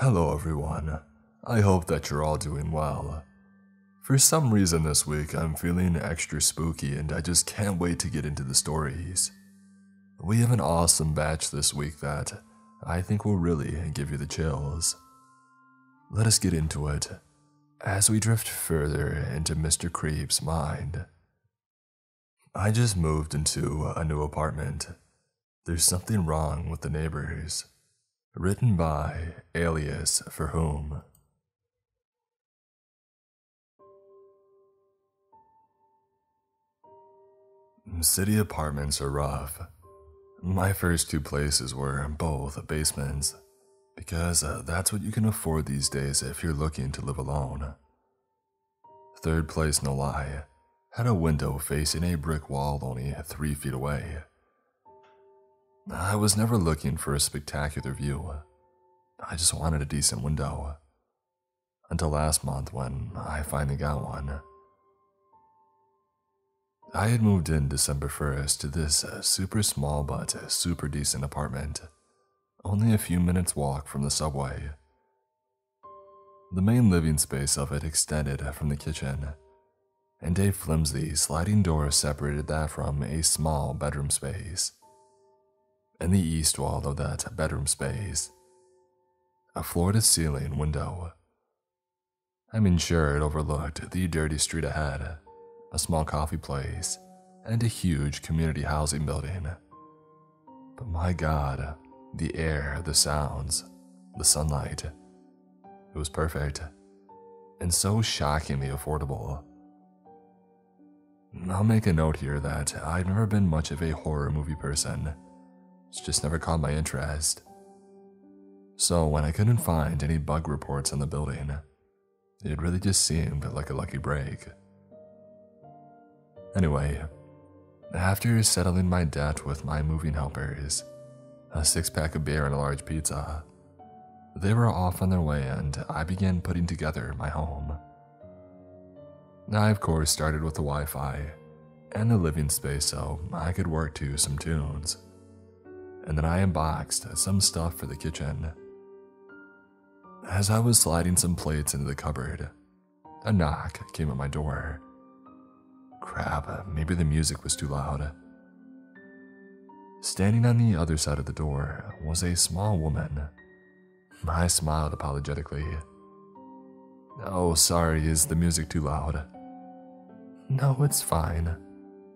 Hello everyone, I hope that you're all doing well. For some reason this week I'm feeling extra spooky and I just can't wait to get into the stories. We have an awesome batch this week that I think will really give you the chills. Let us get into it, as we drift further into Mr. Creep's mind. I just moved into a new apartment. There's something wrong with the neighbors. Written by Alias For Whom. City apartments are rough. My first two places were both basements, because that's what you can afford these days if you're looking to live alone. Third place, no lie, had a window facing a brick wall only 3 feet away. I was never looking for a spectacular view. I just wanted a decent window. Until last month when I finally got one. I had moved in December 1st to this super small but super decent apartment, only a few minutes walk from the subway. The main living space of it extended from the kitchen, and a flimsy sliding door separated that from a small bedroom space. In the east wall of that bedroom space, a floor-to-ceiling window. I mean, sure, it overlooked the dirty street ahead, a small coffee place, and a huge community housing building. But my God, the air, the sounds, the sunlight. It was perfect, and so shockingly affordable. I'll make a note here that I've never been much of a horror movie person. It's just never caught my interest. So when I couldn't find any bug reports on the building, it really just seemed like a lucky break. Anyway, after settling my debt with my moving helpers, a six-pack of beer and a large pizza, they were off on their way and I began putting together my home. I of course started with the Wi-Fi and the living space so I could work to some tunes. And then I unboxed some stuff for the kitchen. As I was sliding some plates into the cupboard, a knock came at my door. Crap, maybe the music was too loud. Standing on the other side of the door was a small woman. I smiled apologetically. Oh, sorry, is the music too loud? No, it's fine.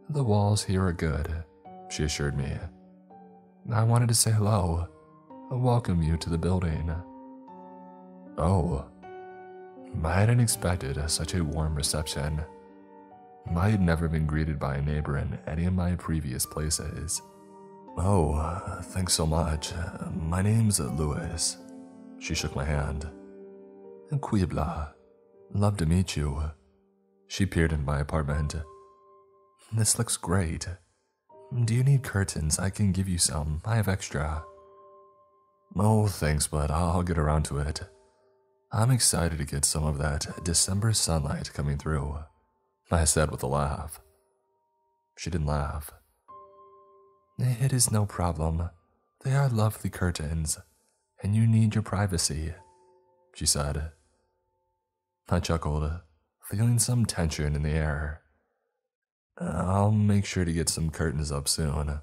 The walls here are good, she assured me. I wanted to say hello, welcome you to the building. Oh, I hadn't expected such a warm reception. I had never been greeted by a neighbor in any of my previous places. Oh, thanks so much. My name's Louis. She shook my hand. Kweebla, love to meet you. She peered into my apartment. This looks great. Do you need curtains? I can give you some. I have extra. Oh, thanks, but I'll get around to it. I'm excited to get some of that December sunlight coming through, I said with a laugh. She didn't laugh. It is no problem. They are lovely curtains, and you need your privacy, she said. I chuckled, feeling some tension in the air. I'll make sure to get some curtains up soon.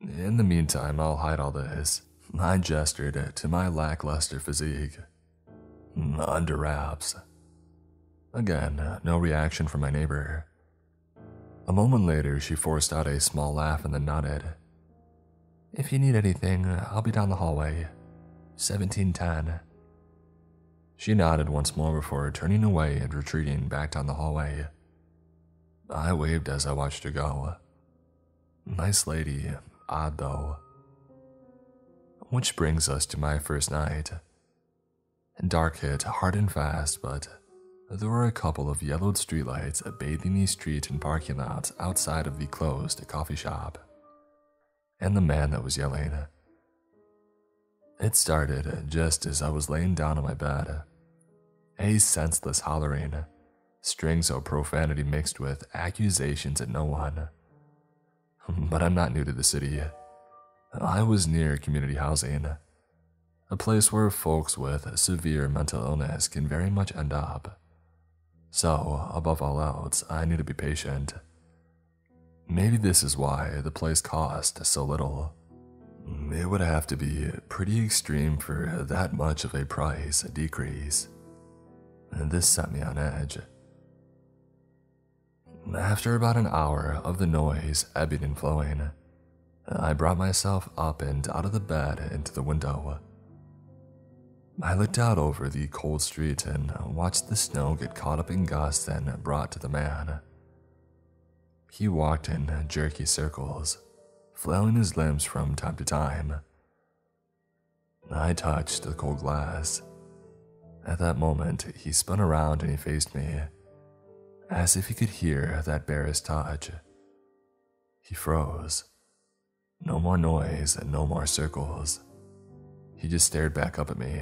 In the meantime, I'll hide all this. I gestured to my lackluster physique. Under wraps. Again, no reaction from my neighbor. A moment later, she forced out a small laugh and then nodded. If you need anything, I'll be down the hallway. 1710. She nodded once more before turning away and retreating back down the hallway. I waved as I watched her go. Nice lady, odd though. Which brings us to my first night. Dark hit hard and fast, but there were a couple of yellowed streetlights bathing the street and parking lots outside of the closed coffee shop. And the man that was yelling. It started just as I was laying down on my bed. A senseless hollering. Strings of profanity mixed with accusations at no one. But I'm not new to the city. I was near community housing. a place where folks with severe mental illness can very much end up. So, above all else, I need to be patient. Maybe this is why the place cost so little. It would have to be pretty extreme for that much of a price decrease. This set me on edge. After about an hour of the noise ebbing and flowing, I brought myself up and out of the bed into the window. I looked out over the cold street and watched the snow get caught up in gusts and brought to the man. He walked in jerky circles, flailing his limbs from time to time. I touched the cold glass. At that moment, he spun around and he faced me, as if he could hear that barest touch. He froze. No more noise and no more circles. He just stared back up at me.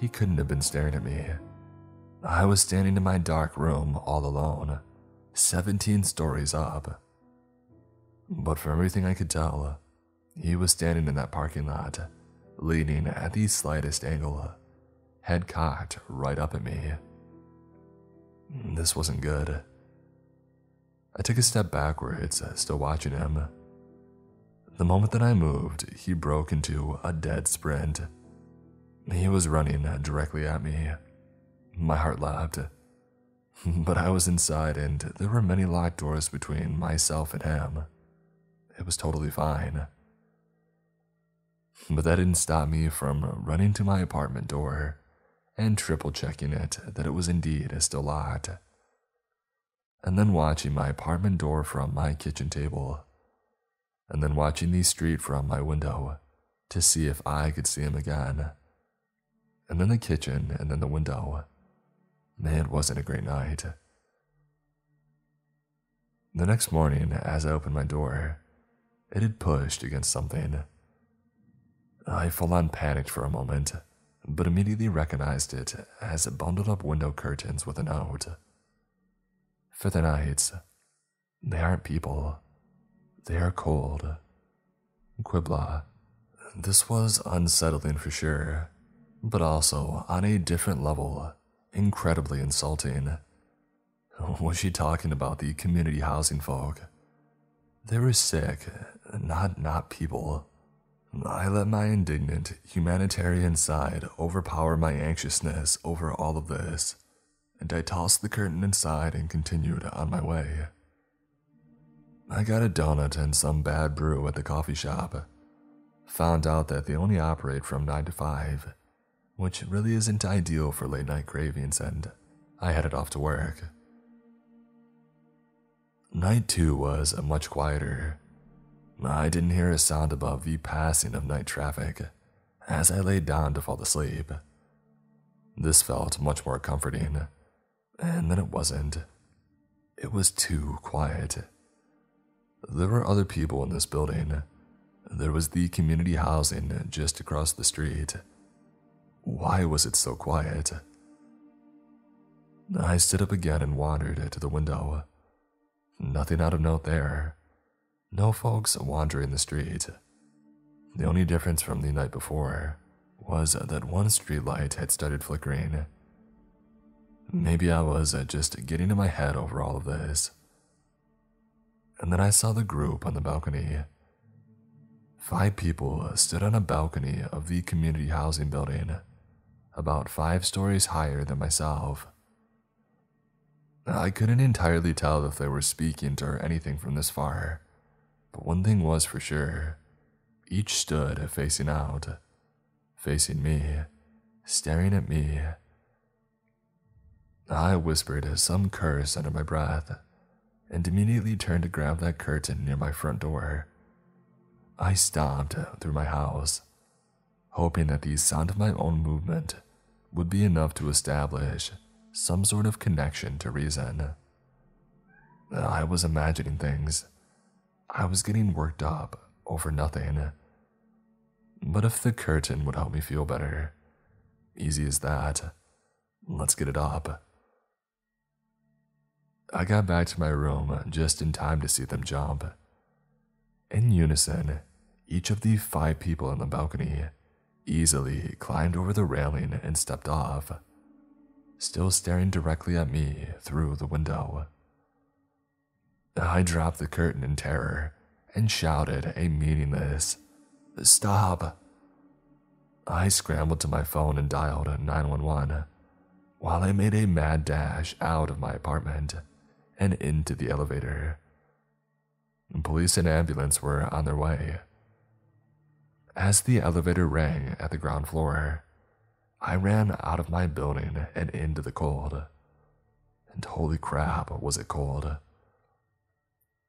He couldn't have been staring at me. I was standing in my dark room all alone, 17 stories up. But from everything I could tell, he was standing in that parking lot, leaning at the slightest angle, head cocked right up at me. This wasn't good. I took a step backwards, still watching him. The moment that I moved, he broke into a dead sprint. He was running directly at me. My heart leapt. But I was inside and there were many locked doors between myself and him. It was totally fine. But that didn't stop me from running to my apartment door and triple checking it that it was indeed still locked, and then watching my apartment door from my kitchen table, and then watching the street from my window to see if I could see him again, and then the kitchen and then the window. It wasn't a great night. The next morning, as I opened my door, it had pushed against something. I full-on panicked for a moment, but immediately recognized it as bundled-up window curtains with a note. For the nights, they aren't people. They are cold. Kweebla. This was unsettling for sure, but also, on a different level, incredibly insulting. Was she talking about the community housing folk? They were sick, not people. I let my indignant humanitarian side overpower my anxiousness over all of this, and I tossed the curtain inside and continued on my way. I got a donut and some bad brew at the coffee shop, found out that they only operate from 9 to 5, which really isn't ideal for late night cravings, and I headed off to work. Night 2 was much quieter. I didn't hear a sound above the passing of night traffic as I laid down to fall asleep. This felt much more comforting, and then it wasn't. It was too quiet. There were other people in this building. There was the community housing just across the street. Why was it so quiet? I stood up again and wandered to the window. Nothing out of note there. No folks wandering the street. The only difference from the night before was that one streetlight had started flickering. Maybe I was just getting in my head over all of this. And then I saw the group on the balcony. 5 people stood on a balcony of the community housing building, about 5 stories higher than myself. I couldn't entirely tell if they were speaking or anything from this far. But one thing was for sure, each stood facing out, facing me, staring at me. I whispered some curse under my breath, and immediately turned to grab that curtain near my front door. I stomped through my house, hoping that the sound of my own movement would be enough to establish some sort of connection to reason. I was imagining things. I was getting worked up over nothing. But if the curtain would help me feel better, easy as that, let's get it up. I got back to my room just in time to see them jump. In unison, each of the 5 people on the balcony Easily, he climbed over the railing and stepped off, still staring directly at me through the window. I dropped the curtain in terror and shouted a meaningless, "Stop!" I scrambled to my phone and dialed 911, while I made a mad dash out of my apartment and into the elevator. Police and ambulance were on their way. As the elevator rang at the ground floor, I ran out of my building and into the cold. And holy crap, was it cold.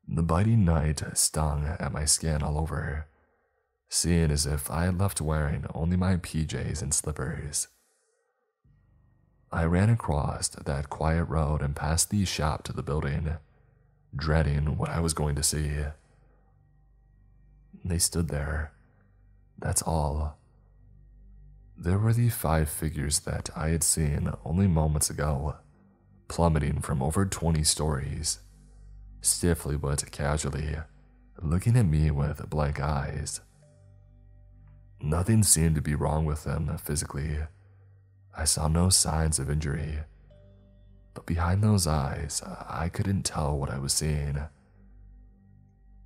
The biting night stung at my skin all over, seeing as if I had left wearing only my PJs and slippers. I ran across that quiet road and past the shop to the building, dreading what I was going to see. They stood there. That's all. There were the five figures that I had seen only moments ago, plummeting from over 20 stories, stiffly but casually, looking at me with blank eyes. Nothing seemed to be wrong with them physically. I saw no signs of injury, but behind those eyes, I couldn't tell what I was seeing.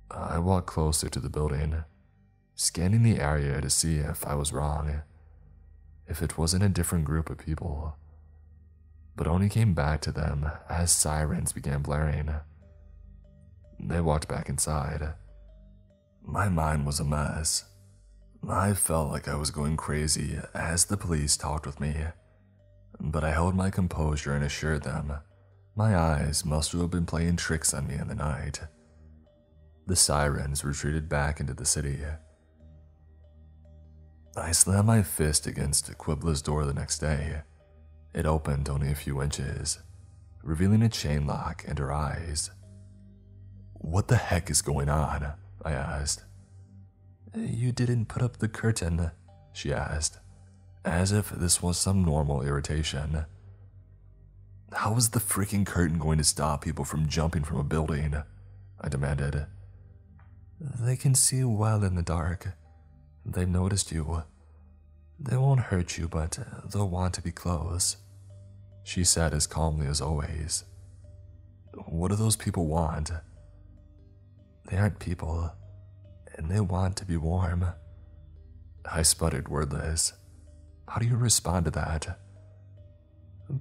I walked closer to the building, scanning the area to see if I was wrong, if it wasn't a different group of people, but only came back to them as sirens began blaring. They walked back inside. My mind was a mess. I felt like I was going crazy as the police talked with me, but I held my composure and assured them my eyes must have been playing tricks on me in the night. The sirens retreated back into the city. I slammed my fist against Kweebla's door the next day. It opened only a few inches, revealing a chain lock and her eyes. "What the heck is going on?" I asked. "You didn't put up the curtain," she asked, as if this was some normal irritation. "How is the freaking curtain going to stop people from jumping from a building?" I demanded. "They can see well in the dark. They've noticed you. They won't hurt you, but they'll want to be close," she said as calmly as always. "What do those people want?" "They aren't people, and they want to be warm." I sputtered, wordless. "How do you respond to that?"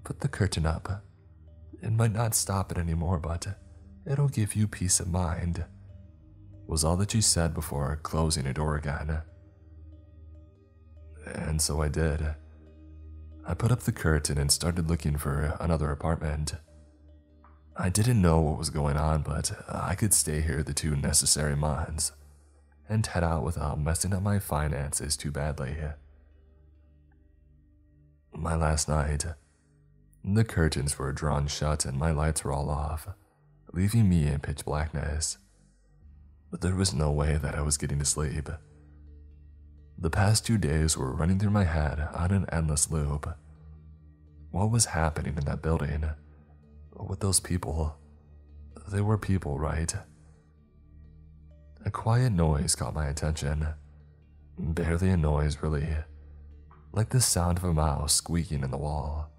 "Put the curtain up. It might not stop it anymore, but it'll give you peace of mind," was all that she said before closing her door again. And so I did. I put up the curtain and started looking for another apartment. I didn't know what was going on, but I could stay here the 2 necessary months and head out without messing up my finances too badly. My last night, the curtains were drawn shut and my lights were all off, leaving me in pitch blackness. But there was no way that I was getting to sleep. The past 2 days were running through my head on an endless loop. What was happening in that building? With those people? They were people, right? A quiet noise caught my attention. Barely a noise, really. Like the sound of a mouse squeaking in the wall.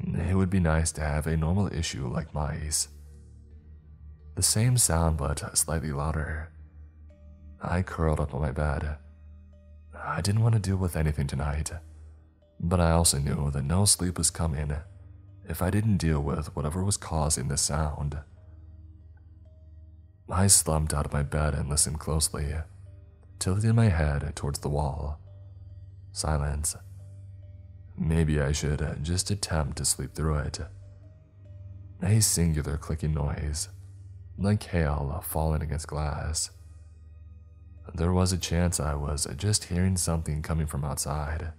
It would be nice to have a normal issue like mice. The same sound, but slightly louder. I curled up on my bed. I didn't want to deal with anything tonight, but I also knew that no sleep was coming if I didn't deal with whatever was causing the sound. I slumped out of my bed and listened closely, tilting my head towards the wall. Silence. Maybe I should just attempt to sleep through it. A singular clicking noise, like hail falling against glass. There was a chance I was just hearing something coming from outside,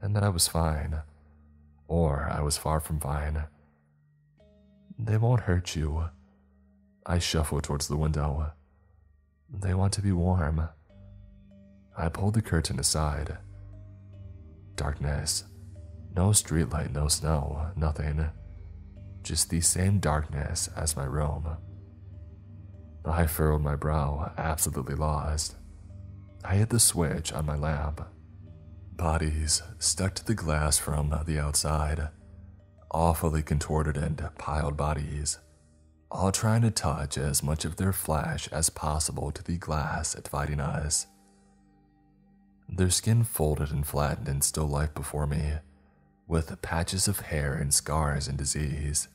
and that I was fine. Or I was far from fine. "They won't hurt you." I shuffled towards the window. "They want to be warm." I pulled the curtain aside. Darkness. No streetlight, no snow, nothing. Just the same darkness as my room. I furrowed my brow, absolutely lost. I hit the switch on my lamp. Bodies stuck to the glass from the outside, awfully contorted and piled bodies, all trying to touch as much of their flesh as possible to the glass at fighting eyes. Their skin folded and flattened in still life before me, with patches of hair and scars and disease.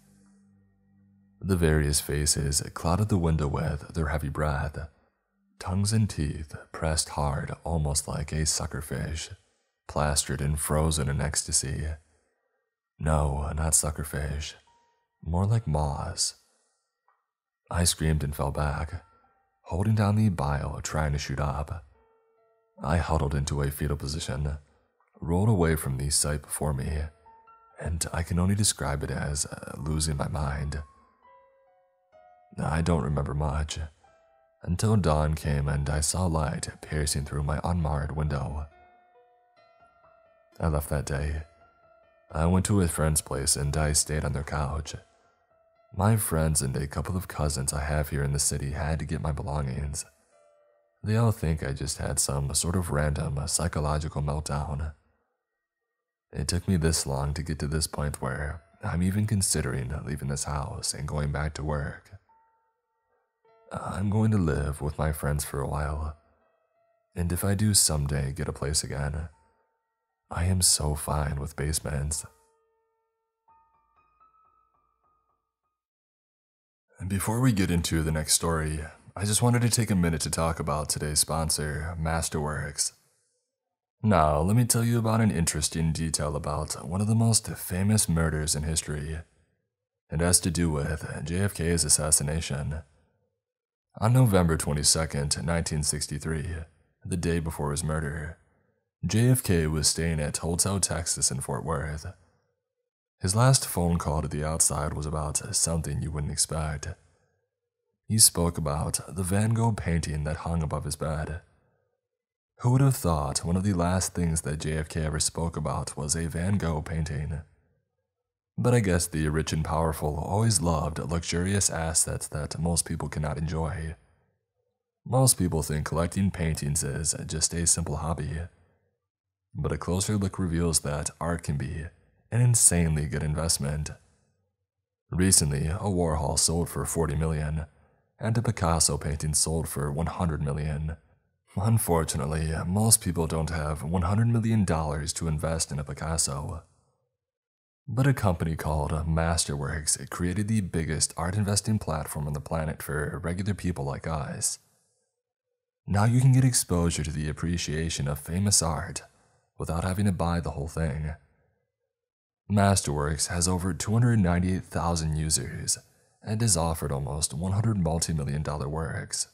The various faces clouded the window with their heavy breath, tongues and teeth pressed hard almost like a suckerfish, plastered and frozen in ecstasy. No, not suckerfish, more like moss. I screamed and fell back, holding down the bile trying to shoot up. I huddled into a fetal position, rolled away from the sight before me, and I can only describe it as losing my mind. I don't remember much, until dawn came and I saw light piercing through my unmarred window. I left that day. I went to a friend's place and I stayed on their couch. My friends and a couple of cousins I have here in the city had to get my belongings. They all think I just had some sort of random psychological meltdown. It took me this long to get to this point where I'm even considering leaving this house and going back to work. I'm going to live with my friends for a while, and if I do someday get a place again, I am so fine with basements. Before we get into the next story, I just wanted to take a minute to talk about today's sponsor, Masterworks. Now, let me tell you about an interesting detail about one of the most famous murders in history. It has to do with JFK's assassination. On November 22nd, 1963, the day before his murder, JFK was staying at Hotel Texas in Fort Worth. His last phone call to the outside was about something you wouldn't expect. He spoke about the Van Gogh painting that hung above his bed. Who would have thought one of the last things that JFK ever spoke about was a Van Gogh painting? But I guess the rich and powerful always loved luxurious assets that most people cannot enjoy. Most people think collecting paintings is just a simple hobby. But a closer look reveals that art can be an insanely good investment. Recently, a Warhol sold for $40 million, and a Picasso painting sold for $100 million. Unfortunately, most people don't have $100 million to invest in a Picasso. But a company called Masterworks created the biggest art investing platform on the planet for regular people like us. Now you can get exposure to the appreciation of famous art without having to buy the whole thing. Masterworks has over 298,000 users and has offered almost 100 multi-million-dollar works.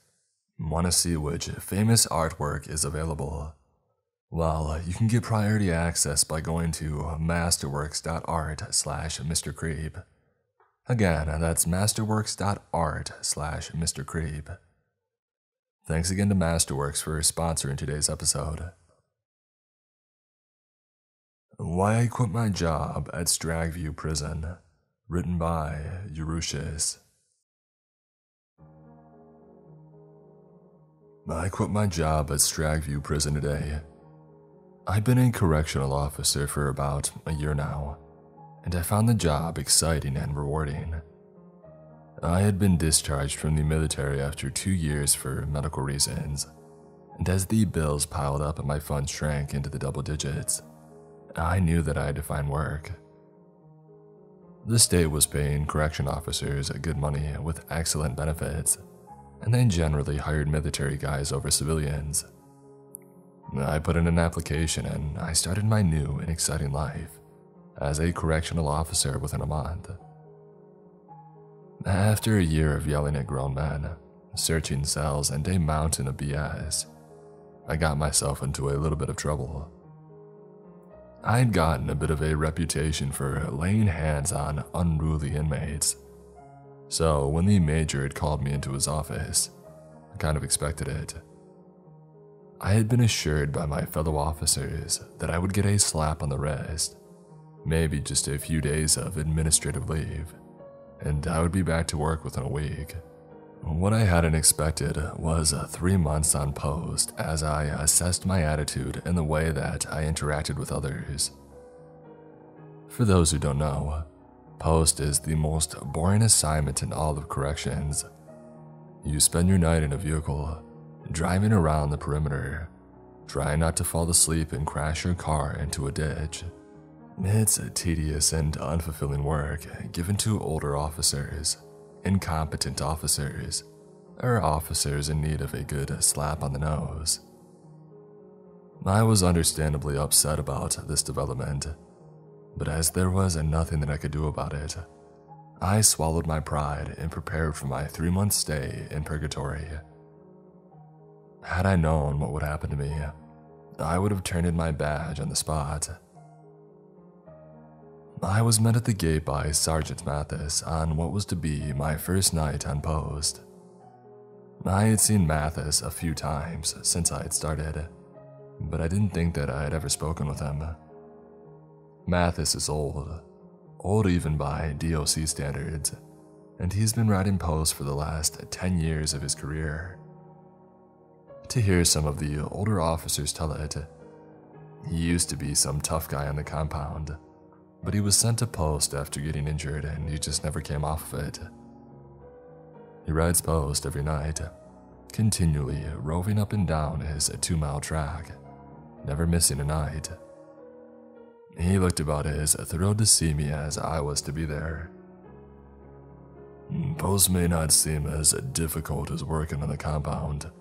Want to see which famous artwork is available? Well, you can get priority access by going to masterworks.art/MrCreep. Again, that's masterworks.art/MrCreep. Thanks again to Masterworks for sponsoring today's episode. Why I Quit My Job at Stragview Prison, written by Yerushis. I quit my job at Stragview Prison today. I've been a correctional officer for about a year now, and I found the job exciting and rewarding. I had been discharged from the military after 2 years for medical reasons, and as the bills piled up and my funds shrank into the double digits, I knew that I had to find work. The state was paying correction officers good money with excellent benefits, and they generally hired military guys over civilians. I put in an application and I started my new and exciting life as a correctional officer within a month. After a year of yelling at grown men, searching cells, and a mountain of BS, I got myself into a little bit of trouble. I had gotten a bit of a reputation for laying hands on unruly inmates, so when the major had called me into his office, I kind of expected it. I had been assured by my fellow officers that I would get a slap on the wrist, maybe just a few days of administrative leave, and I would be back to work within a week, What I hadn't expected was 3 months on post as I assessed my attitude and the way that I interacted with others. For those who don't know, post is the most boring assignment in all of corrections. You spend your night in a vehicle, driving around the perimeter, trying not to fall asleep and crash your car into a ditch. It's a tedious and unfulfilling work given to older officers, incompetent officers, or officers in need of a good slap on the nose. I was understandably upset about this development, but as there was nothing that I could do about it, I swallowed my pride and prepared for my 3-month stay in purgatory. Had I known what would happen to me, I would have turned in my badge on the spot. I was met at the gate by Sergeant Mathis on what was to be my first night on post. I had seen Mathis a few times since I had started, but I didn't think that I had ever spoken with him. Mathis is old even by DOC standards, and he's been riding post for the last 10 years of his career. To hear some of the older officers tell it, he used to be some tough guy on the compound, but he was sent to post after getting injured and he just never came off of it. He rides post every night, continually roving up and down his 2-mile track, never missing a night. He looked about as thrilled to see me as I was to be there. Post may not seem as difficult as working on the compound,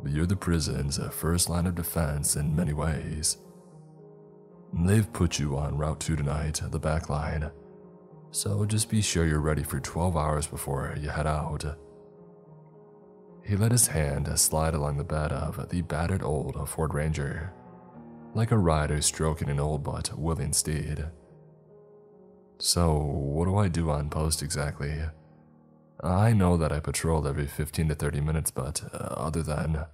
but you're the prison's first line of defense in many ways. They've put you on Route 2 tonight, the back line, so just be sure you're ready for 12 hours before you head out. He let his hand slide along the bed of the battered old Ford Ranger, like a rider stroking an old but willing steed. So, what do I do on post exactly? I know that I patrol every 15 to 30 minutes, but other than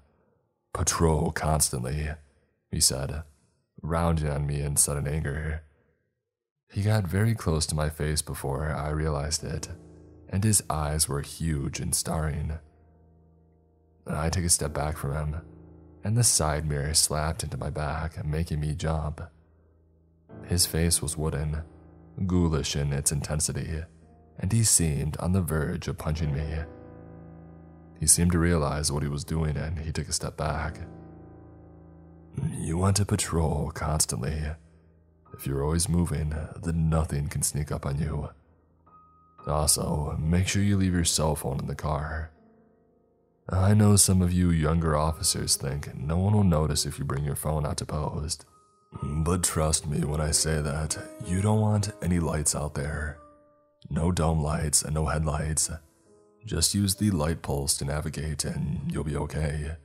patrol constantly, he said, rounding on me in sudden anger. He got very close to my face before I realized it, and his eyes were huge and staring. I took a step back from him, and the side mirror slapped into my back, making me jump. His face was wooden, ghoulish in its intensity, and he seemed on the verge of punching me. He seemed to realize what he was doing and he took a step back. You want to patrol constantly. If you're always moving, then nothing can sneak up on you. Also, make sure you leave your cell phone in the car. I know some of you younger officers think no one will notice if you bring your phone out to post, but trust me when I say that you don't want any lights out there. No dome lights and no headlights. Just use the light poles to navigate and you'll be okay.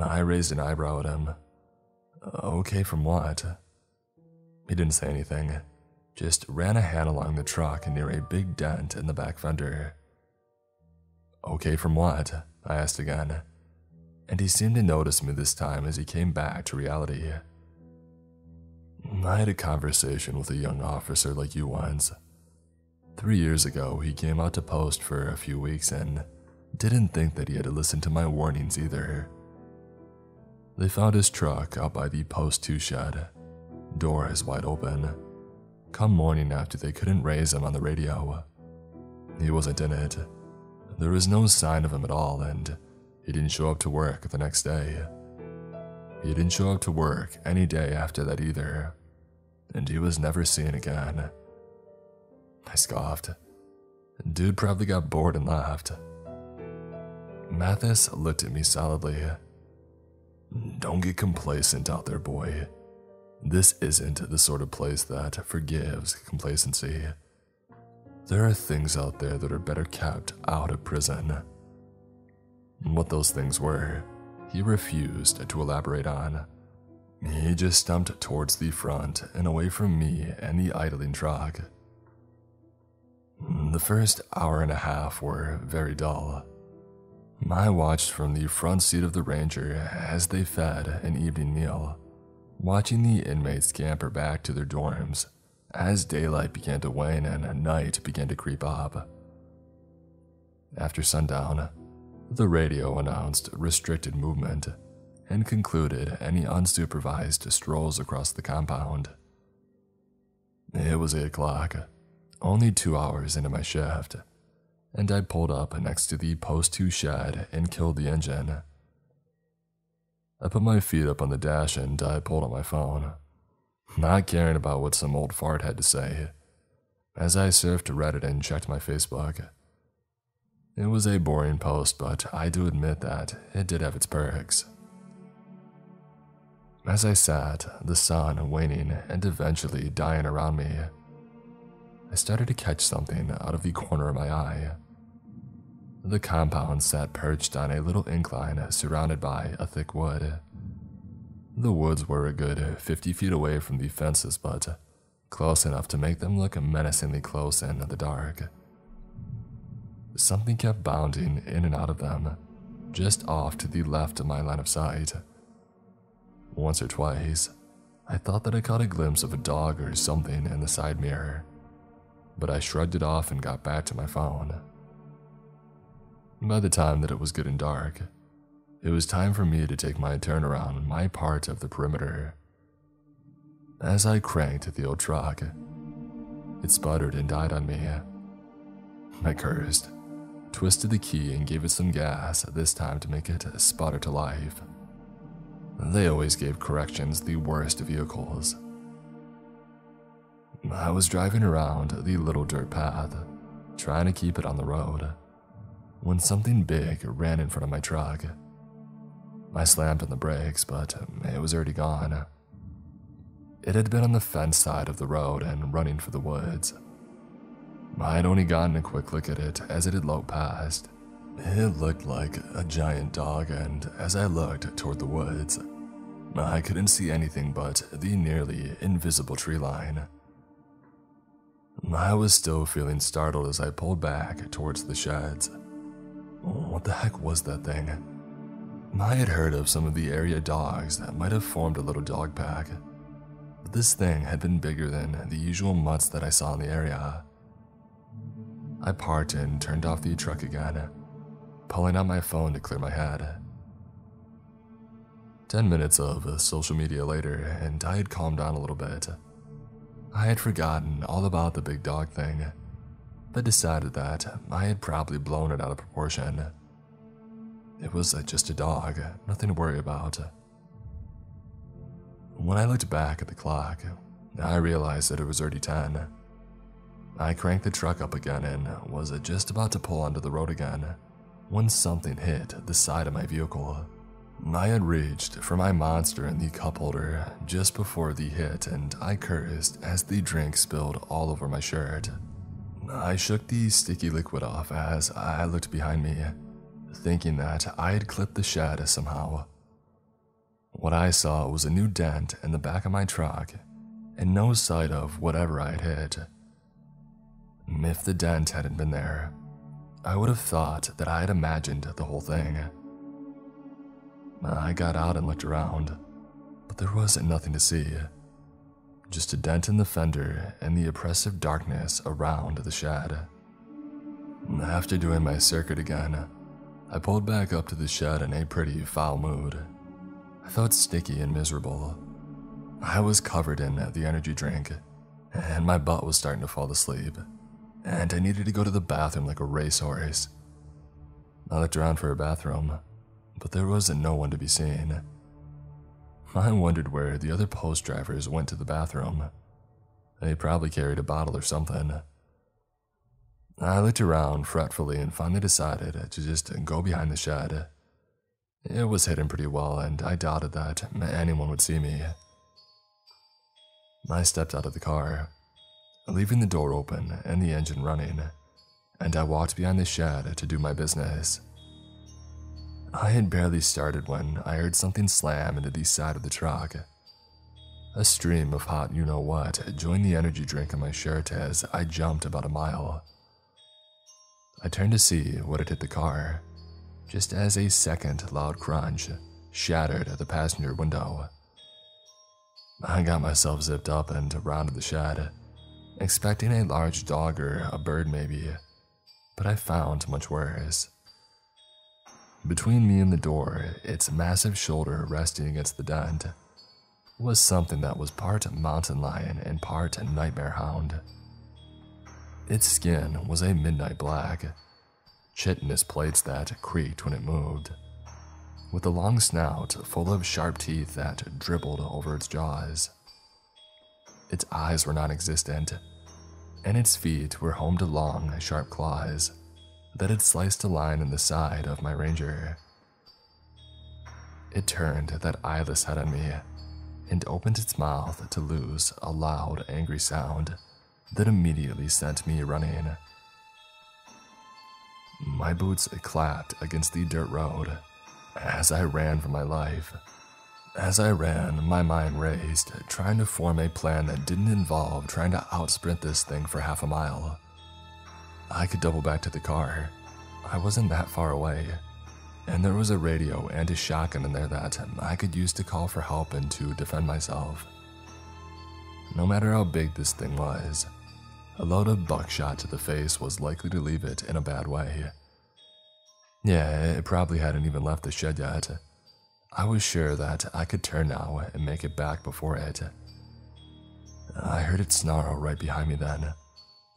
I raised an eyebrow at him. Okay from what? He didn't say anything, just ran a hand along the truck near a big dent in the back fender. Okay from what? I asked again, and he seemed to notice me this time as he came back to reality. I had a conversation with a young officer like you once. 3 years ago, he came out to post for a few weeks and didn't think that he had to listen to my warnings either. They found his truck out by the Post 2 shed, doors wide open. Come morning after, they couldn't raise him on the radio. He wasn't in it. There was no sign of him at all, and he didn't show up to work the next day. He didn't show up to work any day after that either, and he was never seen again. I scoffed. Dude probably got bored and left. Mathis looked at me solidly. Don't get complacent out there, boy. This isn't the sort of place that forgives complacency. There are things out there that are better kept out of prison. What those things were, he refused to elaborate on. He just stumped towards the front and away from me and the idling truck. The first hour and a half were very dull. I watched from the front seat of the Ranger as they fed an evening meal, watching the inmates scamper back to their dorms as daylight began to wane and night began to creep up. After sundown, the radio announced restricted movement and concluded any unsupervised strolls across the compound. It was 8 o'clock, only 2 hours into my shift, and I pulled up next to the Post 2 shed and killed the engine. I put my feet up on the dash and I pulled out my phone, not caring about what some old fart had to say, as I surfed Reddit and checked my Facebook. It was a boring post, but I do admit that it did have its perks. As I sat, the sun waning and eventually dying around me, I started to catch something out of the corner of my eye. The compound sat perched on a little incline surrounded by a thick wood. The woods were a good 50 feet away from the fences, but close enough to make them look menacingly close in the dark. Something kept bounding in and out of them, just off to the left of my line of sight. Once or twice, I thought that I caught a glimpse of a dog or something in the side mirror, but I shrugged it off and got back to my phone. By the time that it was getting dark, it was time for me to take my turn around my part of the perimeter. As I cranked the old truck, it sputtered and died on me. I cursed, twisted the key and gave it some gas, this time to make it sputter to life. They always gave corrections the worst vehicles. I was driving around the little dirt path, trying to keep it on the road, when something big ran in front of my truck. I slammed on the brakes, but it was already gone. It had been on the fence side of the road and running for the woods. I had only gotten a quick look at it as it had low passed. It looked like a giant dog, and as I looked toward the woods, I couldn't see anything but the nearly invisible tree line. I was still feeling startled as I pulled back towards the sheds. What the heck was that thing? I had heard of some of the area dogs that might have formed a little dog pack, but this thing had been bigger than the usual mutts that I saw in the area. I parked and turned off the truck again, pulling out my phone to clear my head. 10 minutes of social media later, and I had calmed down a little bit. I had forgotten all about the big dog thing, but decided that I had probably blown it out of proportion. It was just a dog, nothing to worry about. When I looked back at the clock, I realized that it was already 10. I cranked the truck up again and was just about to pull onto the road again when something hit the side of my vehicle. I had reached for my monster in the cup holder just before the hit, and I cursed as the drink spilled all over my shirt. I shook the sticky liquid off as I looked behind me, thinking that I had clipped the shed somehow. What I saw was a new dent in the back of my truck and no sight of whatever I had hit. If the dent hadn't been there, I would have thought that I had imagined the whole thing. I got out and looked around, but there was nothing to see. Just a dent in the fender and the oppressive darkness around the shed. After doing my circuit again, I pulled back up to the shed in a pretty foul mood. I felt sticky and miserable. I was covered in the energy drink, and my butt was starting to fall asleep, and I needed to go to the bathroom like a racehorse. I looked around for a bathroom, but there was no one to be seen. I wondered where the other post drivers went to the bathroom. They probably carried a bottle or something. I looked around fretfully and finally decided to just go behind the shed. It was hidden pretty well, and I doubted that anyone would see me. I stepped out of the car, leaving the door open and the engine running, and I walked behind the shed to do my business. I had barely started when I heard something slam into the side of the truck. A stream of hot you-know-what joined the energy drink in my shirt as I jumped about a mile. I turned to see what had hit the car, just as a second loud crunch shattered the passenger window. I got myself zipped up and rounded the shed, expecting a large dog or a bird maybe, but I found much worse. Between me and the door, its massive shoulder resting against the dent, was something that was part mountain lion and part nightmare hound. Its skin was a midnight black, chitinous plates that creaked when it moved, with a long snout full of sharp teeth that dribbled over its jaws. Its eyes were non-existent, and its feet were home to long, sharp claws that had sliced a line in the side of my ranger. It turned that eyeless head on me and opened its mouth to loose a loud, angry sound that immediately sent me running. My boots clapped against the dirt road as I ran for my life. As I ran, my mind raced, trying to form a plan that didn't involve trying to outsprint this thing for half a mile. I could double back to the car. I wasn't that far away, and there was a radio and a shotgun in there that I could use to call for help and to defend myself. No matter how big this thing was, a load of buckshot to the face was likely to leave it in a bad way. Yeah, it probably hadn't even left the shed yet. I was sure that I could turn now and make it back before it. I heard it snarl right behind me then,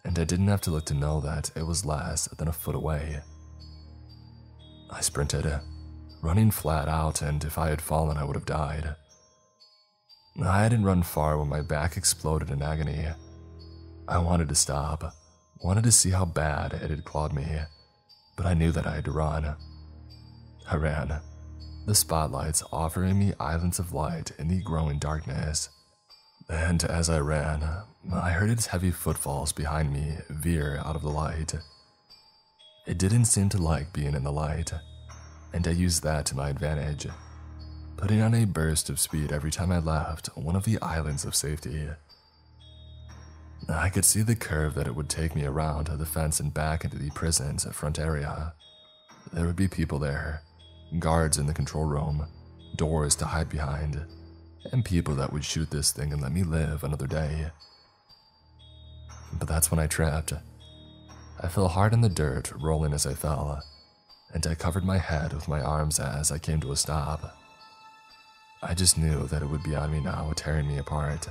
and I didn't have to look to know that it was less than a foot away. I sprinted, running flat out, and if I had fallen, I would have died. I hadn't run far when my back exploded in agony. I wanted to stop, wanted to see how bad it had clawed me, but I knew that I had to run. I ran, the spotlights offering me islands of light in the growing darkness. And as I ran, I heard its heavy footfalls behind me veer out of the light. It didn't seem to like being in the light, and I used that to my advantage, putting on a burst of speed every time I left one of the islands of safety. I could see the curve that it would take me around the fence and back into the prison's front area. There would be people there, guards in the control room, doors to hide behind, and people that would shoot this thing and let me live another day. But that's when I tripped. I fell hard in the dirt, rolling as I fell, and I covered my head with my arms as I came to a stop. I just knew that it would be on me now, tearing me apart,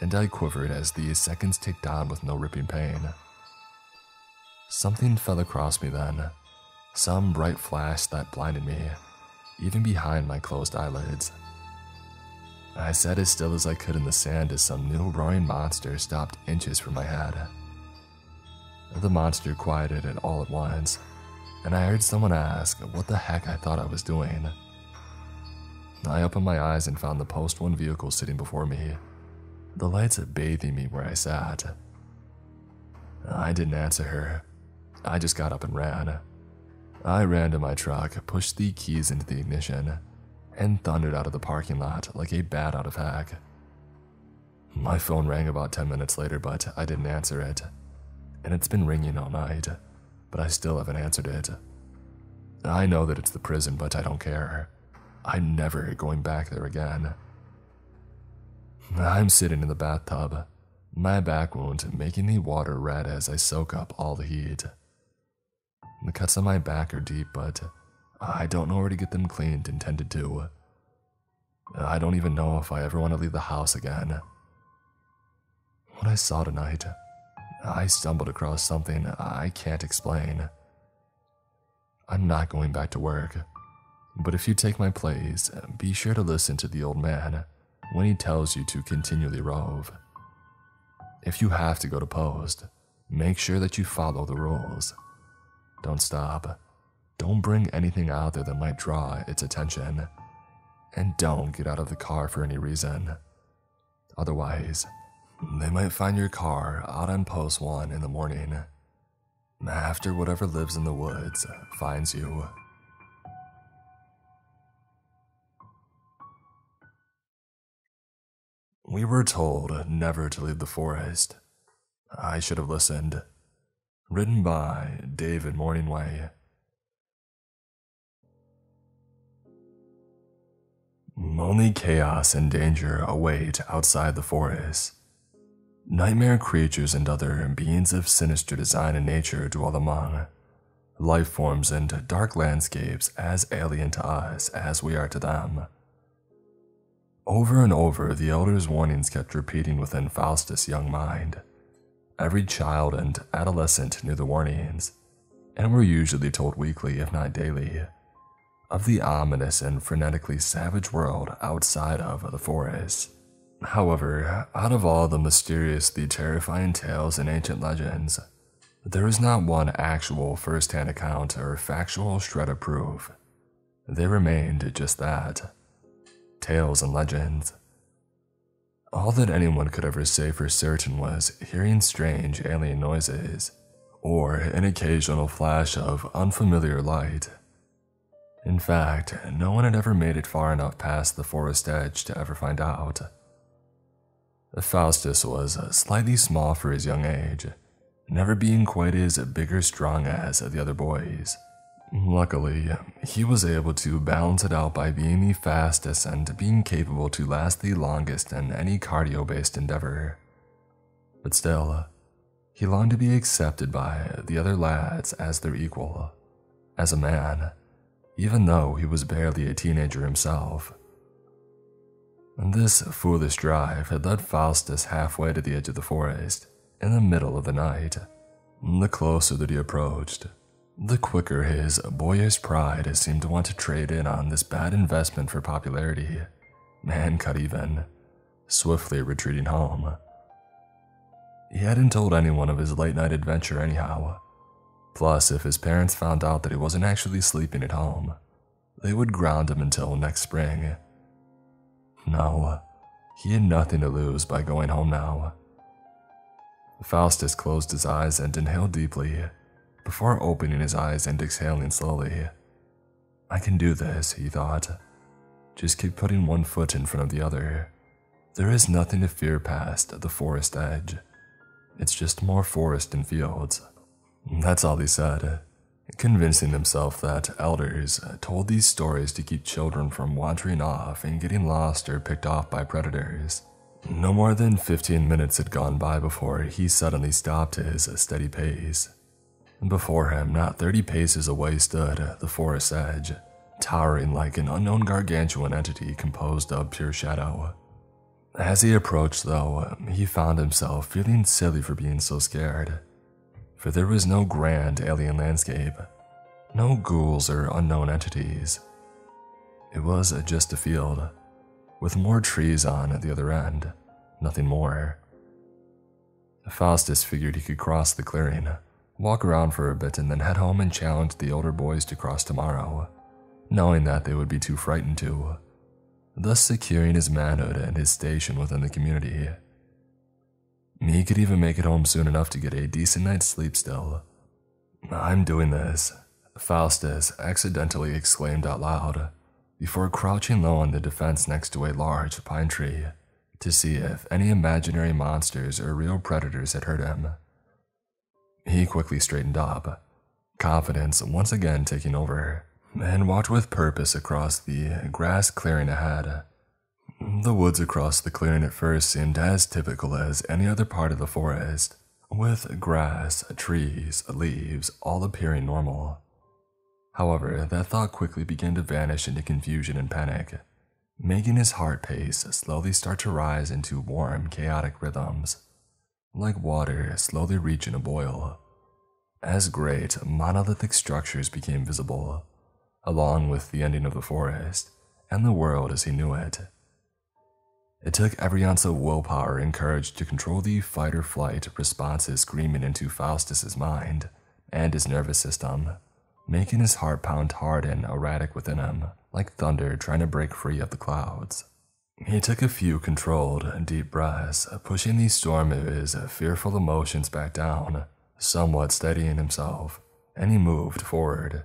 and I quivered as the seconds ticked on with no ripping pain. Something fell across me then, some bright flash that blinded me, even behind my closed eyelids. I sat as still as I could in the sand as some new roaring monster stopped inches from my head. The monster quieted it all at once, and I heard someone ask what the heck I thought I was doing. I opened my eyes and found the Post 1 vehicle sitting before me, the lights bathing me where I sat. I didn't answer her. I just got up and ran. I ran to my truck, pushed the keys into the ignition, and thundered out of the parking lot like a bat out of heck. My phone rang about 10 minutes later, but I didn't answer it, and it's been ringing all night, but I still haven't answered it. I know that it's the prison, but I don't care. I'm never going back there again. I'm sitting in the bathtub, my back wound making the water red as I soak up all the heat. The cuts on my back are deep, but I don't know where to get them cleaned and tended to. I don't even know if I ever want to leave the house again. What I saw tonight, I stumbled across something I can't explain. I'm not going back to work, but if you take my place, be sure to listen to the old man when he tells you to continually rove. If you have to go to post, make sure that you follow the rules. Don't stop. Don't bring anything out there that might draw its attention, and don't get out of the car for any reason. Otherwise, they might find your car out on Post 1 in the morning, after whatever lives in the woods finds you. We were told never to leave the forest. I should have listened. Written by David Morningway. Only chaos and danger await outside the forest. Nightmare creatures and other beings of sinister design and nature dwell among life forms and dark landscapes as alien to us as we are to them. Over and over, the elder's warnings kept repeating within Faustus' young mind. Every child and adolescent knew the warnings, and were usually told weekly, if not daily, of the ominous and frenetically savage world outside of the forest. However, out of all the mysteriously terrifying tales and ancient legends, there is not one actual first-hand account or factual shred of proof. They remained just that, tales and legends. All that anyone could ever say for certain was hearing strange alien noises, or an occasional flash of unfamiliar light. In fact, no one had ever made it far enough past the forest edge to ever find out. Faustus was slightly small for his young age, never being quite as big or strong as the other boys. Luckily, he was able to balance it out by being the fastest and being capable to last the longest in any cardio-based endeavor. But still, he longed to be accepted by the other lads as their equal, as a man, even though he was barely a teenager himself. This foolish drive had led Faustus halfway to the edge of the forest, in the middle of the night. The closer that he approached, the quicker his boyish pride seemed to want to trade in on this bad investment for popularity, and cut even, swiftly retreating home. He hadn't told anyone of his late-night adventure anyhow. Plus, if his parents found out that he wasn't actually sleeping at home, they would ground him until next spring. No, he had nothing to lose by going home now. Faustus closed his eyes and inhaled deeply, before opening his eyes and exhaling slowly. I can do this, he thought. Just keep putting one foot in front of the other. There is nothing to fear past the forest edge. It's just more forest and fields. That's all he said, convincing himself that elders told these stories to keep children from wandering off and getting lost or picked off by predators. No more than 15 minutes had gone by before he suddenly stopped his steady pace. Before him, not 30 paces away, stood the forest edge, towering like an unknown gargantuan entity composed of pure shadow. As he approached, though, he found himself feeling silly for being so scared. For there was no grand alien landscape, no ghouls or unknown entities. It was just a field, with more trees on at the other end, nothing more. Faustus figured he could cross the clearing, walk around for a bit, and then head home and challenge the older boys to cross tomorrow, knowing that they would be too frightened to, thus securing his manhood and his station within the community. He could even make it home soon enough to get a decent night's sleep still. I'm doing this, Faustus accidentally exclaimed out loud, before crouching low on the defense next to a large pine tree, to see if any imaginary monsters or real predators had hurt him. He quickly straightened up, confidence once again taking over, and walked with purpose across the grass clearing ahead. The woods across the clearing at first seemed as typical as any other part of the forest, with grass, trees, leaves, all appearing normal. However, that thought quickly began to vanish into confusion and panic, making his heart pace slowly start to rise into warm, chaotic rhythms, like water slowly reaching a boil, as great, monolithic structures became visible, along with the ending of the forest and the world as he knew it. It took every ounce of willpower and courage to control the fight-or-flight responses screaming into Faustus' mind and his nervous system, making his heart pound hard and erratic within him, like thunder trying to break free of the clouds. He took a few controlled, deep breaths, pushing the storm of his fearful emotions back down, somewhat steadying himself, and he moved forward.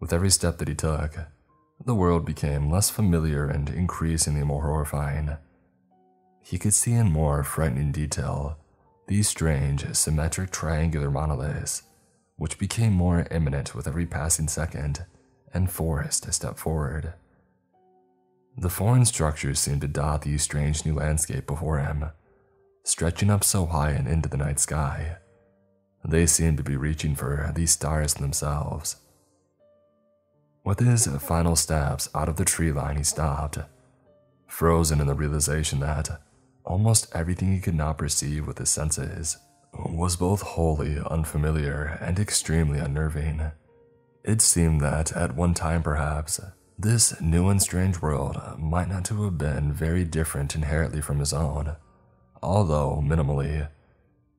With every step that he took, the world became less familiar and increasingly more horrifying. He could see in more frightening detail these strange, symmetric triangular monoliths, which became more imminent with every passing second and forced a step forward. The foreign structures seemed to dot the strange new landscape before him, stretching up so high and into the night sky. They seemed to be reaching for these stars themselves. With his final steps out of the tree line, he stopped, frozen in the realization that almost everything he could not perceive with his senses was both wholly unfamiliar and extremely unnerving. It seemed that at one time perhaps, this new and strange world might not have been very different inherently from his own, although minimally,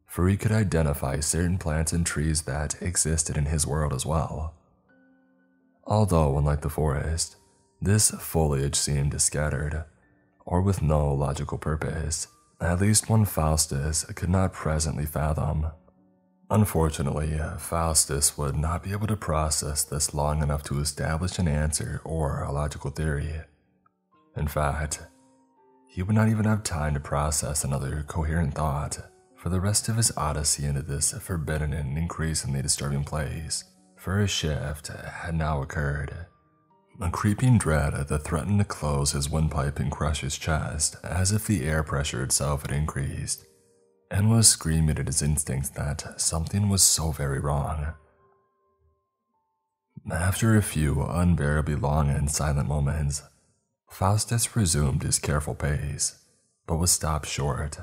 for he could identify certain plants and trees that existed in his world as well. Although unlike the forest, this foliage seemed scattered, or with no logical purpose, at least one Faustus could not presently fathom. Unfortunately, Faustus would not be able to process this long enough to establish an answer or a logical theory. In fact, he would not even have time to process another coherent thought for the rest of his odyssey into this forbidden and increasingly disturbing place, for a shift had now occurred. A creeping dread that threatened to close his windpipe and crush his chest as if the air pressure itself had increased, and was screaming at his instincts that something was so very wrong. After a few unbearably long and silent moments, Faustus resumed his careful pace, but was stopped short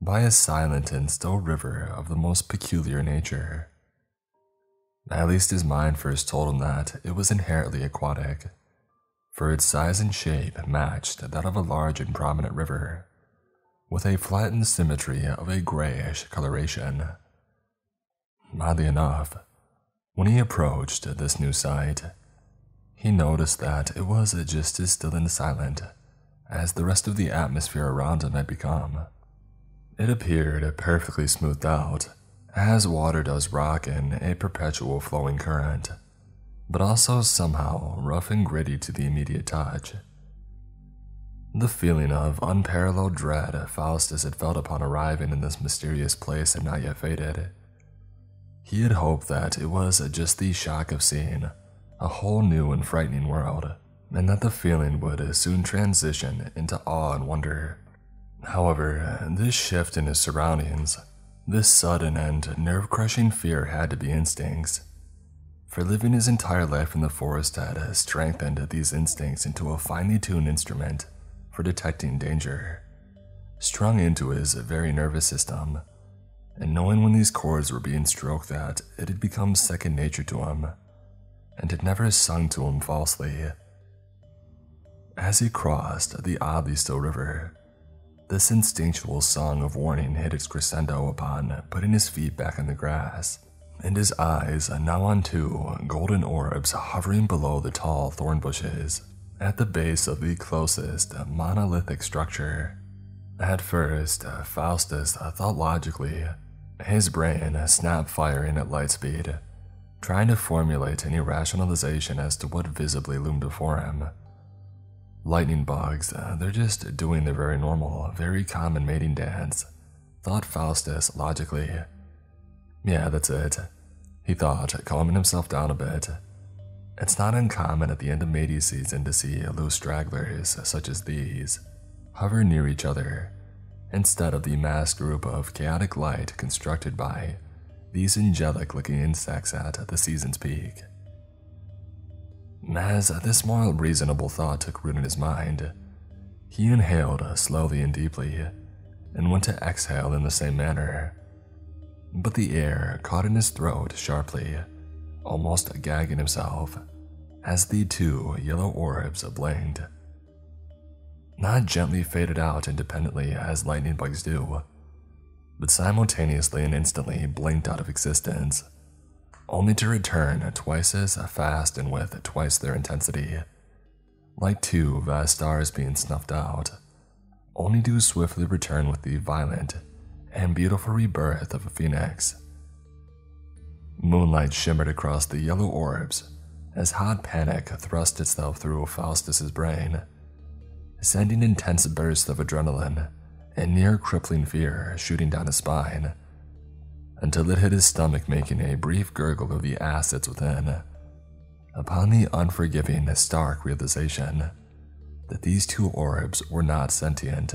by a silent and still river of the most peculiar nature. At least his mind first told him that it was inherently aquatic, for its size and shape matched that of a large and prominent river, with a flattened symmetry of a grayish coloration. Oddly enough, when he approached this new site, he noticed that it was just as still and silent as the rest of the atmosphere around him had become. It appeared perfectly smoothed out, as water does rock in a perpetual flowing current, but also somehow rough and gritty to the immediate touch. The feeling of unparalleled dread Faustus had felt upon arriving in this mysterious place had not yet faded. He had hoped that it was just the shock of seeing a whole new and frightening world, and that the feeling would soon transition into awe and wonder. However, this shift in his surroundings, this sudden and nerve-crushing fear had to be instincts, for living his entire life in the forest had strengthened these instincts into a finely tuned instrument for detecting danger, strung into his very nervous system, and knowing when these chords were being stroked that it had become second nature to him, and had never sung to him falsely. As he crossed the oddly still river, this instinctual song of warning hit its crescendo upon putting his feet back in the grass, and his eyes now on two golden orbs hovering below the tall thorn bushes, at the base of the closest monolithic structure. At first, Faustus thought logically, his brain snapped firing at light speed, trying to formulate any rationalization as to what visibly loomed before him. Lightning bugs, they're just doing their very normal, very common mating dance, thought Faustus logically. Yeah, that's it, he thought, calming himself down a bit. It's not uncommon at the end of mating season to see loose stragglers such as these hover near each other, instead of the massed group of chaotic light constructed by these angelic-looking insects at the season's peak. As this more reasonable thought took root in his mind, he inhaled slowly and deeply, and went to exhale in the same manner, but the air caught in his throat sharply, almost gagging himself, as the two yellow orbs blinked. Not gently faded out independently as lightning bugs do, but simultaneously and instantly blinked out of existence, only to return twice as fast and with twice their intensity, like two vast stars being snuffed out, only to swiftly return with the violent and beautiful rebirth of a phoenix. Moonlight shimmered across the yellow orbs as hot panic thrust itself through Faustus's brain, sending intense bursts of adrenaline and near-crippling fear shooting down his spine, until it hit his stomach, making a brief gurgle of the acids within, upon the unforgiving, stark realization that these two orbs were not sentient,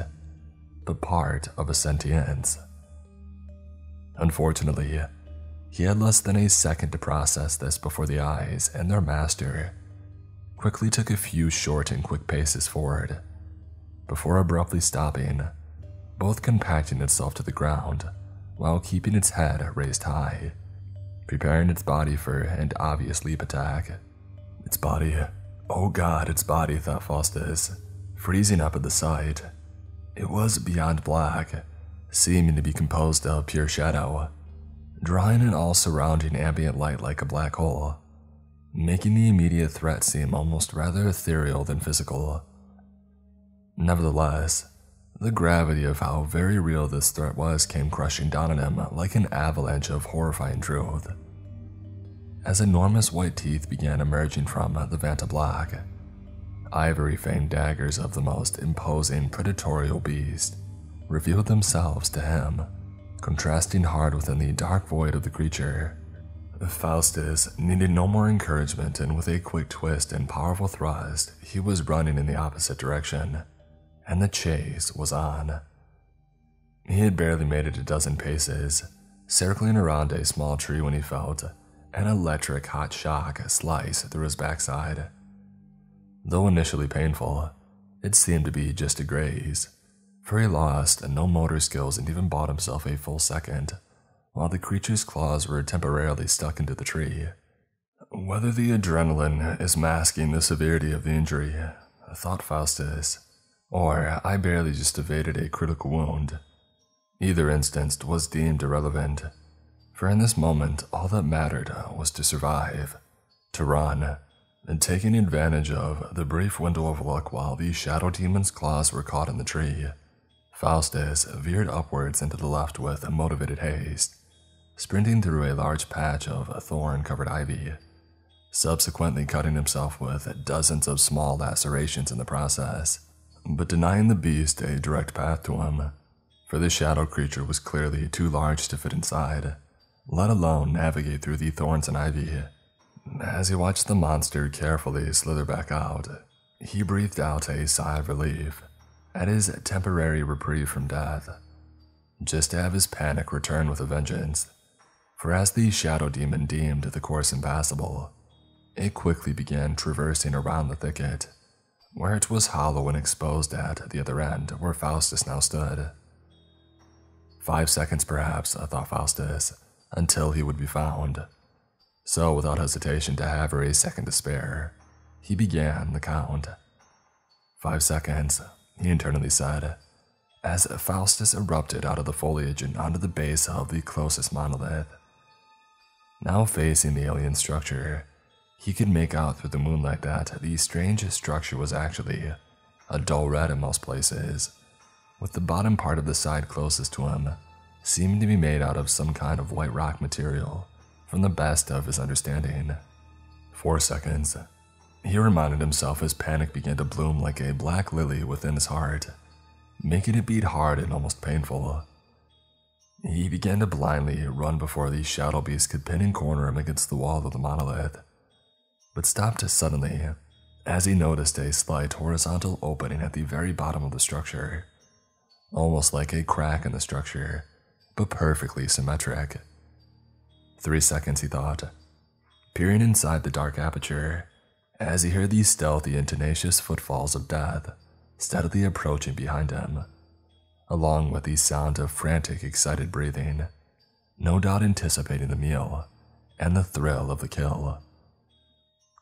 the part of a sentience. Unfortunately, he had less than a second to process this before the eyes and their master quickly took a few short and quick paces forward, before abruptly stopping, both compacting itself to the ground while keeping its head raised high, preparing its body for an obvious leap attack. Its body, oh god, its body, thought Faustus, freezing up at the sight. It was beyond black, seeming to be composed of pure shadow, drawing in all surrounding ambient light like a black hole, making the immediate threat seem almost rather ethereal than physical. Nevertheless, the gravity of how very real this threat was came crushing down on him like an avalanche of horrifying truth. As enormous white teeth began emerging from the Vanta Black, ivory-fanged daggers of the most imposing predatorial beast revealed themselves to him, contrasting hard within the dark void of the creature. Faustus needed no more encouragement, and with a quick twist and powerful thrust, he was running in the opposite direction, and the chase was on. He had barely made it a dozen paces, circling around a small tree when he felt an electric hot shock slice through his backside. Though initially painful, it seemed to be just a graze, for he lost no motor skills and even bought himself a full second, while the creature's claws were temporarily stuck into the tree. Whether the adrenaline is masking the severity of the injury, thought Faustus, or I barely just evaded a critical wound, either instance was deemed irrelevant. For in this moment, all that mattered was to survive, to run, and taking advantage of the brief window of luck while the shadow demon's claws were caught in the tree, Faustus veered upwards and to the left with motivated haste, sprinting through a large patch of thorn-covered ivy, subsequently cutting himself with dozens of small lacerations in the process, but denying the beast a direct path to him, for the shadow creature was clearly too large to fit inside, let alone navigate through the thorns and ivy. As he watched the monster carefully slither back out, he breathed out a sigh of relief at his temporary reprieve from death, just to have his panic return with a vengeance, for as the shadow demon deemed the course impassable, it quickly began traversing around the thicket, where it was hollow and exposed at the other end where Faustus now stood. 5 seconds perhaps, thought Faustus, until he would be found. So without hesitation to have her a second to spare, he began the count. 5 seconds, he internally said, as Faustus erupted out of the foliage and onto the base of the closest monolith. Now facing the alien structure, he could make out through the moonlight that the strange structure was actually a dull red in most places, with the bottom part of the side closest to him seeming to be made out of some kind of white rock material, from the best of his understanding. 4 seconds. He reminded himself as panic began to bloom like a black lily within his heart, making it beat hard and almost painful. He began to blindly run before the shadow beast could pin and corner him against the wall of the monolith, but stopped suddenly as he noticed a slight horizontal opening at the very bottom of the structure, almost like a crack in the structure, but perfectly symmetric. 3 seconds, he thought, peering inside the dark aperture as he heard the stealthy and tenacious footfalls of death steadily approaching behind him, along with the sound of frantic, excited breathing, no doubt anticipating the meal and the thrill of the kill.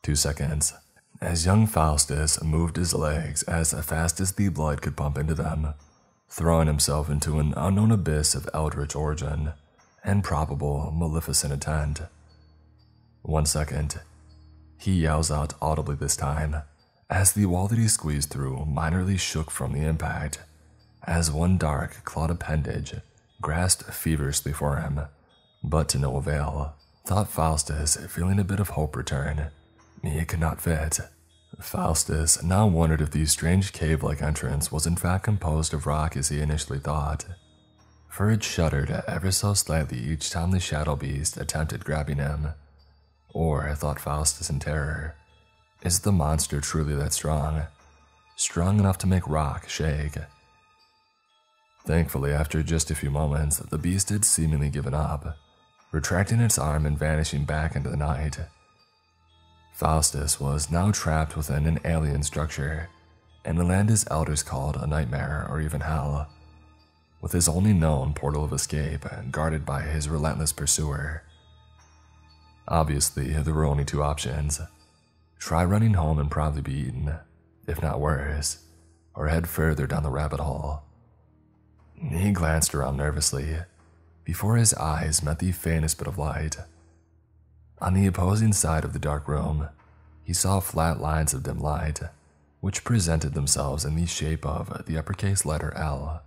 2 seconds, as young Faustus moved his legs as fast as the blood could pump into them, throwing himself into an unknown abyss of eldritch origin and probable maleficent intent. 1 second. He yells out audibly this time, as the wall that he squeezed through minorly shook from the impact, as one dark, clawed appendage grasped feverishly for him, but to no avail, thought Faustus, feeling a bit of hope return. It could not fit. Faustus now wondered if the strange cave-like entrance was in fact composed of rock as he initially thought, for it shuddered ever so slightly each time the shadow beast attempted grabbing him. Or, thought Faustus in terror, is the monster truly that strong? Strong enough to make rock shake? Thankfully, after just a few moments, the beast had seemingly given up, retracting its arm and vanishing back into the night. Faustus was now trapped within an alien structure, and the land his elders called a nightmare or even hell, with his only known portal of escape guarded by his relentless pursuer. Obviously, there were only two options. Try running home and probably be eaten, if not worse, or head further down the rabbit hole. He glanced around nervously, before his eyes met the faintest bit of light. On the opposing side of the dark room, he saw flat lines of dim light, which presented themselves in the shape of the uppercase letter L.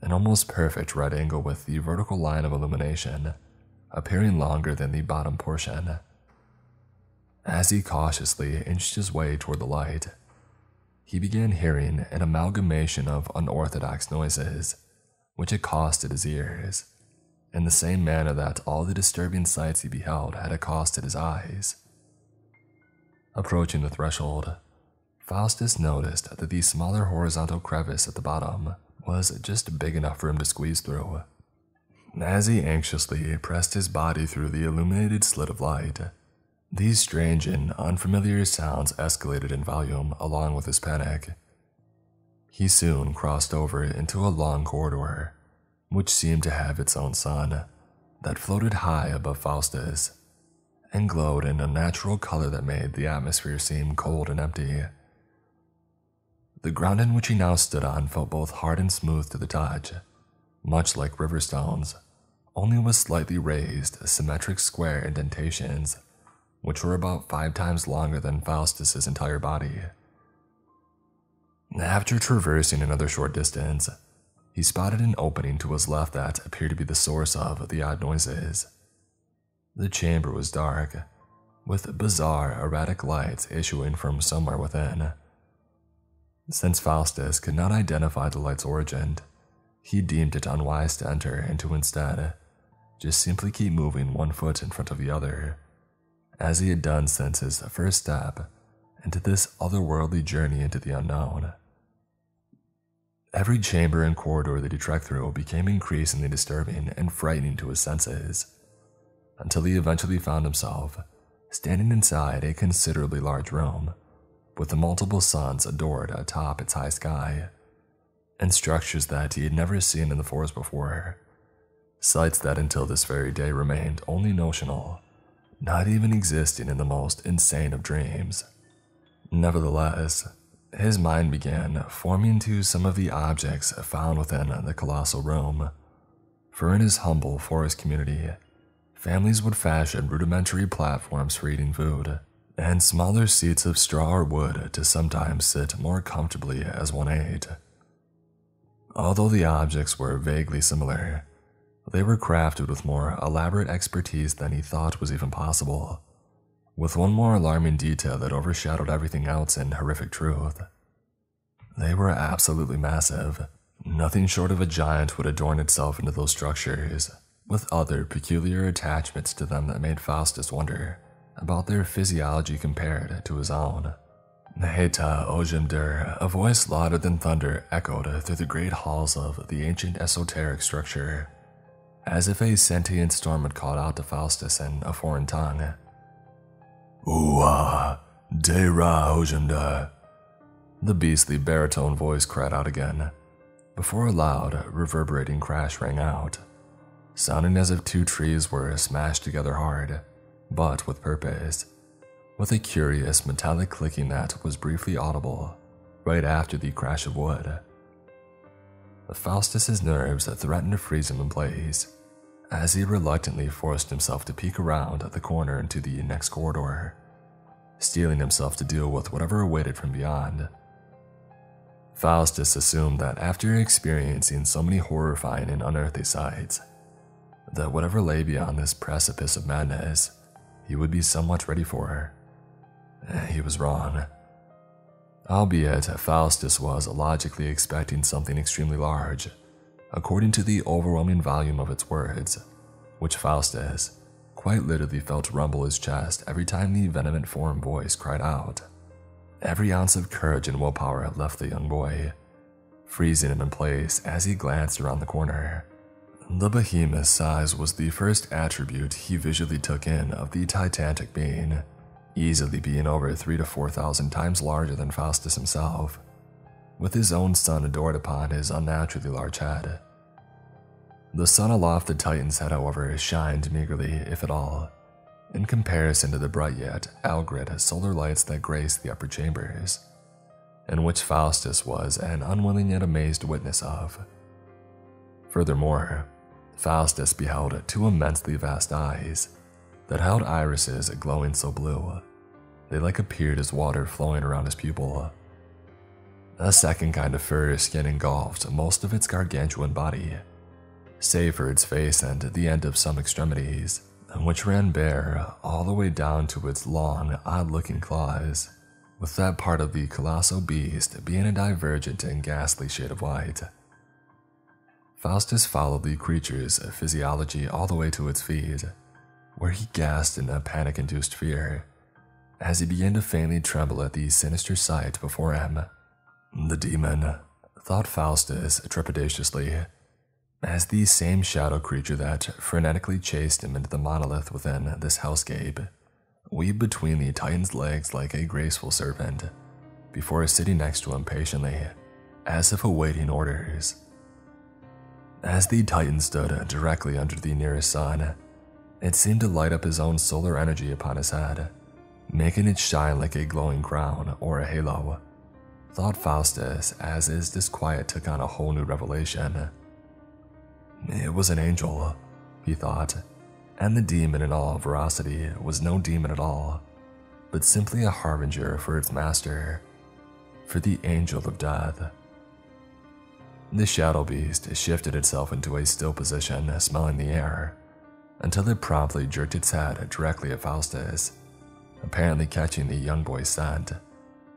An almost perfect right angle with the vertical line of illumination, appearing longer than the bottom portion. As he cautiously inched his way toward the light, he began hearing an amalgamation of unorthodox noises, which accosted his ears, in the same manner that all the disturbing sights he beheld had accosted his eyes. Approaching the threshold, Faustus noticed that the smaller horizontal crevice at the bottom was just big enough for him to squeeze through. As he anxiously pressed his body through the illuminated slit of light, these strange and unfamiliar sounds escalated in volume along with his panic. He soon crossed over into a long corridor, which seemed to have its own sun, that floated high above Faustus, and glowed in a natural color that made the atmosphere seem cold and empty. The ground in which he now stood on felt both hard and smooth to the touch, much like river stones, only with slightly raised, symmetric square indentations, which were about 5 times longer than Faustus's entire body. After traversing another short distance, he spotted an opening to his left that appeared to be the source of the odd noises. The chamber was dark, with bizarre, erratic lights issuing from somewhere within. Since Faustus could not identify the light's origin, he deemed it unwise to enter and to instead just simply keep moving one foot in front of the other, as he had done since his first step into this otherworldly journey into the unknown. Every chamber and corridor that he trekked through became increasingly disturbing and frightening to his senses, until he eventually found himself standing inside a considerably large room, with the multiple suns adored atop its high sky, and structures that he had never seen in the forest before, sights that until this very day remained only notional, not even existing in the most insane of dreams. Nevertheless, his mind began forming to some of the objects found within the colossal room, for in his humble forest community, families would fashion rudimentary platforms for eating food, and smaller seats of straw or wood to sometimes sit more comfortably as one ate. Although the objects were vaguely similar, they were crafted with more elaborate expertise than he thought was even possible, with one more alarming detail that overshadowed everything else in horrific truth. They were absolutely massive. Nothing short of a giant would adorn itself into those structures, with other peculiar attachments to them that made Faustus wonder about their physiology compared to his own. Heta Ojemder, a voice louder than thunder, echoed through the great halls of the ancient esoteric structure, as if a sentient storm had called out to Faustus in a foreign tongue. Uwa, de ra Ojemda, the beastly baritone voice cried out again, before a loud, reverberating crash rang out, sounding as if 2 trees were smashed together hard, but with purpose, with a curious metallic clicking that was briefly audible, right after the crash of wood. Faustus's nerves threatened to freeze him in place, as he reluctantly forced himself to peek around the corner into the next corridor, steeling himself to deal with whatever awaited from beyond. Faustus assumed that after experiencing so many horrifying and unearthly sights, that whatever lay beyond this precipice of madness, he would be somewhat ready for. He was wrong. Albeit, Faustus was logically expecting something extremely large, according to the overwhelming volume of its words, which Faustus quite literally felt rumble his chest every time the vehement foreign voice cried out. Every ounce of courage and willpower left the young boy, freezing him in place as he glanced around the corner. The behemoth's size was the first attribute he visually took in of the titanic being, easily being over 3,000 to 4,000 times larger than Faustus himself, with his own sun adored upon his unnaturally large head. The sun aloft the Titan's head, however, shined meagerly, if at all, in comparison to the bright yet algrid solar lights that graced the upper chambers, and which Faustus was an unwilling yet amazed witness of. Furthermore, Faustus beheld two immensely vast eyes that held irises glowing so blue, they like appeared as water flowing around his pupil. A second kind of furry skin engulfed most of its gargantuan body, save for its face and the end of some extremities, which ran bare all the way down to its long, odd-looking claws, with that part of the colossal beast being a divergent and ghastly shade of white. Faustus followed the creature's physiology all the way to its feet, where he gasped in a panic-induced fear, as he began to faintly tremble at the sinister sight before him. The demon, thought Faustus trepidatiously, as the same shadow creature that frenetically chased him into the monolith within this hellscape weaved between the Titan's legs like a graceful serpent, before sitting next to him patiently, as if awaiting orders. As the Titan stood directly under the nearest sun, it seemed to light up his own solar energy upon his head, making it shine like a glowing crown or a halo, thought Faustus as his disquiet took on a whole new revelation. It was an angel, he thought, and the demon in all veracity was no demon at all, but simply a harbinger for its master, for the angel of death. The shadow beast shifted itself into a still position, smelling the air, until it promptly jerked its head directly at Faustus, apparently catching the young boy's scent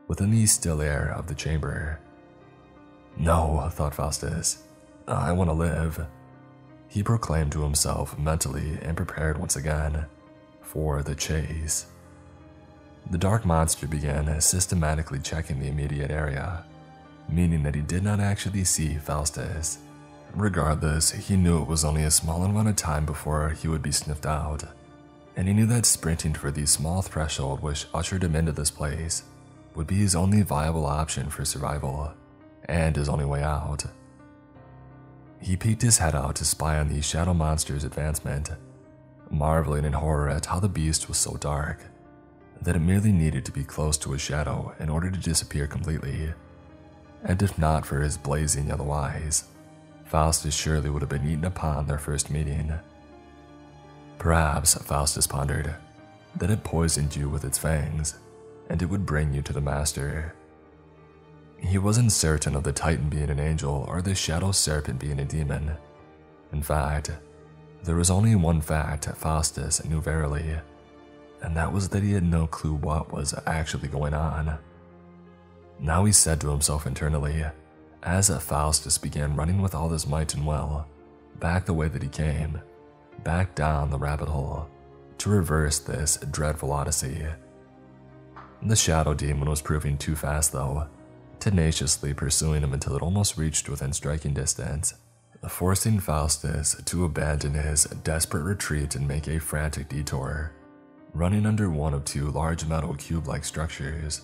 within the still air of the chamber. No, thought Faustus, I want to live, he proclaimed to himself mentally and prepared once again for the chase. The dark monster began systematically checking the immediate area, meaning that he did not actually see Faustus. Regardless, he knew it was only a small amount of time before he would be sniffed out, and he knew that sprinting for the small threshold which ushered him into this place would be his only viable option for survival, and his only way out. He peeked his head out to spy on the shadow monster's advancement, marveling in horror at how the beast was so dark that it merely needed to be close to his shadow in order to disappear completely, and if not for his blazing yellow eyes, Faustus surely would have been eaten upon their first meeting. Perhaps, Faustus pondered, that it poisoned you with its fangs, and it would bring you to the master. He wasn't certain of the Titan being an angel or the shadow serpent being a demon. In fact, there was only one fact Faustus knew verily, and that was that he had no clue what was actually going on. Now he said to himself internally, as Faustus began running with all his might and will, back the way that he came, back down the rabbit hole, to reverse this dreadful odyssey. The shadow demon was proving too fast though, tenaciously pursuing him until it almost reached within striking distance, forcing Faustus to abandon his desperate retreat and make a frantic detour, running under one of two large metal cube-like structures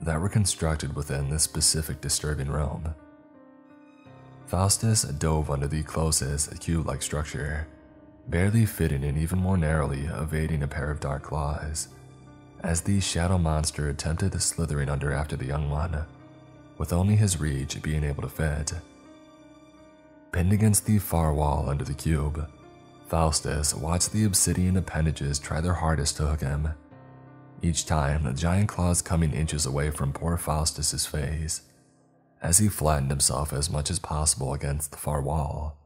that were constructed within this specific disturbing room. Faustus dove under the closest cube-like structure, barely fitting in even more narrowly, evading a pair of dark claws, as the shadow monster attempted slithering under after the young one, with only his reach being able to fit. Pinned against the far wall under the cube, Faustus watched the obsidian appendages try their hardest to hook him, each time the giant claws coming inches away from poor Faustus's face, as he flattened himself as much as possible against the far wall.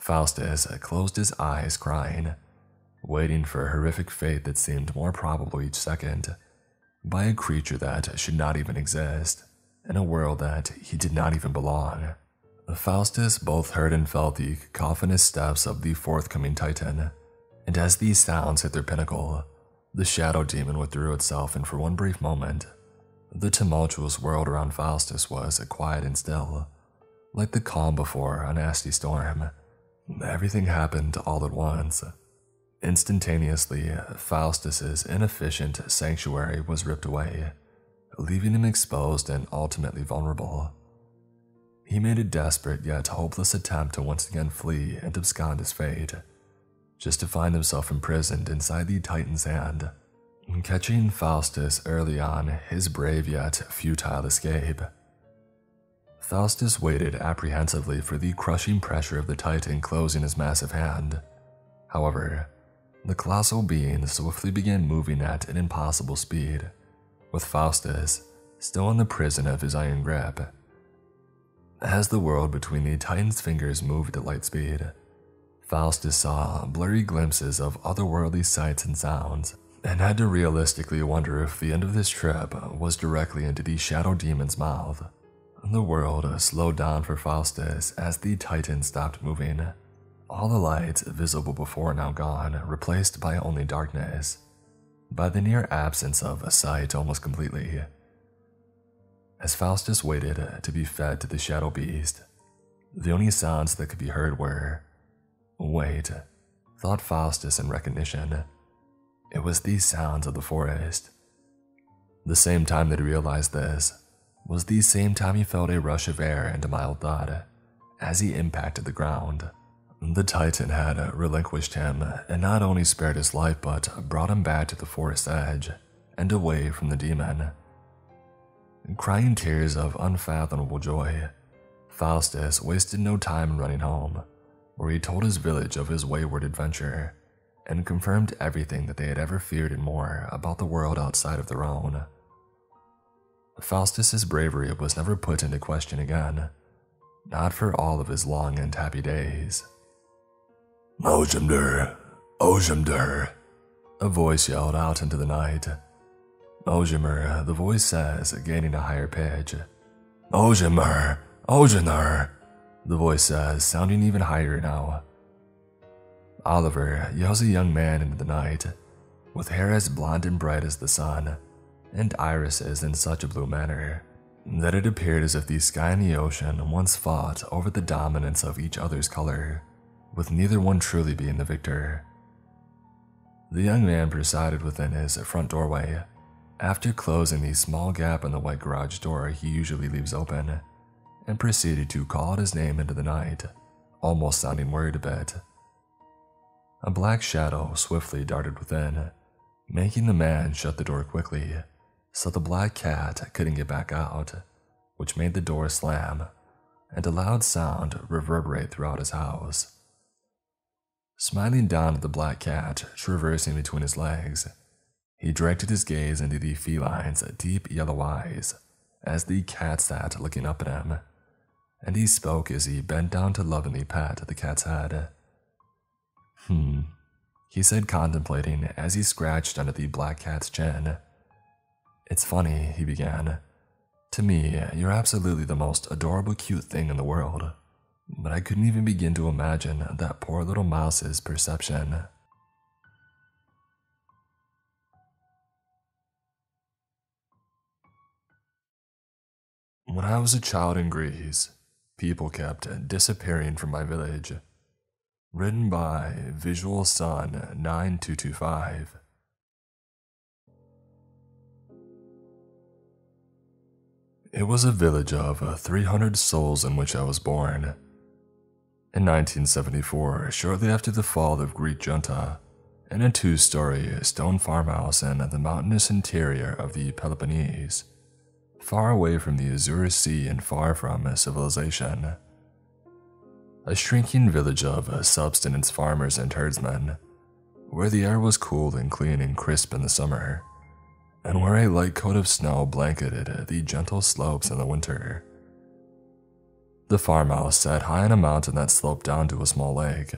Faustus closed his eyes crying, waiting for a horrific fate that seemed more probable each second, by a creature that should not even exist, in a world that he did not even belong. Faustus both heard and felt the cacophonous steps of the forthcoming Titan, and as these sounds hit their pinnacle, the shadow demon withdrew itself and for one brief moment, The tumultuous world around Faustus was quiet and still, like the calm before a nasty storm. Everything happened all at once. Instantaneously, Faustus's inefficient sanctuary was ripped away, leaving him exposed and ultimately vulnerable. He made a desperate yet hopeless attempt to once again flee and abscond his fate, just to find himself imprisoned inside the Titan's hand. Catching Faustus early on his brave yet futile escape. Faustus waited apprehensively for the crushing pressure of the Titan closing his massive hand. However, the colossal being swiftly began moving at an impossible speed, with Faustus still in the prison of his iron grip. As the world between the Titan's fingers moved at light speed, Faustus saw blurry glimpses of otherworldly sights and sounds, and had to realistically wonder if the end of this trip was directly into the shadow demon's mouth. The world slowed down for Faustus as the Titan stopped moving, all the lights visible before now gone, replaced by only darkness, by the near absence of a sight almost completely. As Faustus waited to be fed to the shadow beast, the only sounds that could be heard were, "Wait," thought Faustus in recognition. It was these sounds of the forest. The same time that he realized this was the same time he felt a rush of air and a mild thud as he impacted the ground. The Titan had relinquished him and not only spared his life but brought him back to the forest's edge and away from the demon. Crying tears of unfathomable joy, Faustus wasted no time in running home, where he told his village of his wayward adventure and confirmed everything that they had ever feared and more about the world outside of their own. Faustus's bravery was never put into question again, not for all of his long and happy days. "Ojemder! Ojemder!" a voice yelled out into the night. "Ojemder," the voice says, gaining a higher pitch. "Ojemder! Ojemder!" the voice says, sounding even higher now. Oliver yells a young man into the night, with hair as blonde and bright as the sun, and irises in such a blue manner that it appeared as if the sky and the ocean once fought over the dominance of each other's color, with neither one truly being the victor. The young man presided within his front doorway, after closing the small gap in the white garage door he usually leaves open, and proceeded to call out his name into the night, almost sounding worried a bit. A black shadow swiftly darted within, making the man shut the door quickly, so the black cat couldn't get back out, which made the door slam and a loud sound reverberate throughout his house. Smiling down at the black cat traversing between his legs, he directed his gaze into the feline's deep yellow eyes as the cat sat looking up at him, and he spoke as he bent down to lovingly pat the cat's head. He said, contemplating as he scratched under the black cat's chin. "It's funny," he began. "To me, you're absolutely the most adorable cute thing in the world, but I couldn't even begin to imagine that poor little mouse's perception." When I was a child in Greece, people kept disappearing from my village. Written by Visual Sun 9225. It was a village of 300 souls in which I was born. In 1974, shortly after the fall of Greek junta, in a two-story stone farmhouse in the mountainous interior of the Peloponnese, far away from the Azure Sea and far from civilization. A shrinking village of subsistence farmers and herdsmen, where the air was cool and clean and crisp in the summer, and where a light coat of snow blanketed the gentle slopes in the winter. The farmhouse sat high on a mountain that sloped down to a small lake,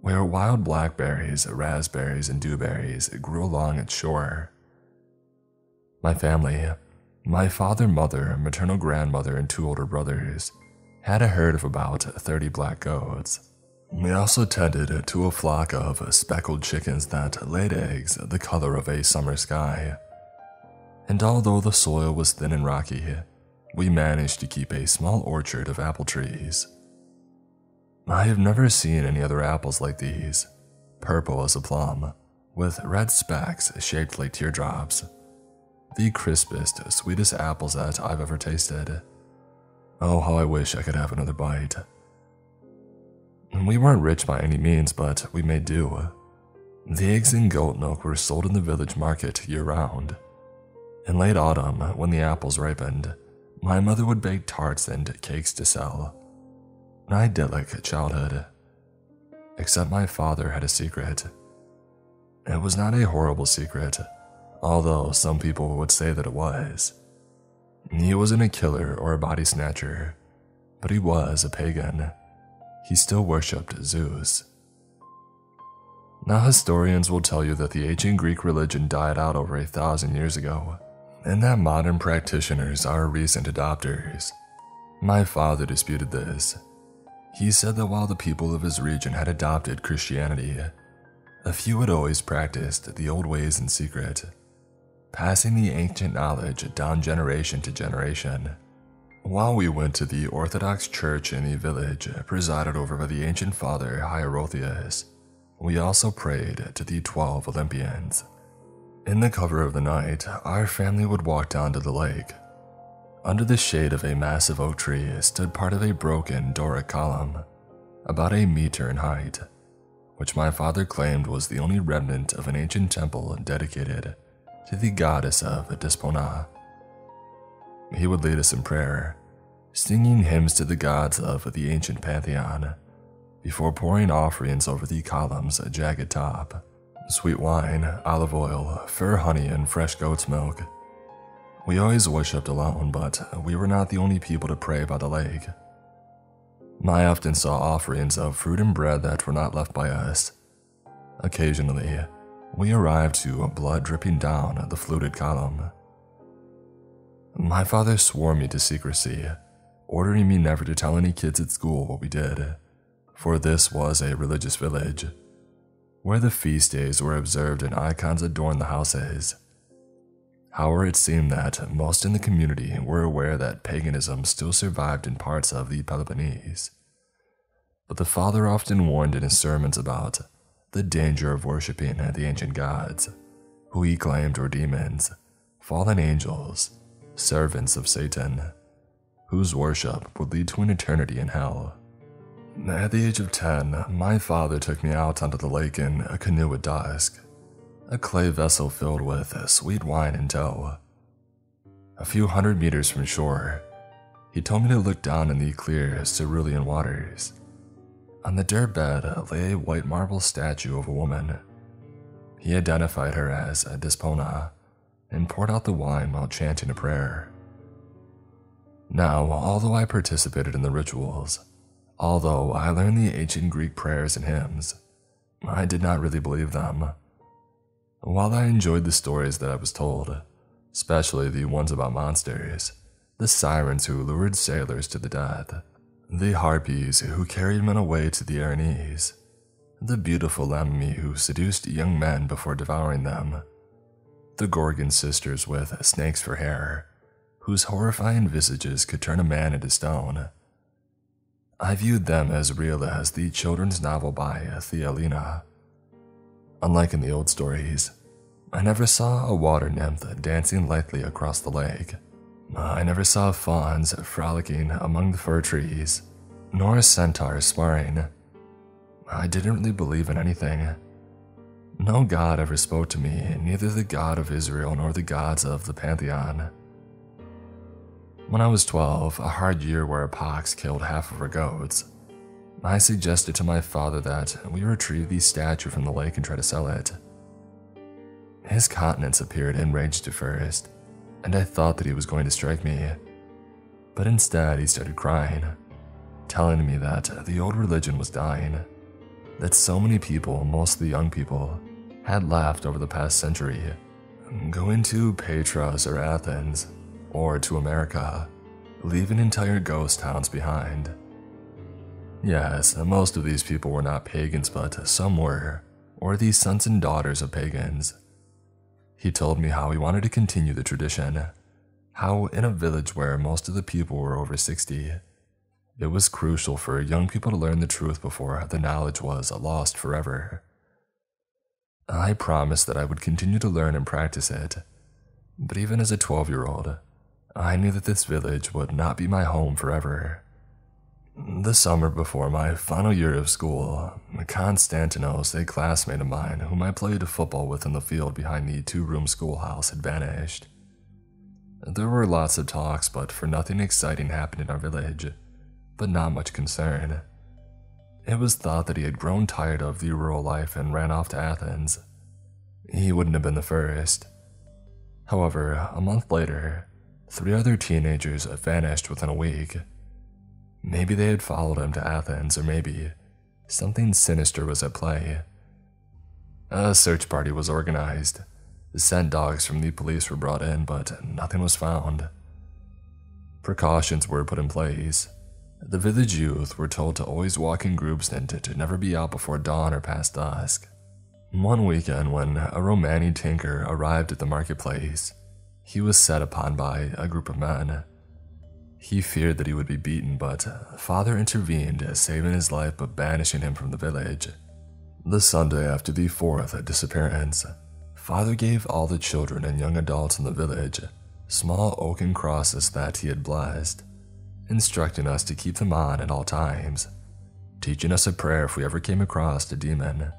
where wild blackberries, raspberries, and dewberries grew along its shore. My family, my father, mother, maternal grandmother, and two older brothers, had a herd of about 30 black goats. We also tended to a flock of speckled chickens that laid eggs the color of a summer sky. and although the soil was thin and rocky, we managed to keep a small orchard of apple trees. I have never seen any other apples like these, purple as a plum, with red specks shaped like teardrops. The crispest, sweetest apples that I've ever tasted. Oh, how I wish I could have another bite. We weren't rich by any means, but we made do. The eggs and goat milk were sold in the village market year-round. In late autumn, when the apples ripened, my mother would bake tarts and cakes to sell. An idyllic childhood. Except my father had a secret. It was not a horrible secret, although some people would say that it was. He wasn't a killer or a body snatcher, but he was a pagan. He still worshipped Zeus. Now historians will tell you that the ancient Greek religion died out over 1,000 years ago, and that modern practitioners are recent adopters. My father disputed this. He said that while the people of his region had adopted Christianity, a few had always practiced the old ways in secret, passing the ancient knowledge down generation to generation. While we went to the Orthodox Church in the village, presided over by the ancient father Hierotheus, we also prayed to the 12 Olympians. In the cover of the night, our family would walk down to the lake. Under the shade of a massive oak tree stood part of a broken Doric column, about a meter in height, which my father claimed was the only remnant of an ancient temple dedicated to the goddess of Despoina. He would lead us in prayer, singing hymns to the gods of the ancient pantheon, before pouring offerings over the column's jagged top. Sweet wine, olive oil, fir honey, and fresh goat's milk. We always worshipped alone, but we were not the only people to pray by the lake. I often saw offerings of fruit and bread that were not left by us. Occasionally, we arrived to blood dripping down the fluted column. My father swore me to secrecy, ordering me never to tell any kids at school what we did, for this was a religious village, where the feast days were observed and icons adorned the houses. However, it seemed that most in the community were aware that paganism still survived in parts of the Peloponnese, but the father often warned in his sermons about the danger of worshipping the ancient gods, who he claimed were demons, fallen angels, servants of Satan, whose worship would lead to an eternity in hell. At the age of 10, my father took me out onto the lake in a canoe at dusk, a clay vessel filled with sweet wine in tow. A few hundred meters from shore, he told me to look down in the clear cerulean waters. On the dirt bed lay a white marble statue of a woman. He identified her as Despoina and poured out the wine while chanting a prayer. Now, although I participated in the rituals, although I learned the ancient Greek prayers and hymns, I did not really believe them. While I enjoyed the stories that I was told, especially the ones about monsters, the sirens who lured sailors to the death, the harpies who carried men away to the Erinyes, the beautiful Lamia who seduced young men before devouring them, the Gorgon sisters with snakes for hair, whose horrifying visages could turn a man into stone, I viewed them as real as the children's novel by Thealina. Unlike in the old stories, I never saw a water nymph dancing lightly across the lake. I never saw fawns frolicking among the fir trees, nor a centaur sparring. I didn't really believe in anything. No god ever spoke to me, neither the god of Israel nor the gods of the pantheon. When I was 12, a hard year where a pox killed half of our goats, I suggested to my father that we retrieve the statue from the lake and try to sell it. His countenance appeared enraged at first, and I thought that he was going to strike me. But instead, he started crying, telling me that the old religion was dying, that so many people, mostly young people, had left over the past century, going to Patras or Athens, or to America, leaving entire ghost towns behind. Yes, most of these people were not pagans, but some were, or the sons and daughters of pagans. He told me how he wanted to continue the tradition, how in a village where most of the people were over 60, it was crucial for young people to learn the truth before the knowledge was lost forever. I promised that I would continue to learn and practice it, but even as a 12-year-old, I knew that this village would not be my home forever. The summer before my final year of school, Konstantinos, a classmate of mine whom I played football with in the field behind the two-room schoolhouse, had vanished. There were lots of talks, but for nothing exciting happened in our village, but not much concern. It was thought that he had grown tired of the rural life and ran off to Athens. He wouldn't have been the first. However, a month later, 3 other teenagers vanished within a week. Maybe they had followed him to Athens, or maybe something sinister was at play. A search party was organized. Scent dogs from the police were brought in, but nothing was found. Precautions were put in place. The village youth were told to always walk in groups and to never be out before dawn or past dusk. One weekend, when a Romani tinker arrived at the marketplace, he was set upon by a group of men. He feared that he would be beaten, but Father intervened, saving his life but banishing him from the village. The Sunday after the 4th disappearance, Father gave all the children and young adults in the village small oaken crosses that he had blessed, instructing us to keep them on at all times, teaching us a prayer if we ever came across a demon,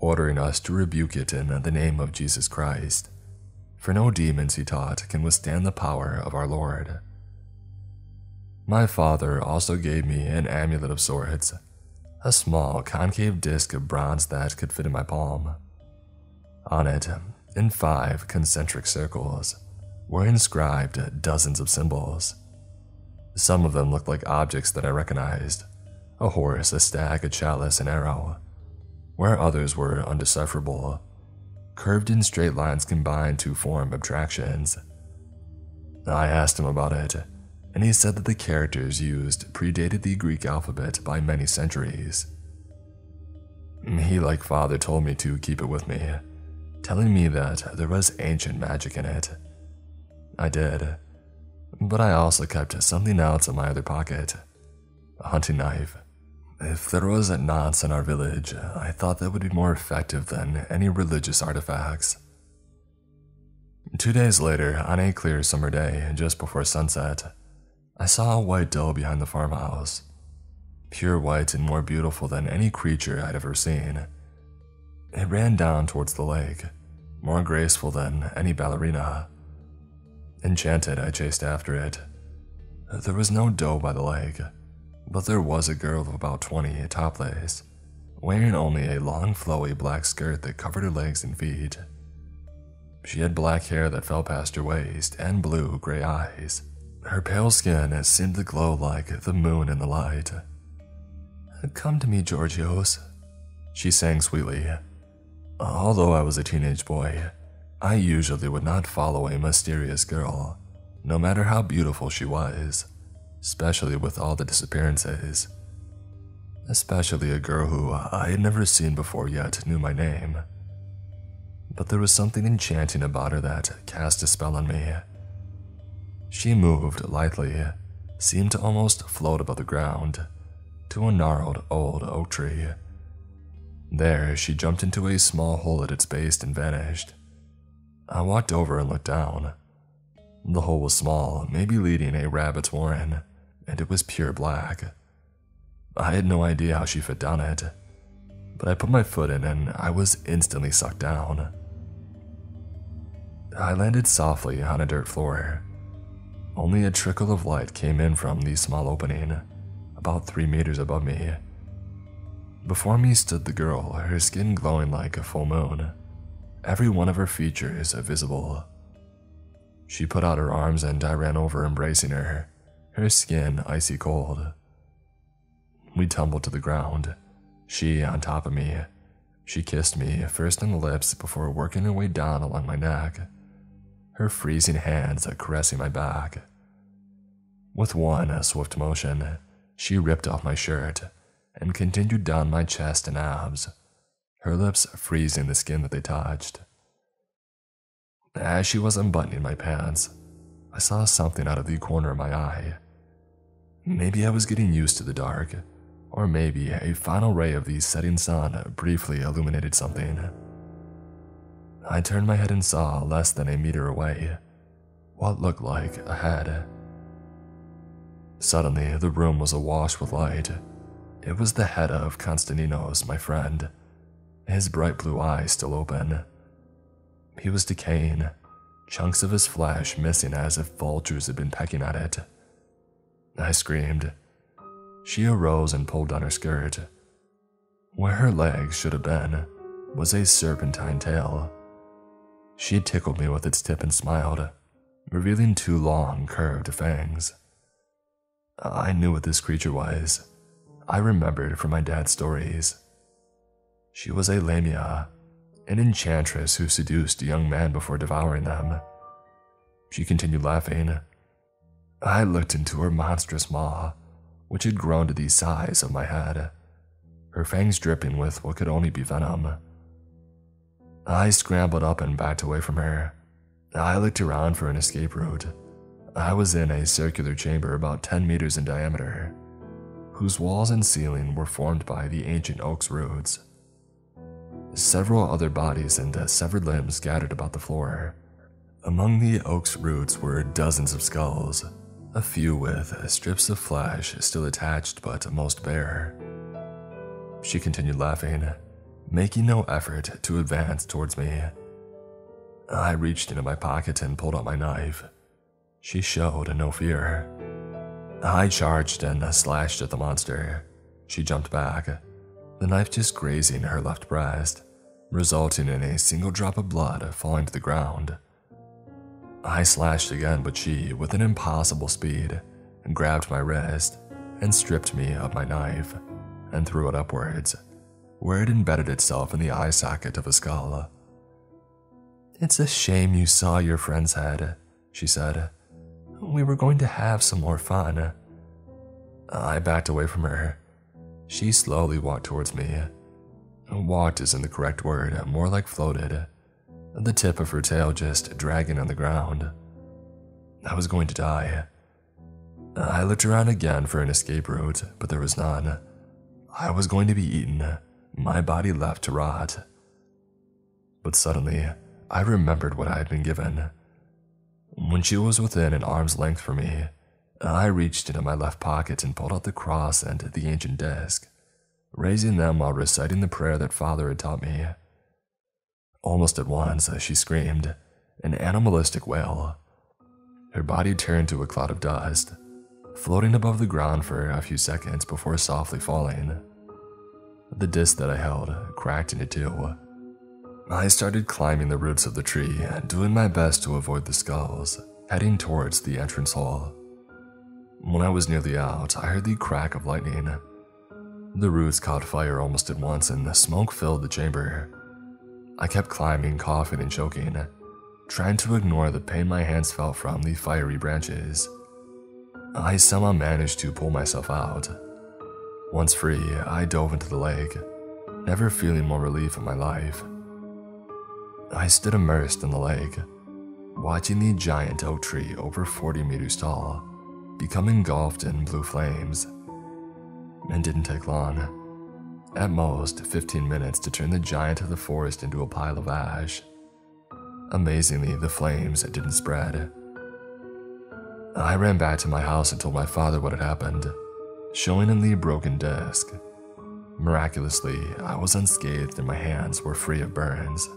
ordering us to rebuke it in the name of Jesus Christ, for no demons, he taught, can withstand the power of our Lord. My father also gave me an amulet of sorts, a small concave disc of bronze that could fit in my palm. On it, in 5 concentric circles, were inscribed dozens of symbols. Some of them looked like objects that I recognized, a horse, a stag, a chalice, an arrow, where others were undecipherable, curved in straight lines combined to form abstractions. I asked him about it, and he said that the characters used predated the Greek alphabet by many centuries. He, like Father, told me to keep it with me, telling me that there was ancient magic in it. I did, but I also kept something else in my other pocket, a hunting knife. If there was a nonce in our village, I thought that would be more effective than any religious artifacts. 2 days later, on a clear summer day, just before sunset, I saw a white doe behind the farmhouse, pure white and more beautiful than any creature I'd ever seen. It ran down towards the lake, more graceful than any ballerina. Enchanted, I chased after it. There was no doe by the lake, but there was a girl of about 20, topless, wearing only a long flowy black skirt that covered her legs and feet. She had black hair that fell past her waist and blue, gray eyes. Her pale skin seemed to glow like the moon in the light. "Come to me, Georgios," she sang sweetly. Although I was a teenage boy, I usually would not follow a mysterious girl, no matter how beautiful she was, especially with all the disappearances. Especially a girl who I had never seen before yet knew my name. But there was something enchanting about her that cast a spell on me. She moved lightly, seemed to almost float above the ground, to a gnarled old oak tree. There, she jumped into a small hole at its base and vanished. I walked over and looked down. The hole was small, maybe leading a rabbit's warren, and it was pure black. I had no idea how she fit down it, but I put my foot in and I was instantly sucked down. I landed softly on a dirt floor. Only a trickle of light came in from the small opening, about 3 meters above me. Before me stood the girl, her skin glowing like a full moon, every one of her features visible. She put out her arms and I ran over, embracing her, her skin icy cold. We tumbled to the ground, she on top of me. She kissed me, first on the lips before working her way down along my neck, her freezing hands caressing my back. With one swift motion, she ripped off my shirt and continued down my chest and abs, her lips freezing the skin that they touched. As she was unbuttoning my pants, I saw something out of the corner of my eye. Maybe I was getting used to the dark, or maybe a final ray of the setting sun briefly illuminated something. I turned my head and saw, less than a meter away, what looked like a head. Suddenly, the room was awash with light. It was the head of Konstantinos, my friend, his bright blue eyes still open. He was decaying, chunks of his flesh missing as if vultures had been pecking at it. I screamed. She arose and pulled down her skirt. Where her legs should have been was a serpentine tail. She tickled me with its tip and smiled, revealing two long, curved fangs. I knew what this creature was. I remembered from my dad's stories. She was a Lamia, an enchantress who seduced a young man before devouring them. She continued laughing. I looked into her monstrous maw, which had grown to the size of my head, her fangs dripping with what could only be venom. I scrambled up and backed away from her. I looked around for an escape route. I was in a circular chamber about 10 meters in diameter, whose walls and ceiling were formed by the ancient oak's roots. Several other bodies and severed limbs scattered about the floor. Among the oak's roots were dozens of skulls, a few with strips of flesh still attached but most bare. She continued laughing, making no effort to advance towards me. I reached into my pocket and pulled out my knife. She showed no fear. I charged and slashed at the monster. She jumped back, the knife just grazing her left breast, resulting in a single drop of blood falling to the ground. I slashed again, but she, with an impossible speed, grabbed my wrist and stripped me of my knife and threw it upwards, where it embedded itself in the eye socket of a skull. "It's a shame you saw your friend's head," she said. "We were going to have some more fun." I backed away from her. She slowly walked towards me. Walked isn't the correct word, more like floated, the tip of her tail just dragging on the ground. I was going to die. I looked around again for an escape route, but there was none. I was going to be eaten, my body left to rot. But suddenly, I remembered what I had been given. When she was within an arm's length from me, I reached into my left pocket and pulled out the cross and the ancient disc, raising them while reciting the prayer that Father had taught me. Almost at once, she screamed, an animalistic wail. Her body turned to a cloud of dust, floating above the ground for a few seconds before softly falling. The disc that I held cracked into two. I started climbing the roots of the tree, doing my best to avoid the skulls, heading towards the entrance hall. When I was nearly out, I heard the crack of lightning. The roots caught fire almost at once and the smoke filled the chamber. I kept climbing, coughing and choking, trying to ignore the pain my hands felt from the fiery branches. I somehow managed to pull myself out. Once free, I dove into the lake, never feeling more relief in my life. I stood immersed in the lake, watching the giant oak tree over 40 meters tall become engulfed in blue flames. It didn't take long. At most, 15 minutes to turn the giant of the forest into a pile of ash. Amazingly, the flames didn't spread. I ran back to my house and told my father what had happened, showing him the broken disc. Miraculously, I was unscathed and my hands were free of burns.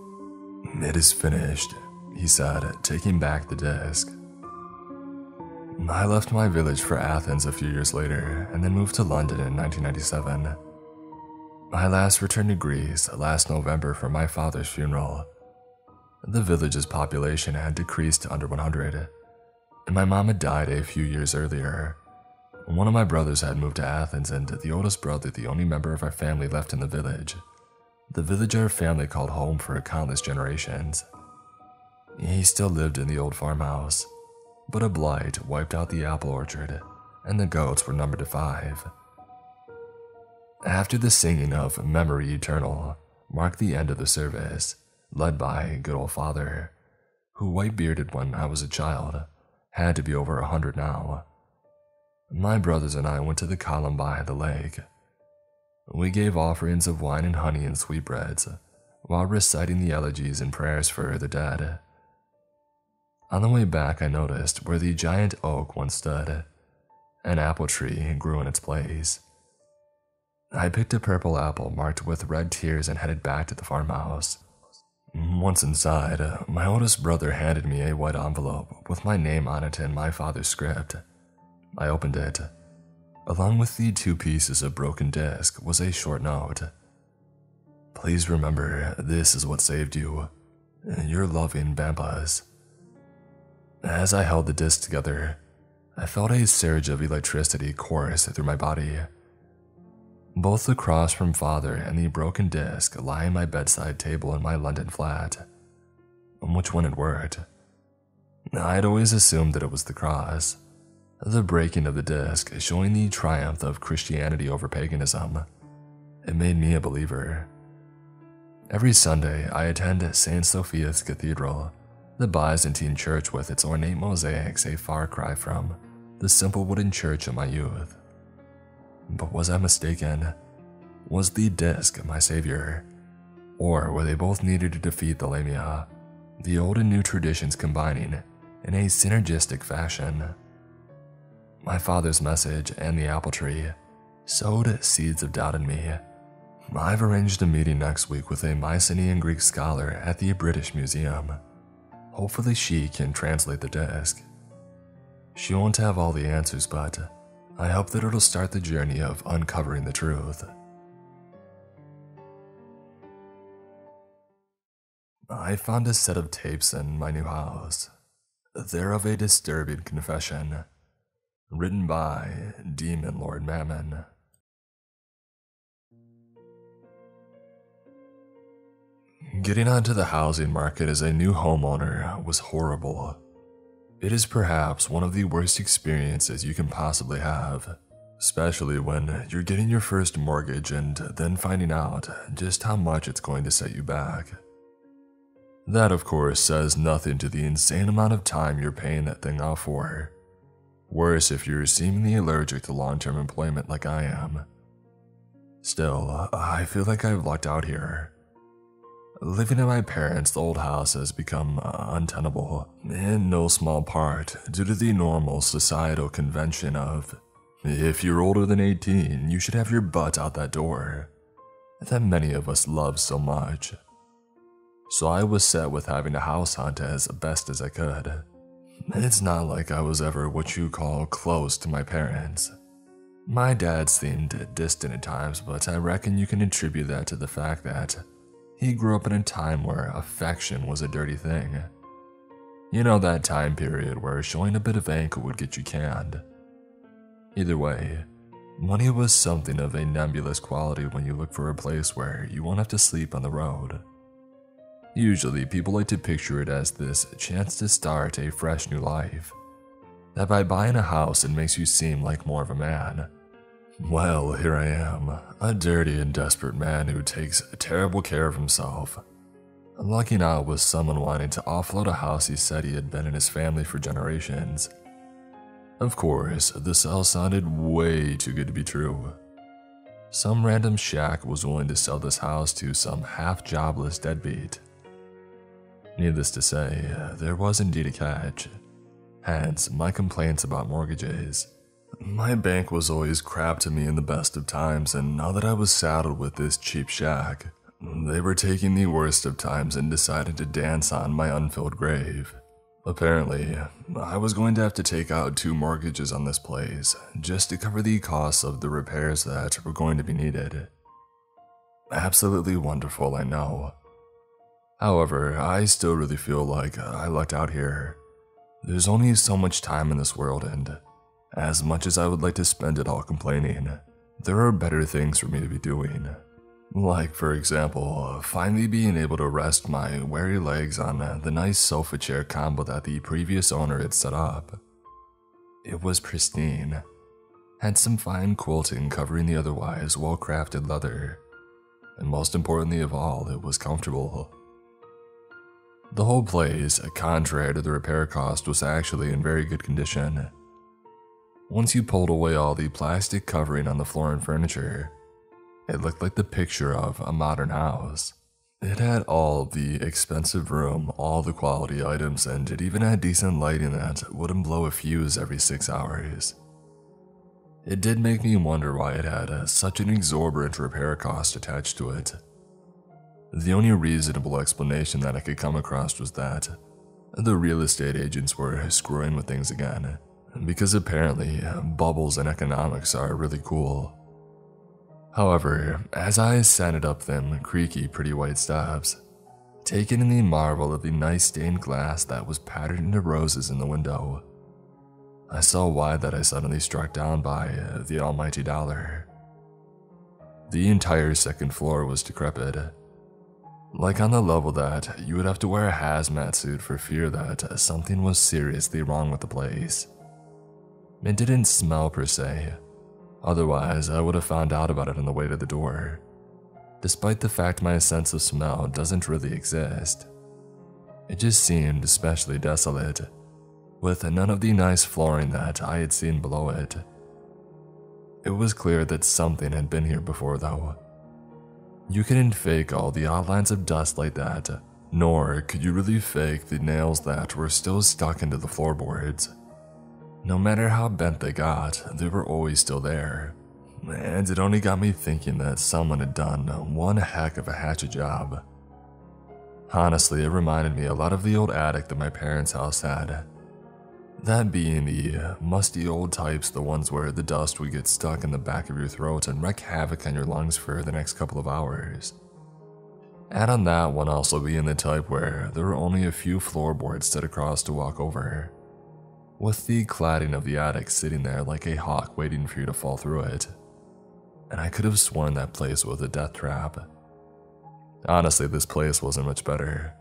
"It is finished," he said, taking back the disc. I left my village for Athens a few years later and then moved to London in 1997. I last returned to Greece last November for my father's funeral. The village's population had decreased to under 100, and my mom had died a few years earlier. One of my brothers had moved to Athens and the oldest brother, the only member of our family left in the village, the village our family called home for countless generations. He still lived in the old farmhouse, but a blight wiped out the apple orchard and the goats were numbered to 5. After the singing of Memory Eternal marked the end of the service, led by good old Father, white-bearded when I was a child, had to be over 100 now. My brothers and I went to the column by the lake. We gave offerings of wine and honey and sweetbreads, while reciting the elegies and prayers for the dead. On the way back I noticed where the giant oak once stood. An apple tree grew in its place. I picked a purple apple marked with red tears and headed back to the farmhouse. Once inside, my oldest brother handed me a white envelope with my name on it and my father's script. I opened it. Along with the two pieces of broken disc was a short note. Please remember, this is what saved you. Your loving Bampas. As I held the disc together, I felt a surge of electricity course through my body. Both the cross from father and the broken disc lie on my bedside table in my London flat. Which one had worked? I'd always assumed that it was the cross. The breaking of the disc showing the triumph of Christianity over paganism. It made me a believer. Every Sunday, I attend St. Sophia's Cathedral, the Byzantine church with its ornate mosaics a far cry from the simple wooden church of my youth. But was I mistaken? Was the disc my savior? Or were they both needed to defeat the Lamia, the old and new traditions combining in a synergistic fashion? My father's message and the apple tree sowed seeds of doubt in me. I've arranged a meeting next week with a Mycenaean Greek scholar at the British Museum. Hopefully she can translate the disc. She won't have all the answers, but I hope that it'll start the journey of uncovering the truth. I found a set of tapes in my new house. They're of a disturbing confession. Written by Demon Lord Mammon. Getting onto the housing market as a new homeowner was horrible. It is perhaps one of the worst experiences you can possibly have, especially when you're getting your first mortgage and then finding out just how much it's going to set you back. That, of course, says nothing to the insane amount of time you're paying that thing off for. Worse if you're seemingly allergic to long-term employment like I am. Still, I feel like I've lucked out here. Living in my parents' old house has become untenable, in no small part due to the normal societal convention of, if you're older than 18, you should have your butt out that door, that many of us love so much. So I was set with having a house hunt as best as I could. It's not like I was ever what you call close to my parents. My dad seemed distant at times, but I reckon you can attribute that to the fact that he grew up in a time where affection was a dirty thing. You know, that time period where showing a bit of ankle would get you canned. Either way, money was something of a nebulous quality when you look for a place where you won't have to sleep on the road. Usually, people like to picture it as this chance to start a fresh new life. That by buying a house, it makes you seem like more of a man. Well, here I am, a dirty and desperate man who takes terrible care of himself. Lucking out with someone wanting to offload a house he said he had been in his family for generations. Of course, the sale sounded way too good to be true. Some random shack was willing to sell this house to some half-jobless deadbeat. Needless to say, there was indeed a catch, hence my complaints about mortgages. My bank was always crap to me in the best of times, and now that I was saddled with this cheap shack, they were taking the worst of times and decided to dance on my unfilled grave. Apparently, I was going to have to take out 2 mortgages on this place, just to cover the costs of the repairs that were going to be needed. Absolutely wonderful, I know. However, I still really feel like I lucked out here. There's only so much time in this world, and as much as I would like to spend it all complaining, there are better things for me to be doing. Like, for example, finally being able to rest my weary legs on the nice sofa chair combo that the previous owner had set up. It was pristine, had some fine quilting covering the otherwise well-crafted leather. And most importantly of all, it was comfortable. The whole place, contrary to the repair cost, was actually in very good condition. Once you pulled away all the plastic covering on the floor and furniture, it looked like the picture of a modern house. It had all the expensive room, all the quality items, and it even had decent lighting that wouldn't blow a fuse every 6 hours. It did make me wonder why it had such an exorbitant repair cost attached to it. The only reasonable explanation that I could come across was that the real estate agents were screwing with things again, because apparently bubbles in economics are really cool. However, as I ascended up them creaky, pretty white steps, taken in the marvel of the nice stained glass that was patterned into roses in the window, I saw why that I suddenly struck down by the almighty dollar. The entire second floor was decrepit, like on the level that you would have to wear a hazmat suit for fear that something was seriously wrong with the place. It didn't smell per se. Otherwise, I would have found out about it on the way to the door, despite the fact my sense of smell doesn't really exist. It just seemed especially desolate, with none of the nice flooring that I had seen below it. It was clear that something had been here before, though. You couldn't fake all the outlines of dust like that, nor could you really fake the nails that were still stuck into the floorboards. No matter how bent they got, they were always still there, and it only got me thinking that someone had done one heck of a hatchet job. Honestly, it reminded me a lot of the old attic that my parents' house had. That being the musty old types, the ones where the dust would get stuck in the back of your throat and wreak havoc on your lungs for the next couple of hours. Add on that one also being the type where there were only a few floorboards set across to walk over, with the cladding of the attic sitting there like a hawk waiting for you to fall through it, and I could have sworn that place was a death trap. Honestly, this place wasn't much better.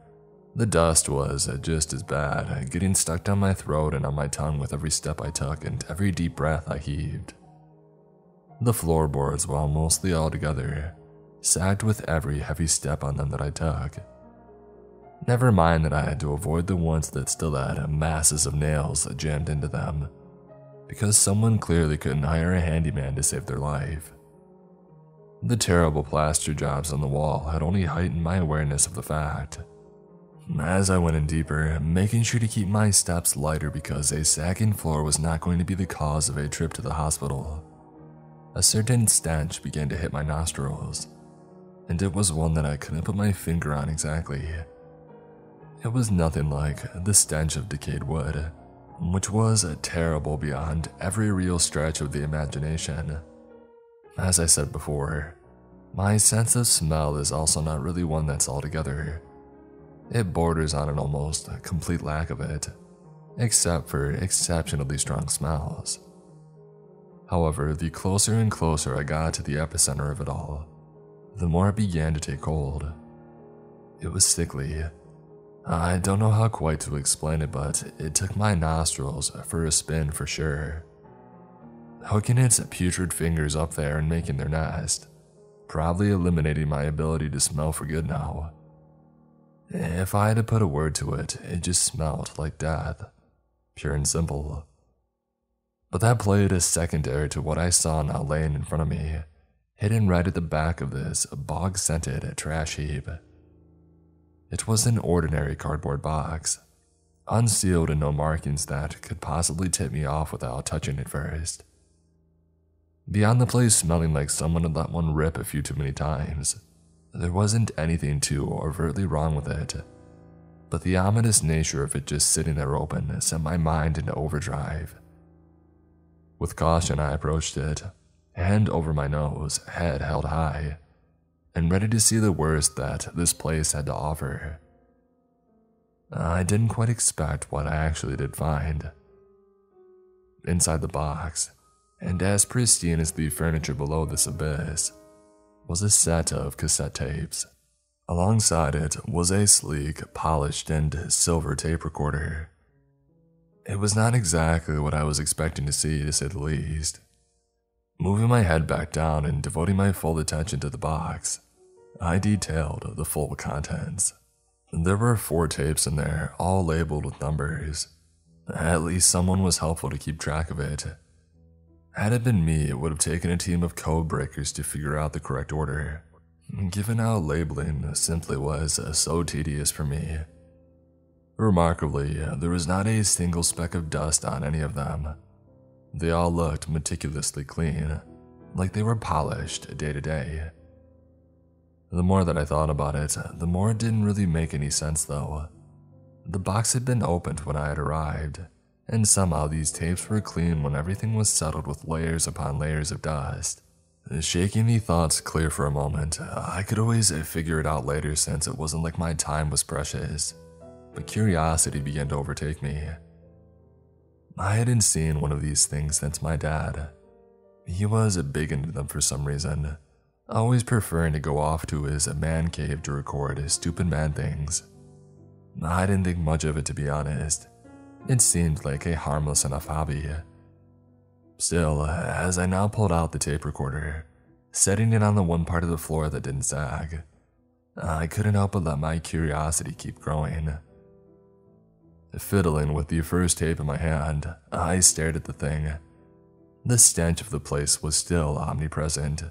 The dust was just as bad, getting stuck down my throat and on my tongue with every step I took and every deep breath I heaved. The floorboards, while mostly all together, sagged with every heavy step on them that I took. Never mind that I had to avoid the ones that still had masses of nails jammed into them, because someone clearly couldn't hire a handyman to save their life. The terrible plaster jobs on the wall had only heightened my awareness of the fact. As I went in deeper, making sure to keep my steps lighter because a sagging floor was not going to be the cause of a trip to the hospital, a certain stench began to hit my nostrils, and it was one that I couldn't put my finger on exactly. It was nothing like the stench of decayed wood, which was terrible beyond every real stretch of the imagination. As I said before, my sense of smell is also not really one that's altogether. It borders on an almost complete lack of it, except for exceptionally strong smells. However, the closer and closer I got to the epicenter of it all, the more it began to take hold. It was sickly. I don't know how quite to explain it, but it took my nostrils for a spin for sure, hooking its putrid fingers up there and making their nest, probably eliminating my ability to smell for good now. If I had to put a word to it, it just smelled like death, pure and simple. But that played as secondary to what I saw now laying in front of me, hidden right at the back of this bog-scented trash heap. It was an ordinary cardboard box, unsealed and no markings that could possibly tip me off without touching it first. Beyond the place smelling like someone had let one rip a few too many times, there wasn't anything too overtly wrong with it, but the ominous nature of it just sitting there open sent my mind into overdrive. With caution, I approached it, hand over my nose, head held high, and ready to see the worst that this place had to offer. I didn't quite expect what I actually did find. Inside the box, and as pristine as the furniture below this abyss, was a set of cassette tapes. Alongside it was a sleek, polished, and silver tape recorder. It was not exactly what I was expecting to see, to say the least. Moving my head back down and devoting my full attention to the box, I detailed the full contents. There were 4 tapes in there, all labeled with numbers. At least someone was helpful to keep track of it. Had it been me, it would have taken a team of code breakers to figure out the correct order, given how labeling simply was so tedious for me. Remarkably, there was not a single speck of dust on any of them. They all looked meticulously clean, like they were polished day to day. The more that I thought about it, the more it didn't really make any sense though. The box had been opened when I had arrived, and somehow these tapes were clean when everything was settled with layers upon layers of dust. Shaking the thoughts clear for a moment, I could always figure it out later since it wasn't like my time was precious, but curiosity began to overtake me. I hadn't seen one of these things since my dad. He was big into them for some reason, always preferring to go off to his man cave to record his stupid man things. I didn't think much of it, to be honest. It seemed like a harmless enough hobby. Still, as I now pulled out the tape recorder, setting it on the one part of the floor that didn't sag, I couldn't help but let my curiosity keep growing. Fiddling with the first tape in my hand, I stared at the thing. The stench of the place was still omnipresent,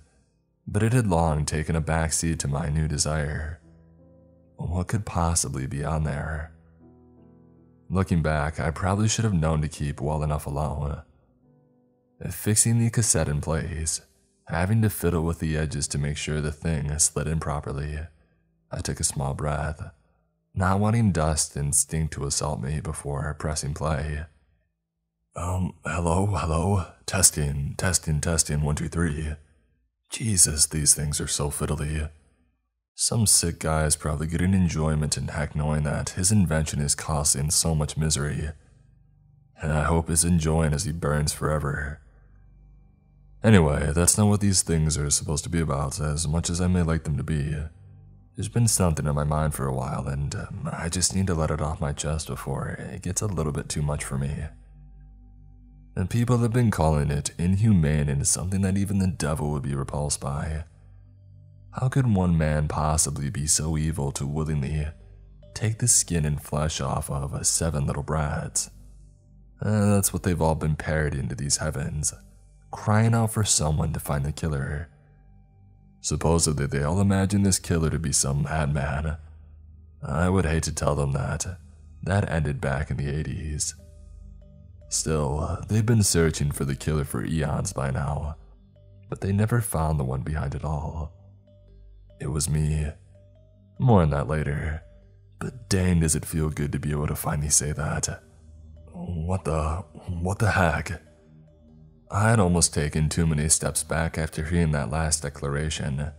but it had long taken a backseat to my new desire. What could possibly be on there? Looking back, I probably should have known to keep well enough alone. Fixing the cassette in place, having to fiddle with the edges to make sure the thing slid in properly, I took a small breath, not wanting dust and stink to assault me before pressing play. Hello, testing, 1, 2, 3. Jesus, these things are so fiddly. Some sick guy is probably getting enjoyment in heck knowing that his invention is causing so much misery, and I hope he's enjoying as he burns forever. Anyway, that's not what these things are supposed to be about, as much as I may like them to be. There's been something in my mind for a while, and I just need to let it off my chest before it gets a little bit too much for me. And people have been calling it inhumane and something that even the devil would be repulsed by. How could one man possibly be so evil to willingly take the skin and flesh off of 7 little brats? That's what they've all been parodying to these heavens, crying out for someone to find the killer. Supposedly, they all imagine this killer to be some madman. I would hate to tell them that. That ended back in the 80s. Still, they've been searching for the killer for eons by now, but they never found the one behind it all. It was me. More on that later, but dang does it feel good to be able to finally say that. What the heck? I had almost taken too many steps back after hearing that last declaration,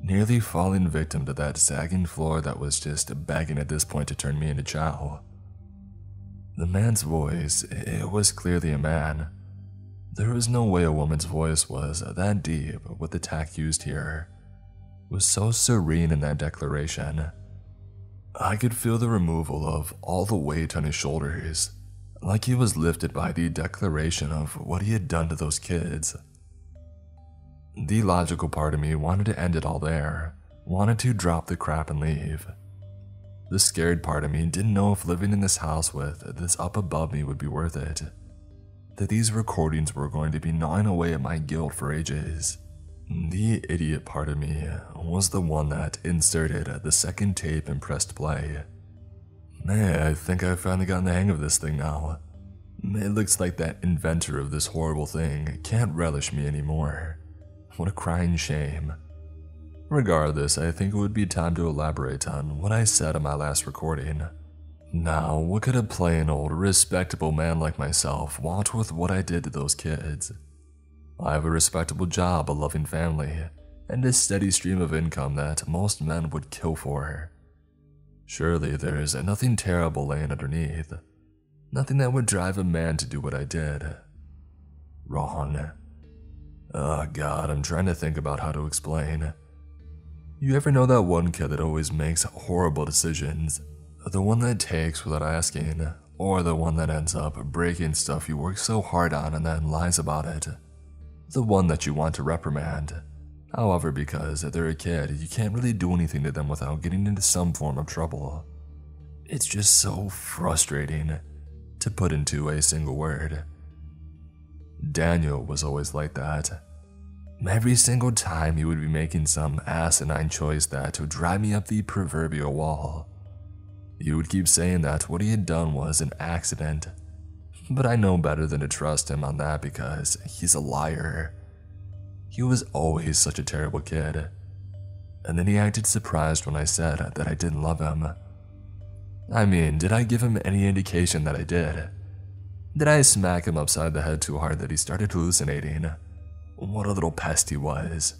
nearly falling victim to that sagging floor that was just begging at this point to turn me into chow. The man's voice, it was clearly a man. There was no way a woman's voice was that deep with the tact used here. It was so serene in that declaration. I could feel the removal of all the weight on his shoulders, like he was lifted by the declaration of what he had done to those kids. The logical part of me wanted to end it all there, wanted to drop the crap and leave. The scared part of me didn't know if living in this house with this up above me would be worth it, that these recordings were going to be gnawing away at my guilt for ages. The idiot part of me was the one that inserted the second tape and pressed play. Man, I think I've finally gotten the hang of this thing now. It looks like that inventor of this horrible thing can't relish me anymore. What a crying shame. Regardless, I think it would be time to elaborate on what I said in my last recording. Now, what could a plain old respectable man like myself want with what I did to those kids? I have a respectable job, a loving family, and a steady stream of income that most men would kill for. Surely there is nothing terrible laying underneath, nothing that would drive a man to do what I did. Wrong. Oh God, I'm trying to think about how to explain. You ever know that one kid that always makes horrible decisions? The one that takes without asking, or the one that ends up breaking stuff you work so hard on and then lies about it. The one that you want to reprimand. However, because they're a kid, you can't really do anything to them without getting into some form of trouble. It's just so frustrating to put into a single word. Daniel was always like that. Every single time he would be making some asinine choice that would drive me up the proverbial wall. He would keep saying that what he had done was an accident, but I know better than to trust him on that because he's a liar. He was always such a terrible kid. And then he acted surprised when I said that I didn't love him. I mean, did I give him any indication that I did? Did I smack him upside the head too hard that he started hallucinating? What a little pest he was.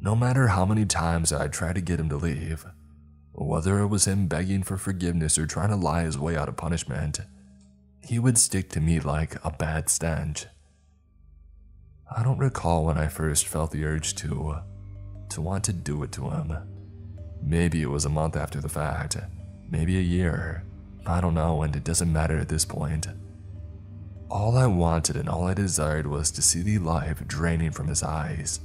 No matter how many times I tried to get him to leave, whether it was him begging for forgiveness or trying to lie his way out of punishment, he would stick to me like a bad stench. I don't recall when I first felt the urge to want to do it to him. Maybe it was a month after the fact, maybe a year, I don't know, and it doesn't matter at this point. All I wanted and all I desired was to see the life draining from his eyes.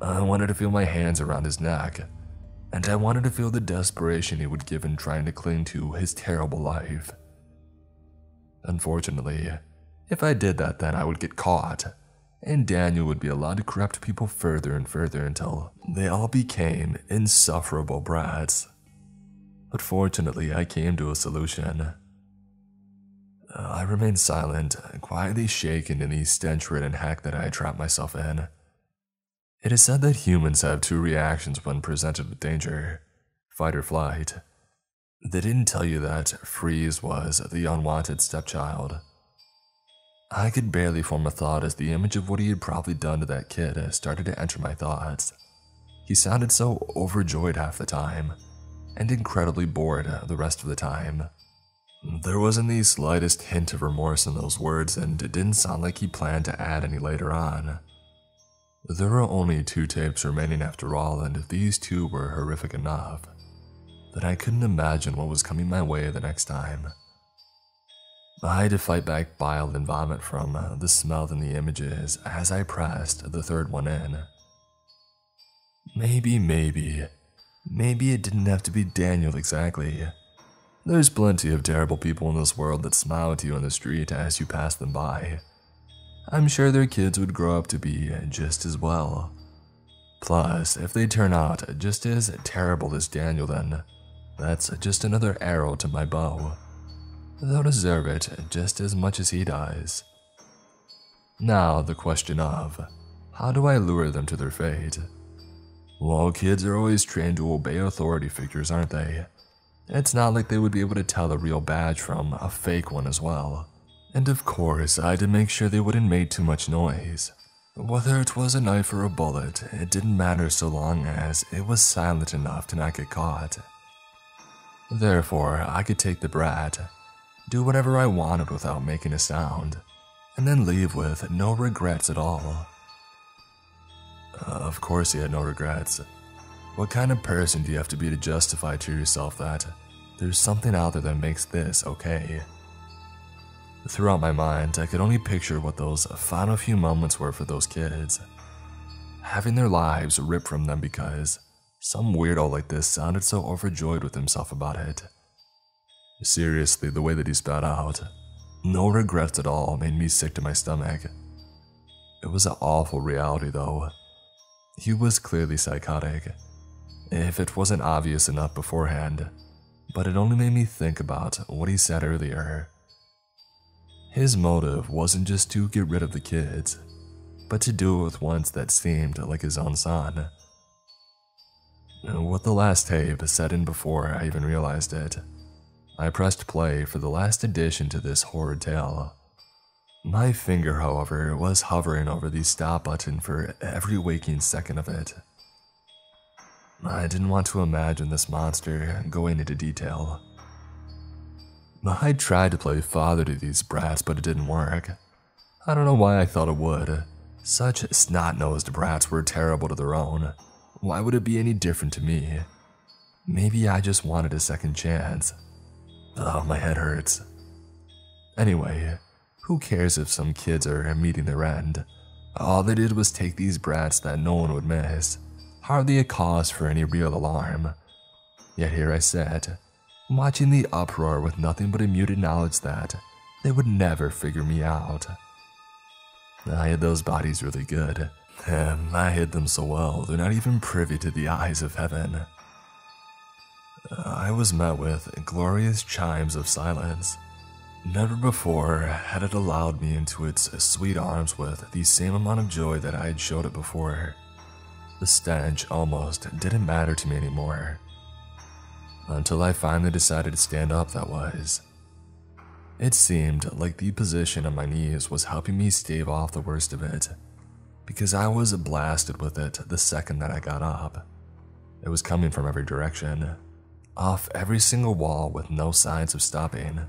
I wanted to feel my hands around his neck, and I wanted to feel the desperation he would give in trying to cling to his terrible life. Unfortunately, if I did that, then I would get caught, and Daniel would be allowed to corrupt people further and further until they all became insufferable brats. But fortunately, I came to a solution. I remained silent, quietly shaken in the stench-ridden hack that I had trapped myself in. It is said that humans have two reactions when presented with danger: fight or flight. They didn't tell you that Freeze was the unwanted stepchild. I could barely form a thought as the image of what he had probably done to that kid started to enter my thoughts. He sounded so overjoyed half the time, and incredibly bored the rest of the time. There wasn't the slightest hint of remorse in those words, and it didn't sound like he planned to add any later on. There were only two tapes remaining after all, and if these two were horrific enough, then I couldn't imagine what was coming my way the next time. I had to fight back bile and vomit from the smell and the images as I pressed the third one in. Maybe it didn't have to be Daniel exactly. There's plenty of terrible people in this world that smile at you on the street as you pass them by. I'm sure their kids would grow up to be just as well. Plus, if they turn out just as terrible as Daniel, then that's just another arrow to my bow. They'll deserve it just as much as he does. Now the question of, how do I lure them to their fate? Well, kids are always trained to obey authority figures, aren't they? It's not like they would be able to tell a real badge from a fake one as well. And of course, I had to make sure they wouldn't make too much noise. Whether it was a knife or a bullet, it didn't matter so long as it was silent enough to not get caught. Therefore, I could take the brat, do whatever I wanted without making a sound, and then leave with no regrets at all. Of course he had no regrets. What kind of person do you have to be to justify to yourself that there's something out there that makes this okay? Throughout my mind, I could only picture what those final few moments were for those kids. Having their lives ripped from them because some weirdo like this sounded so overjoyed with himself about it. Seriously, the way that he spat out, no regrets at all, made me sick to my stomach. It was an awful reality though. He was clearly psychotic, if it wasn't obvious enough beforehand, but it only made me think about what he said earlier. His motive wasn't just to get rid of the kids, but to do it with ones that seemed like his own son. What the last tape set in before I even realized it, I pressed play for the last addition to this horrid tale. My finger, however, was hovering over the stop button for every waking second of it. I didn't want to imagine this monster going into detail. I tried to play father to these brats, but it didn't work. I don't know why I thought it would. Such snot-nosed brats were terrible to their own. Why would it be any different to me? Maybe I just wanted a second chance. Oh, my head hurts. Anyway, who cares if some kids are meeting their end? All they did was take these brats that no one would miss. Hardly a cause for any real alarm. Yet here I sat, watching the uproar with nothing but a muted knowledge that they would never figure me out. I hid those bodies really good. I hid them so well they're not even privy to the eyes of heaven. I was met with glorious chimes of silence. Never before had it allowed me into its sweet arms with the same amount of joy that I had showed it before. The stench almost didn't matter to me anymore. Until I finally decided to stand up, that was. It seemed like the position on my knees was helping me stave off the worst of it, because I was blasted with it the second that I got up. It was coming from every direction, off every single wall with no signs of stopping,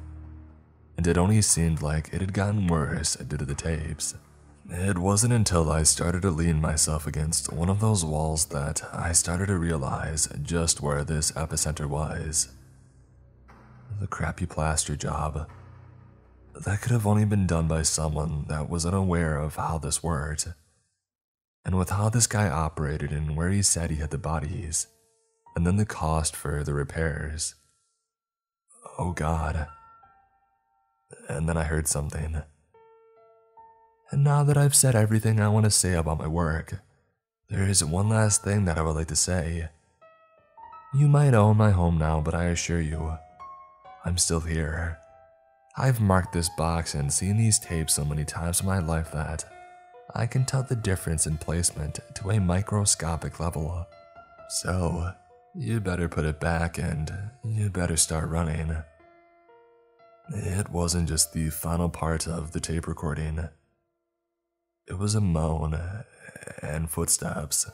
and it only seemed like it had gotten worse due to the tapes. It wasn't until I started to lean myself against one of those walls that I started to realize just where this epicenter was. The crappy plaster job. That could have only been done by someone that was unaware of how this worked. And with how this guy operated and where he said he had the bodies, and then the cost for the repairs. Oh God. And then I heard something. And now that I've said everything I want to say about my work, there is one last thing that I would like to say. You might own my home now, but I assure you, I'm still here. I've marked this box and seen these tapes so many times in my life that I can tell the difference in placement to a microscopic level. So, you better put it back and you better start running. It wasn't just the final part of the tape recording. It was a moan and footsteps.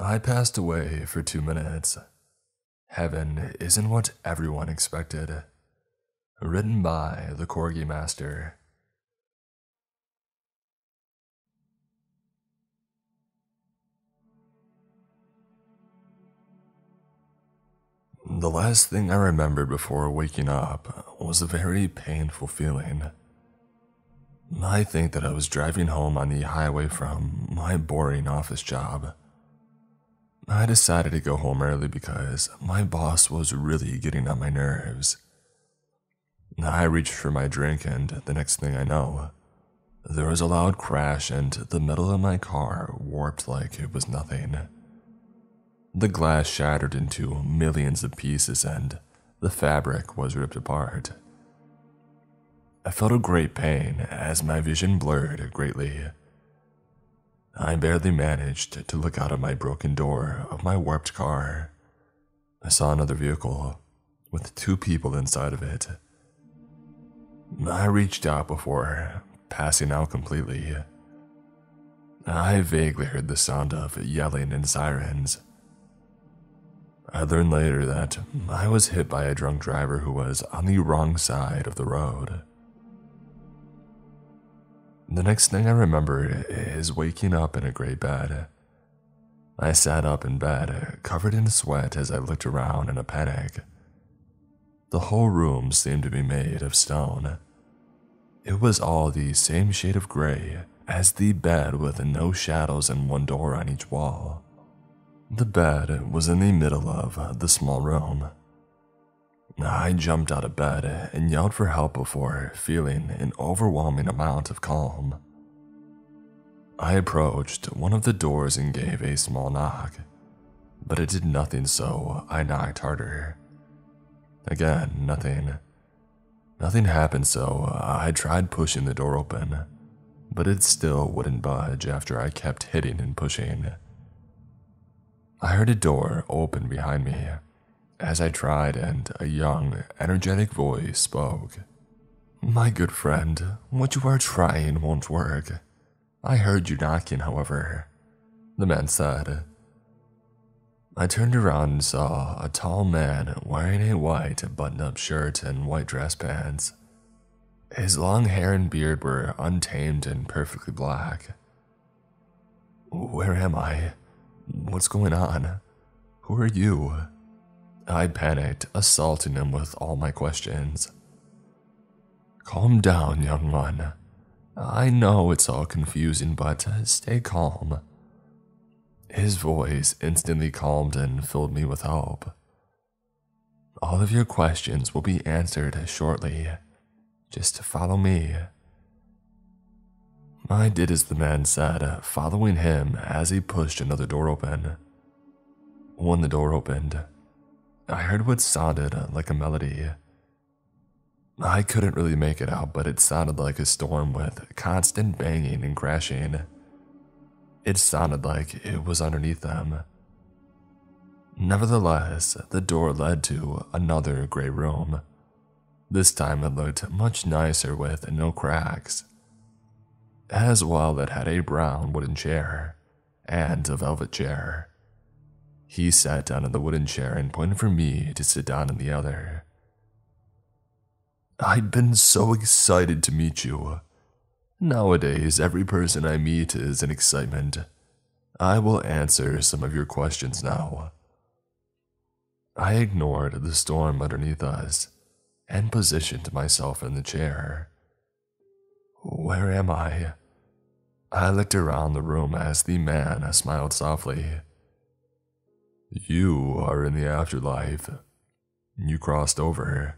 I passed away for 2 minutes. Heaven isn't what everyone expected. Written by the Corgi Master. The last thing I remembered before waking up was a very painful feeling. I think that I was driving home on the highway from my boring office job. I decided to go home early because my boss was really getting on my nerves. I reached for my drink and the next thing I know, there was a loud crash and the metal of my car warped like it was nothing. The glass shattered into millions of pieces and the fabric was ripped apart. I felt a great pain as my vision blurred greatly. I barely managed to look out of my broken door of my warped car. I saw another vehicle with 2 people inside of it. I reached out before passing out completely. I vaguely heard the sound of yelling and sirens. I learned later that I was hit by a drunk driver who was on the wrong side of the road. The next thing I remember is waking up in a gray bed. I sat up in bed, covered in sweat as I looked around in a panic. The whole room seemed to be made of stone. It was all the same shade of gray as the bed with no shadows and one door on each wall. The bed was in the middle of the small room. I jumped out of bed and yelled for help before feeling an overwhelming amount of calm. I approached one of the doors and gave a small knock, but it did nothing, so I knocked harder. Again, nothing. Nothing happened, so I tried pushing the door open, but it still wouldn't budge after I kept hitting and pushing. I heard a door open behind me as I tried, and a young, energetic voice spoke. "My good friend, what you are trying won't work. I heard you knocking, however," the man said. I turned around and saw a tall man wearing a white button-up shirt and white dress pants. His long hair and beard were untamed and perfectly black. "Where am I? What's going on? Who are you?" I panicked, assaulting him with all my questions. "Calm down, young one. I know it's all confusing, but stay calm. His voice instantly calmed and filled me with hope. All of your questions will be answered shortly. Just follow me. I did as the man said, following him as he pushed another door open. When the door opened, I heard what sounded like a melody. I couldn't really make it out, but it sounded like a storm with constant banging and crashing. It sounded like it was underneath them. Nevertheless, the door led to another gray room. This time it looked much nicer with no cracks. As well, it had a brown wooden chair and a velvet chair. He sat down in the wooden chair and pointed for me to sit down in the other. I'd been so excited to meet you. Nowadays, every person I meet is an excitement. I will answer some of your questions now. I ignored the storm underneath us and positioned myself in the chair. Where am I? I looked around the room as the man smiled softly. You are in the afterlife. You crossed over.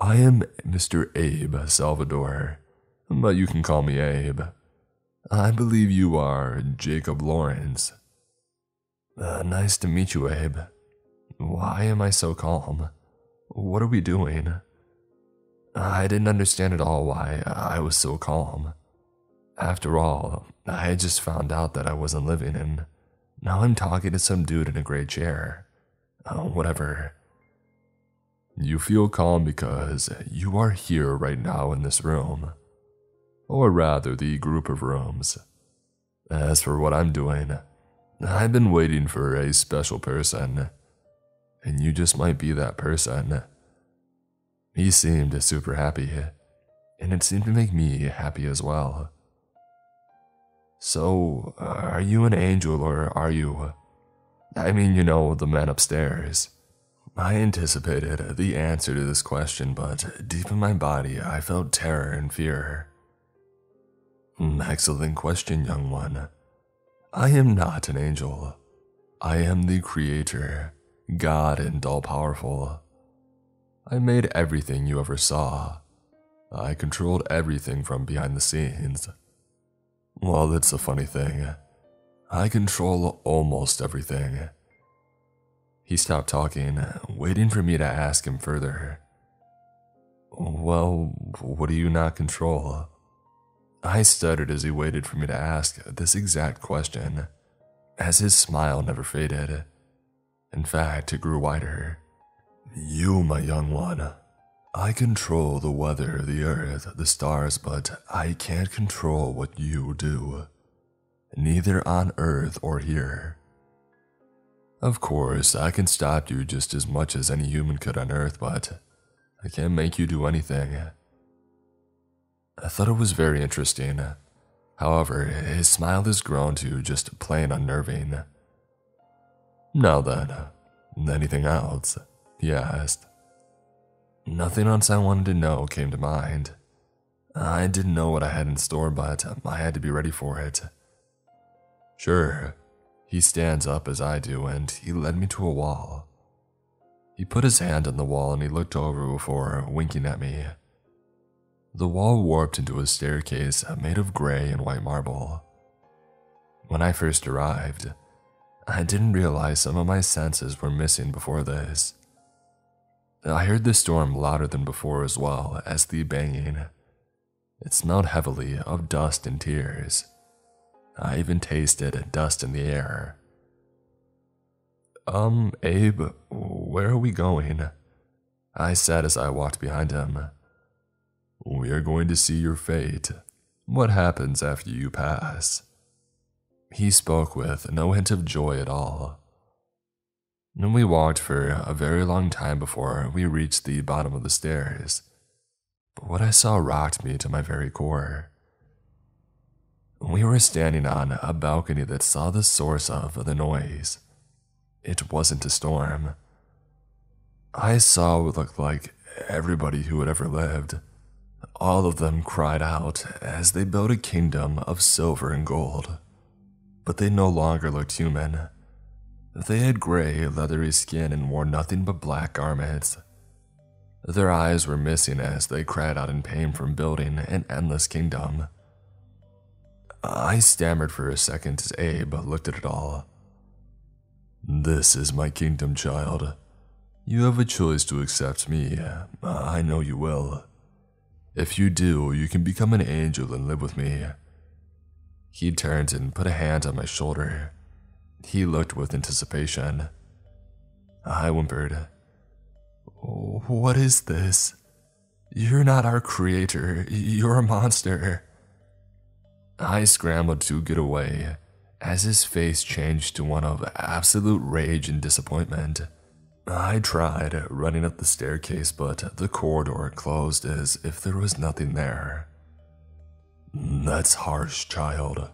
I am Mr. Abe Salvador, but you can call me Abe. I believe you are Jacob Lawrence. Nice to meet you, Abe. Why am I so calm? What are we doing? I didn't understand at all why I was so calm. After all, I had just found out that I wasn't living and now I'm talking to some dude in a gray chair. Oh, whatever. You feel calm because you are here right now in this room. Or rather, the group of rooms. As for what I'm doing, I've been waiting for a special person. And you just might be that person. He seemed super happy. And it seemed to make me happy as well. So, are you an angel or are you? I mean, you know, the man upstairs. I anticipated the answer to this question, but deep in my body, I felt terror and fear. Excellent question, young one. I am not an angel. I am the creator, God and all-powerful. I made everything you ever saw. I controlled everything from behind the scenes. Well, that's a funny thing. I control almost everything. He stopped talking, waiting for me to ask him further. Well, what do you not control? I stuttered as he waited for me to ask this exact question, as his smile never faded. In fact, it grew wider. You, my young one. I control the weather, the earth, the stars, but I can't control what you do. Neither on earth or here. Of course, I can stop you just as much as any human could on earth, but I can't make you do anything. I thought it was very interesting. However, his smile has grown to just plain unnerving. Now then, anything else? He asked. Nothing else I wanted to know came to mind. I didn't know what I had in store, but I had to be ready for it. Sure. He stands up as I do, and he led me to a wall. He put his hand on the wall and he looked over before winking at me. The wall warped into a staircase made of gray and white marble. When I first arrived, I didn't realize some of my senses were missing before this. I heard the storm louder than before as well as the banging. It smelled heavily of dust and tears. I even tasted dust in the air. Abe, where are we going? I said as I walked behind him. We are going to see your fate. What happens after you pass? He spoke with no hint of joy at all. And we walked for a very long time before we reached the bottom of the stairs, but what I saw rocked me to my very core. We were standing on a balcony that saw the source of the noise. It wasn't a storm. I saw what looked like everybody who had ever lived. All of them cried out as they built a kingdom of silver and gold. but they no longer looked human. They had gray, leathery skin and wore nothing but black garments. Their eyes were missing as they cried out in pain from building an endless kingdom. I stammered for a second as Abe looked at it all. "This is my kingdom, child. You have a choice to accept me. I know you will. If you do, you can become an angel and live with me." He turned and put a hand on my shoulder. He looked with anticipation. I whimpered. "What is this? You're not our creator. You're a monster." I scrambled to get away as his face changed to one of absolute rage and disappointment. I tried running up the staircase, but the corridor closed as if there was nothing there. "That's harsh, child."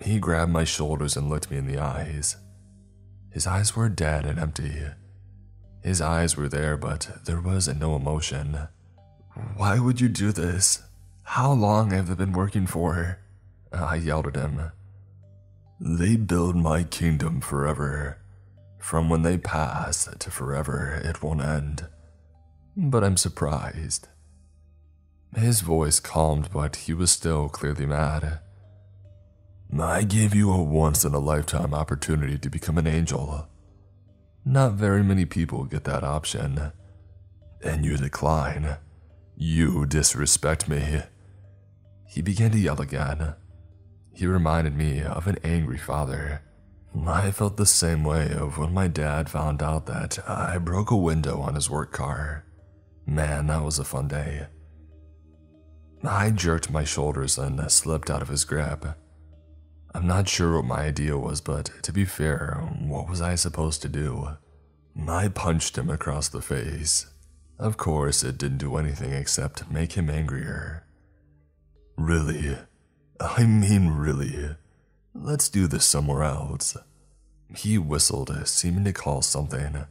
He grabbed my shoulders and looked me in the eyes. His eyes were dead and empty. His eyes were there, but there was no emotion. "Why would you do this? How long have they been working for?" I yelled at him. "They build my kingdom forever. From when they pass to forever, it won't end. But I'm surprised." His voice calmed, but he was still clearly mad. "I gave you a once-in-a-lifetime opportunity to become an angel. Not very many people get that option. And you decline. You disrespect me." He began to yell again. He reminded me of an angry father. I felt the same way of when my dad found out that I broke a window on his work car. Man, that was a fun day. I jerked my shoulders and slipped out of his grip. I'm not sure what my idea was, but to be fair, what was I supposed to do? I punched him across the face. Of course, it didn't do anything except make him angrier. "Really? I mean really. Let's do this somewhere else." He whistled, seeming to call something.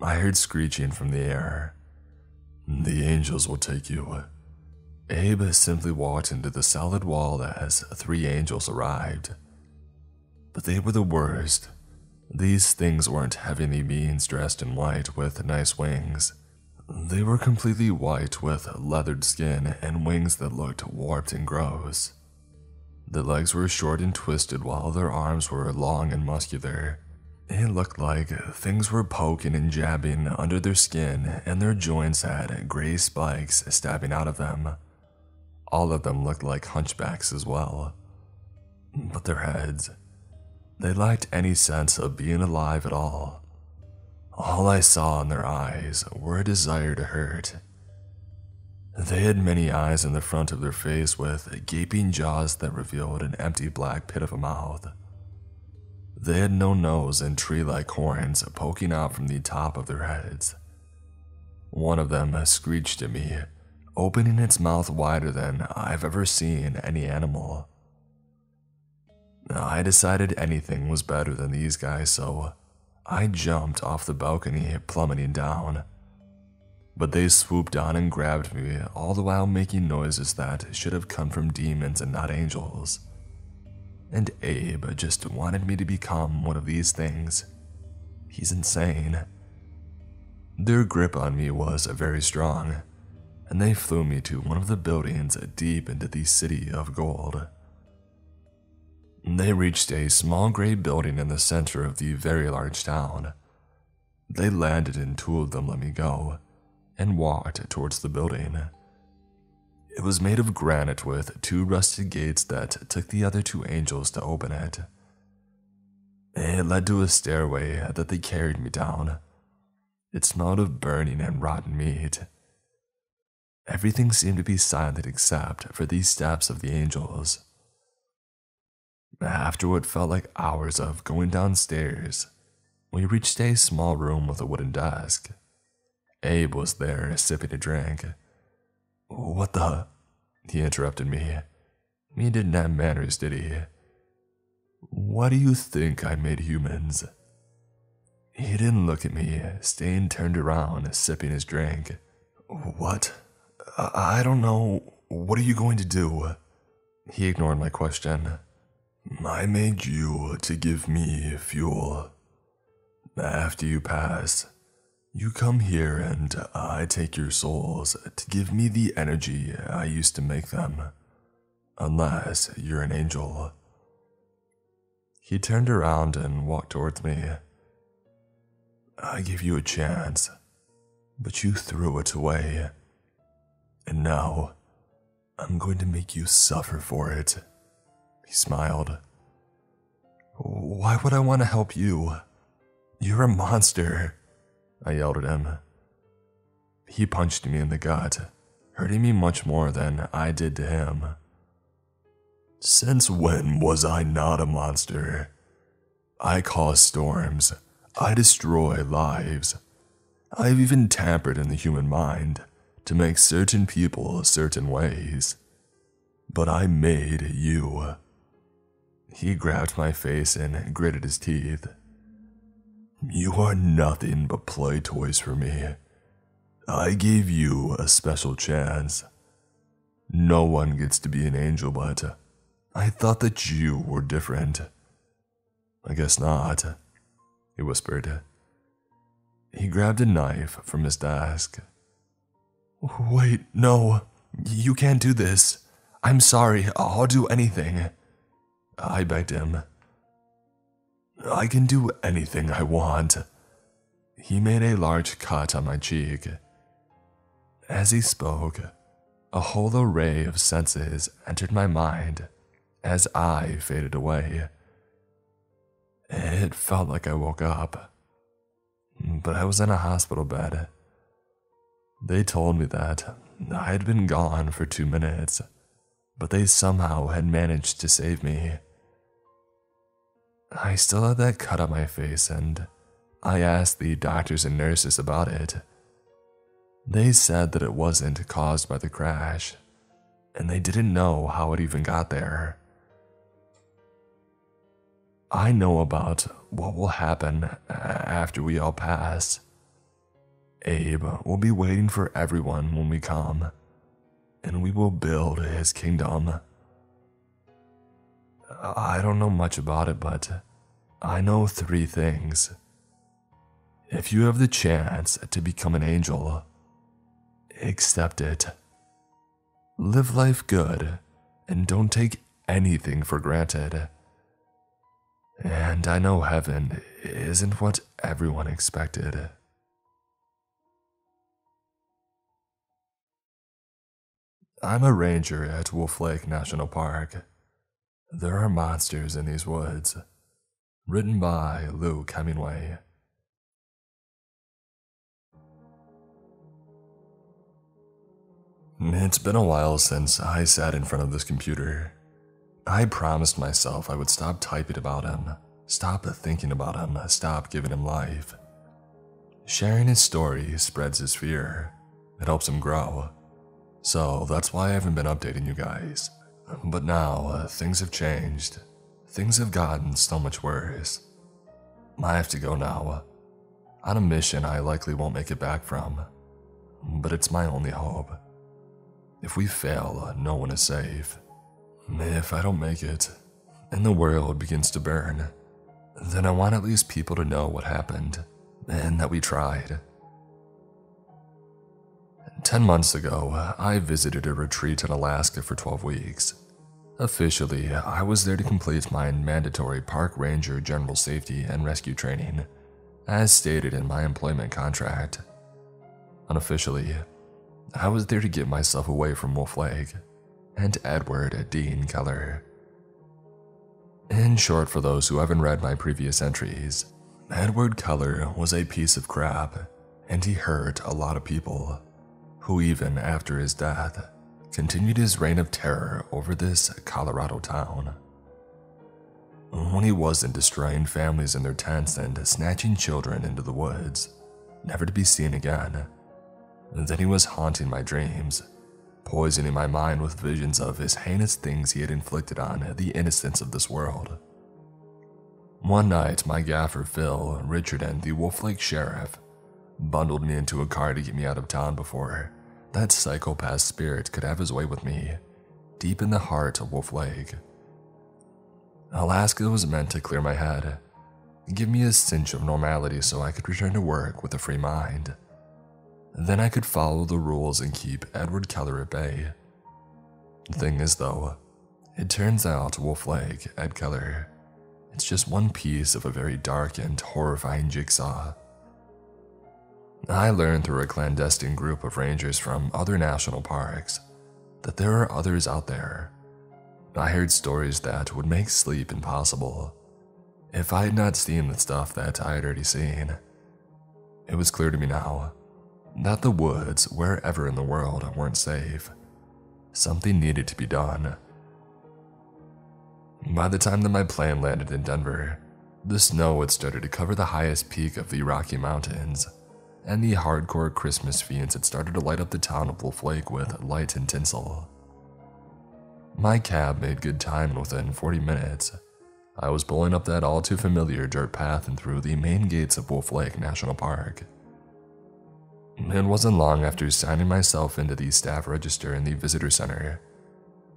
I heard screeching from the air. "The angels will take you." Abe simply walked into the solid wall as three angels arrived. But they were the worst. These things weren't heavenly beings dressed in white with nice wings. They were completely white with leathered skin and wings that looked warped and gross. Their legs were short and twisted while their arms were long and muscular. It looked like things were poking and jabbing under their skin, and their joints had gray spikes stabbing out of them. All of them looked like hunchbacks as well. But their heads, they lacked any sense of being alive at all. All I saw in their eyes were a desire to hurt. They had many eyes in the front of their face with gaping jaws that revealed an empty black pit of a mouth. They had no nose and tree-like horns poking out from the top of their heads. One of them screeched at me, opening its mouth wider than I've ever seen any animal. I decided anything was better than these guys, so I jumped off the balcony, plummeting down. But they swooped down and grabbed me, all the while making noises that should have come from demons and not angels. And Abe just wanted me to become one of these things. He's insane. Their grip on me was very strong, and they flew me to one of the buildings deep into the city of gold. They reached a small gray building in the center of the very large town. They landed and two of them let me go and walked towards the building. It was made of granite with two rusted gates that took the other two angels to open it. It led to a stairway that they carried me down. It smelled of burning and rotten meat. Everything seemed to be silent except for these steps of the angels. After what felt like hours of going downstairs, we reached a small room with a wooden desk. Abe was there, sipping a drink. "What the?" he interrupted me. He didn't have manners, did he? "Why do you think I made humans?" He didn't look at me, staying turned around, sipping his drink. "What? I don't know. What are you going to do?" He ignored my question. I made you to give me fuel. After you pass, you come here and I take your souls to give me the energy I used to make them. Unless you're an angel." He turned around and walked towards me. "I gave you a chance, but you threw it away. And now, I'm going to make you suffer for it." He smiled. "Why would I want to help you? You're a monster," I yelled at him. He punched me in the gut, hurting me much more than I did to him. "Since when was I not a monster? I cause storms. I destroy lives. I've even tampered in the human mind to make certain people certain ways. But I made you." He grabbed my face and gritted his teeth. "You are nothing but play toys for me. I gave you a special chance. No one gets to be an angel, but I thought that you were different." "I guess not," he whispered. He grabbed a knife from his desk. "Wait, no, you can't do this. I'm sorry, I'll do anything," I begged him. "I can do anything I want." He made a large cut on my cheek. As he spoke, a whole array of senses entered my mind as I faded away. It felt like I woke up, but I was in a hospital bed. They told me that I had been gone for 2 minutes, but they somehow had managed to save me. I still had that cut on my face, and I asked the doctors and nurses about it. They said that it wasn't caused by the crash, and they didn't know how it even got there. I know about what will happen after we all pass. Abe will be waiting for everyone when we come, and we will build his kingdom. I don't know much about it, but I know 3 things. If you have the chance to become an angel, accept it. Live life good, and don't take anything for granted. And I know heaven isn't what everyone expected. I'm a ranger at Wolf Lake National Park. There are monsters in these woods. Written by Luke Hemingway. It's been a while since I sat in front of this computer. I promised myself I would stop typing about him, stop thinking about him, stop giving him life. Sharing his story spreads his fear. It helps him grow. So that's why I haven't been updating you guys. But now, things have changed. Things have gotten so much worse. I have to go now. On a mission I likely won't make it back from. But it's my only hope. If we fail, no one is safe. If I don't make it, and the world begins to burn, then I want at least people to know what happened, and that we tried. 10 months ago, I visited a retreat in Alaska for 12 weeks. Officially, I was there to complete my mandatory Park Ranger General Safety and Rescue training, as stated in my employment contract. Unofficially, I was there to get myself away from Wolf Lake and Edward Dean Keller. In short, for those who haven't read my previous entries, Edward Keller was a piece of crap, and he hurt a lot of people, who even after his death, continued his reign of terror over this Colorado town. When he wasn't destroying families in their tents and snatching children into the woods, never to be seen again, then he was haunting my dreams, poisoning my mind with visions of his heinous things he had inflicted on the innocents of this world. One night, my gaffer Phil, Richard, and the Wolf Lake Sheriff bundled me into a car to get me out of town before that psychopath spirit could have his way with me, deep in the heart of Wolf Lake. Alaska was meant to clear my head, give me a cinch of normality so I could return to work with a free mind. Then I could follow the rules and keep Edward Keller at bay. The thing is though, it turns out Wolf Lake, Ed Keller, it's just one piece of a very dark and horrifying jigsaw. I learned through a clandestine group of rangers from other national parks that there are others out there. I heard stories that would make sleep impossible. If I had not seen the stuff that I had already seen, it was clear to me now that the woods, wherever in the world, weren't safe. Something needed to be done. By the time that my plane landed in Denver, the snow had started to cover the highest peak of the Rocky Mountains, and the hardcore Christmas fiends had started to light up the town of Wolf Lake with light and tinsel. My cab made good time, and within 40 minutes, I was pulling up that all-too-familiar dirt path and through the main gates of Wolf Lake National Park. It wasn't long after signing myself into the staff register in the visitor center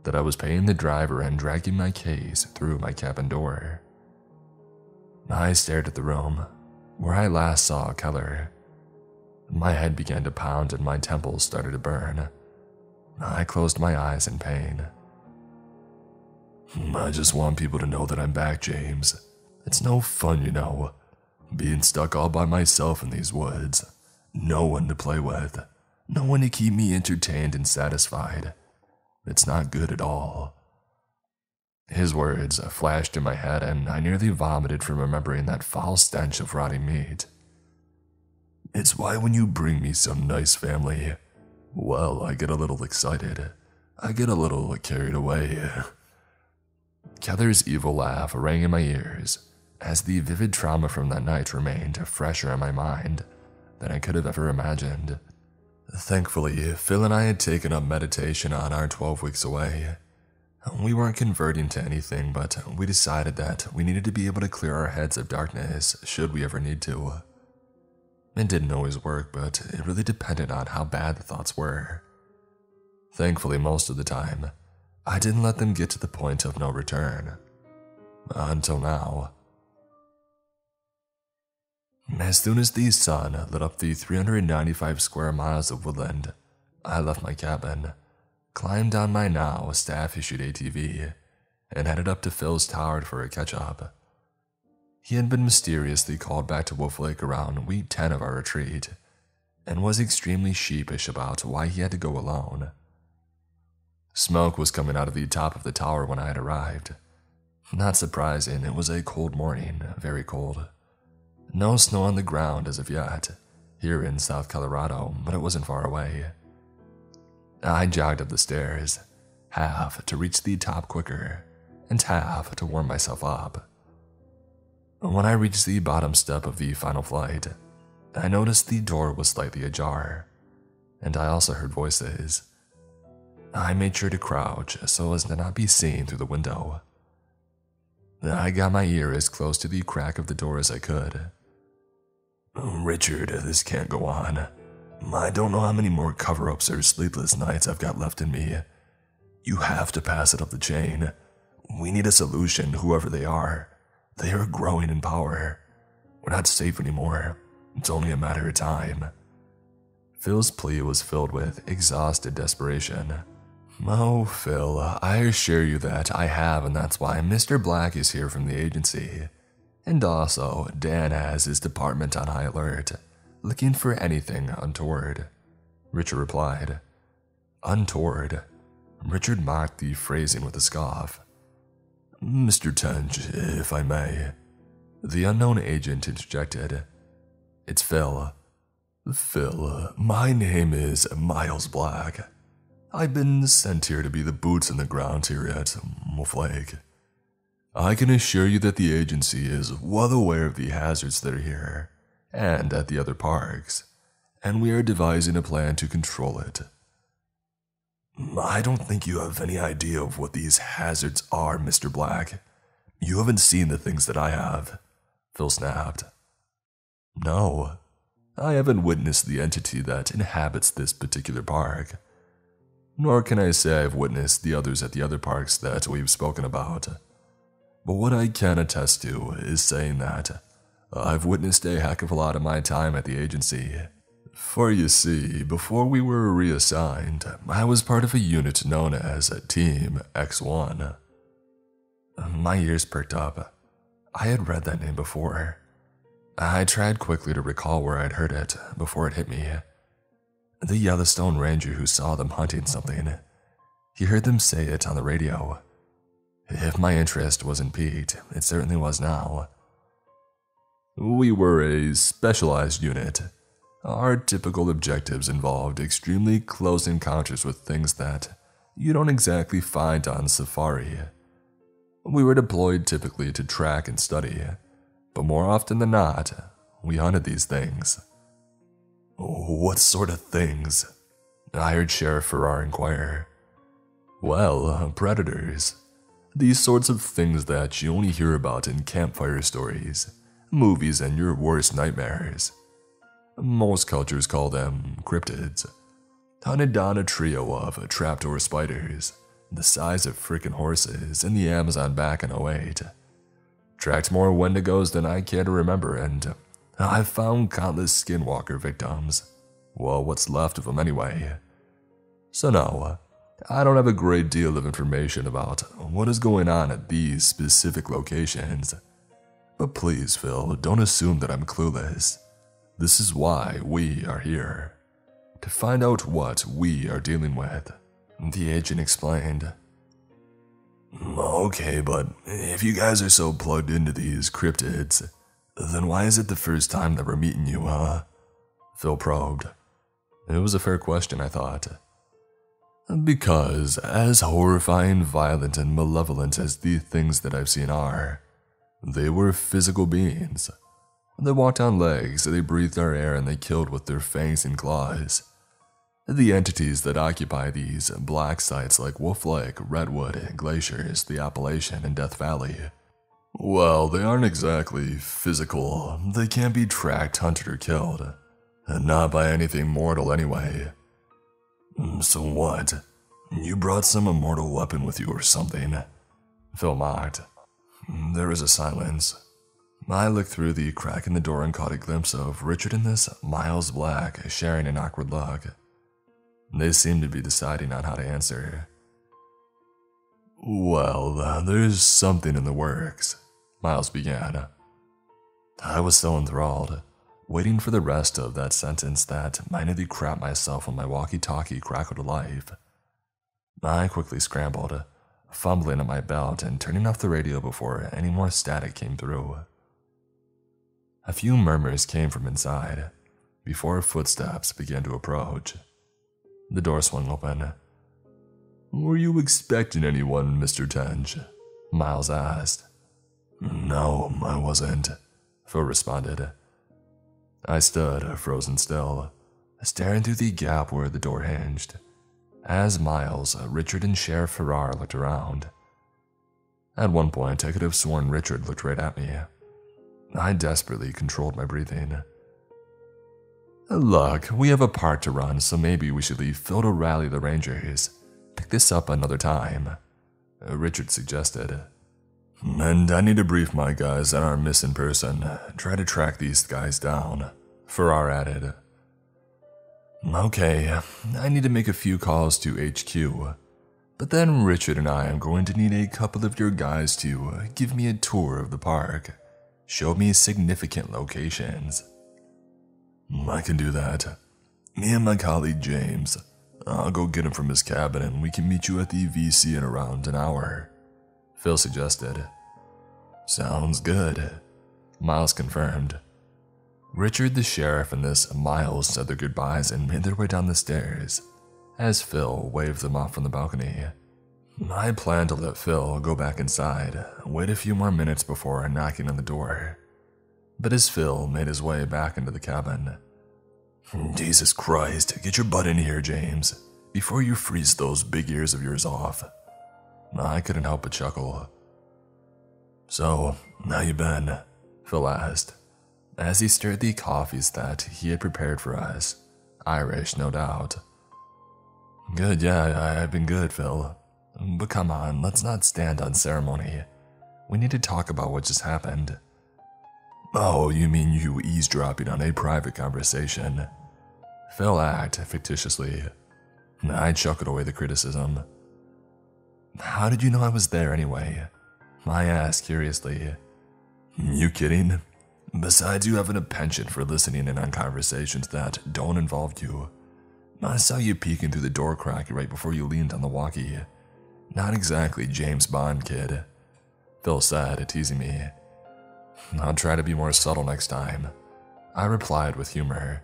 that I was paying the driver and dragging my case through my cabin door. I stared at the room where I last saw Keller. My head began to pound and my temples started to burn. I closed my eyes in pain. I just want people to know that I'm back, James. It's no fun, you know, being stuck all by myself in these woods. No one to play with. No one to keep me entertained and satisfied. It's not good at all. His words flashed in my head and I nearly vomited from remembering that foul stench of rotting meat. It's why when you bring me some nice family, well, I get a little excited. I get a little carried away. Kether's evil laugh rang in my ears as the vivid trauma from that night remained fresher in my mind than I could have ever imagined. Thankfully, Phil and I had taken up meditation on our 12 weeks away. We weren't converting to anything, but we decided that we needed to be able to clear our heads of darkness should we ever need to. It didn't always work, but it really depended on how bad the thoughts were. Thankfully, most of the time, I didn't let them get to the point of no return. Until now. As soon as the sun lit up the 395 square miles of woodland, I left my cabin, climbed on my now staff-issued ATV, and headed up to Phil's tower for a catch-up. He had been mysteriously called back to Wolf Lake around week 10 of our retreat, and was extremely sheepish about why he had to go alone. Smoke was coming out of the top of the tower when I had arrived. Not surprising, it was a cold morning, very cold. No snow on the ground as of yet, here in South Colorado, but it wasn't far away. I jogged up the stairs, half to reach the top quicker, and half to warm myself up. When I reached the bottom step of the final flight, I noticed the door was slightly ajar, and I also heard voices. I made sure to crouch so as to not be seen through the window. I got my ear as close to the crack of the door as I could. Richard, this can't go on. I don't know how many more cover-ups or sleepless nights I've got left in me. You have to pass it up the chain. We need a solution, whoever they are. They are growing in power. We're not safe anymore. It's only a matter of time. Phil's plea was filled with exhausted desperation. Oh, Phil, I assure you that I have, and that's why Mr. Black is here from the agency. And also, Dan has his department on high alert, looking for anything untoward. Richard replied. Untoward? Richard mocked the phrasing with a scoff. Mr. Tench, if I may. The unknown agent interjected. It's Phil. Phil, my name is Miles Black. I've been sent here to be the boots on the ground here at Wolf Lake. I can assure you that the agency is well aware of the hazards that are here, and at the other parks, and we are devising a plan to control it. I don't think you have any idea of what these hazards are, Mr. Black. You haven't seen the things that I have, Phil snapped. No, I haven't witnessed the entity that inhabits this particular park. Nor can I say I've witnessed the others at the other parks that we've spoken about. But what I can attest to is saying that I've witnessed a heck of a lot of my time at the agency. For you see, before we were reassigned, I was part of a unit known as Team X1. My ears perked up. I had read that name before. I tried quickly to recall where I'd heard it before it hit me. The Yellowstone Ranger who saw them hunting something. He heard them say it on the radio. If my interest wasn't piqued, it certainly was now. We were a specialized unit. Our typical objectives involved extremely close encounters with things that you don't exactly find on safari. We were deployed typically to track and study, but more often than not, we hunted these things. What sort of things? I heard Sheriff Farrar inquire. Well, predators. These sorts of things that you only hear about in campfire stories, movies, and your worst nightmares. Most cultures call them cryptids. Hunted down a trio of trapdoor spiders, the size of frickin' horses, in the Amazon back in 08. Tracked more Wendigos than I care to remember, and I've found countless skinwalker victims. Well, what's left of them anyway. So no, I don't have a great deal of information about what is going on at these specific locations. But please, Phil, don't assume that I'm clueless. This is why we are here. To find out what we are dealing with, the agent explained. Okay, but if you guys are so plugged into these cryptids, then why is it the first time that we're meeting you, huh? Phil probed. It was a fair question, I thought. Because, as horrifying, violent, and malevolent as the things that I've seen are, they were physical beings. They walked on legs, they breathed our air, and they killed with their fangs and claws. The entities that occupy these black sites like Wolf Lake, Redwood, Glaciers, the Appalachian, and Death Valley, well, they aren't exactly physical. They can't be tracked, hunted, or killed. Not by anything mortal anyway. So what? You brought some immortal weapon with you or something? Phil mocked. There was a silence. I looked through the crack in the door and caught a glimpse of Richard and this Miles Black sharing an awkward look. They seemed to be deciding on how to answer. Well, there's something in the works, Miles began. I was so enthralled, waiting for the rest of that sentence that I nearly crapped myself when my walkie-talkie crackled to life. I quickly scrambled, fumbling at my belt and turning off the radio before any more static came through. A few murmurs came from inside, before footsteps began to approach. The door swung open. Were you expecting anyone, Mr. Tench? Miles asked. No, I wasn't, Phil responded. I stood, frozen still, staring through the gap where the door hinged. As Miles, Richard, and Sheriff Farrar looked around. At one point, I could have sworn Richard looked right at me. I desperately controlled my breathing. Look, we have a part to run, so maybe we should leave Phil to rally the Rangers. Pick this up another time, Richard suggested. And I need to brief my guys on our missing person. Try to track these guys down, Farrar added. Okay, I need to make a few calls to HQ. But then Richard and I am going to need a couple of your guys to give me a tour of the park. Show me significant locations. I can do that. Me and my colleague James. I'll go get him from his cabin and we can meet you at the VC in around an hour, Phil suggested. Sounds good, Miles confirmed. Richard, the sheriff, and this Miles said their goodbyes and made their way down the stairs, as Phil waved them off from the balcony. I planned to let Phil go back inside, wait a few more minutes before knocking on the door. But as Phil made his way back into the cabin, Jesus Christ, get your butt in here, James, before you freeze those big ears of yours off. I couldn't help but chuckle. So, how you been? Phil asked, as he stirred the coffees that he had prepared for us, Irish, no doubt. Good, yeah, I've been good, Phil. But come on, let's not stand on ceremony. We need to talk about what just happened. Oh, you mean you eavesdropping on a private conversation? Phil laughed fictitiously. I chuckled away the criticism. How did you know I was there anyway? I asked curiously. You kidding? Besides, you having a penchant for listening in on conversations that don't involve you. I saw you peeking through the door crack right before you leaned on the walkie. Not exactly James Bond, kid, Phil said, teasing me. I'll try to be more subtle next time, I replied with humor.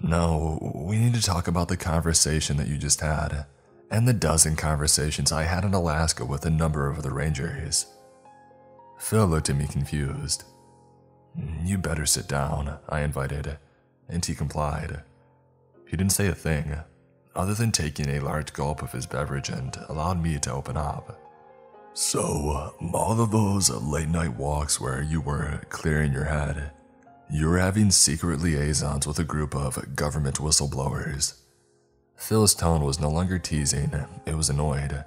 No, we need to talk about the conversation that you just had, and the dozen conversations I had in Alaska with a number of the Rangers. Phil looked at me confused. You better sit down, I invited, and he complied. He didn't say a thing, other than taking a large gulp of his beverage and allowed me to open up. So, all of those late night walks where you were clearing your head, you were having secret liaisons with a group of government whistleblowers. Phil's tone was no longer teasing, it was annoyed.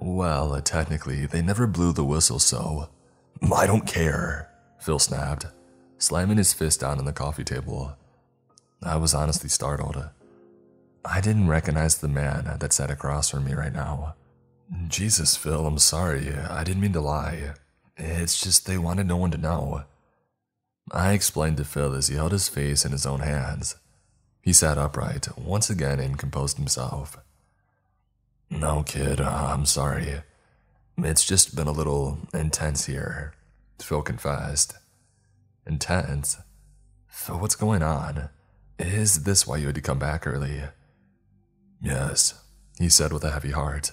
Well, technically, they never blew the whistle, so... I don't care, Phil snapped, slamming his fist down on the coffee table. I was honestly startled. I didn't recognize the man that sat across from me right now. Jesus, Phil, I'm sorry, I didn't mean to lie. It's just they wanted no one to know. I explained to Phil as he held his face in his own hands. He sat upright once again and composed himself. No, kid, I'm sorry. It's just been a little intense here, Phil confessed. Intense? So what's going on? Is this why you had to come back early? Yes, he said with a heavy heart.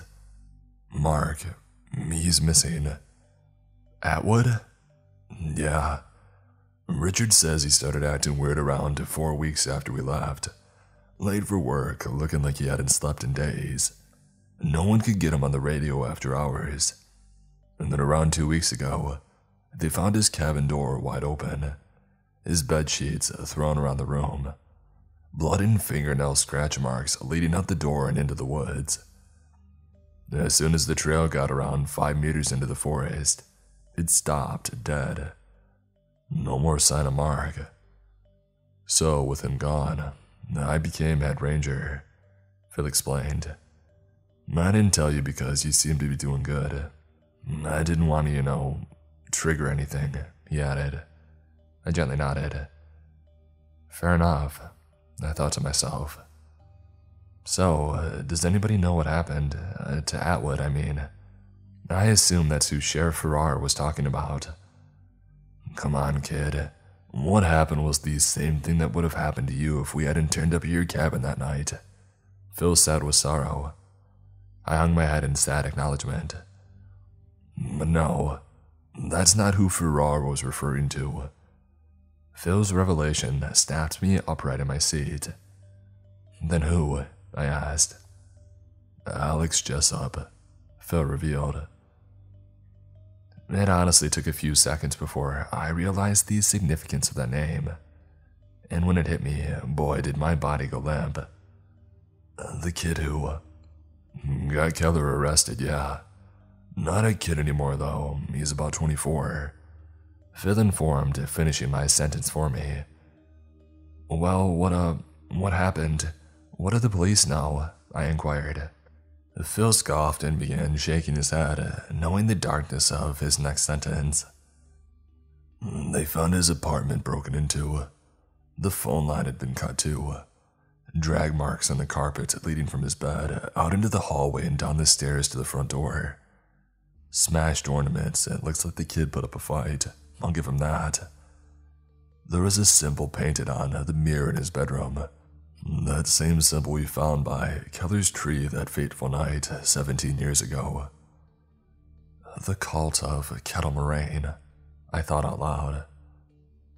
Mark, he's missing. Atwood? Yeah. Richard says he started acting weird around 4 weeks after we left. Late for work, looking like he hadn't slept in days. No one could get him on the radio after hours. And then around 2 weeks ago, they found his cabin door wide open, his bedsheets thrown around the room, blood and fingernail scratch marks leading out the door and into the woods. As soon as the trail got around 5 meters into the forest, it stopped dead. No more sign of Mark. So, with him gone, I became head ranger, Phil explained. I didn't tell you because you seemed to be doing good. I didn't want to, trigger anything, he added. I gently nodded. Fair enough, I thought to myself. So, does anybody know what happened? To Atwood, I mean. I assume that's who Sheriff Farrar was talking about. Come on, kid. What happened was the same thing that would have happened to you if we hadn't turned up at your cabin that night, Phil said with sorrow. I hung my head in sad acknowledgement. But no, that's not who Farrar was referring to. Phil's revelation snapped me upright in my seat. Then who? I asked. Alex Jessup, Phil revealed. It honestly took a few seconds before I realized the significance of that name. And when it hit me, boy, did my body go limp. The kid who got Keller arrested, yeah. Not a kid anymore, though. He's about 24. Phil informed, finishing my sentence for me. Well, what happened? What do the police know? I inquired. Phil scoffed and began shaking his head, knowing the darkness of his next sentence. They found his apartment broken into. The phone line had been cut too. Drag marks on the carpet leading from his bed out into the hallway and down the stairs to the front door. Smashed ornaments, it looks like the kid put up a fight, I'll give him that. There was a symbol painted on the mirror in his bedroom. That same symbol we found by Keller's tree that fateful night 17 years ago. The cult of Kettle Moraine, I thought out loud.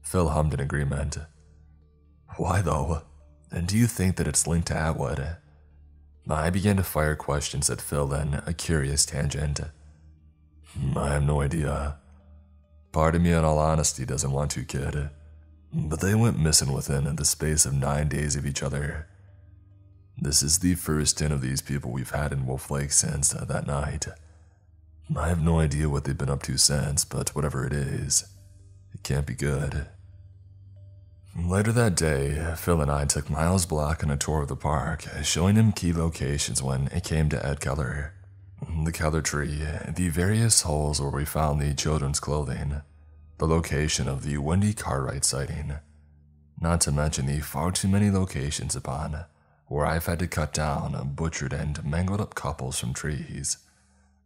Phil hummed in agreement. Why though? And do you think that it's linked to Atwood? I began to fire questions at Phil in a curious tangent. I have no idea. Part of me in all honesty doesn't want to, kid. But they went missing within the space of 9 days of each other. This is the first 10 of these people we've had in Wolf Lake since that night. I have no idea what they've been up to since, but whatever it is, it can't be good. Later that day, Phil and I took Miles Black on a tour of the park, showing him key locations when it came to Ed Keller, the Keller tree, the various holes where we found the children's clothing, the location of the Wendy Cartwright sighting, not to mention the far too many locations upon where I've had to cut down, butchered, and mangled up couples from trees,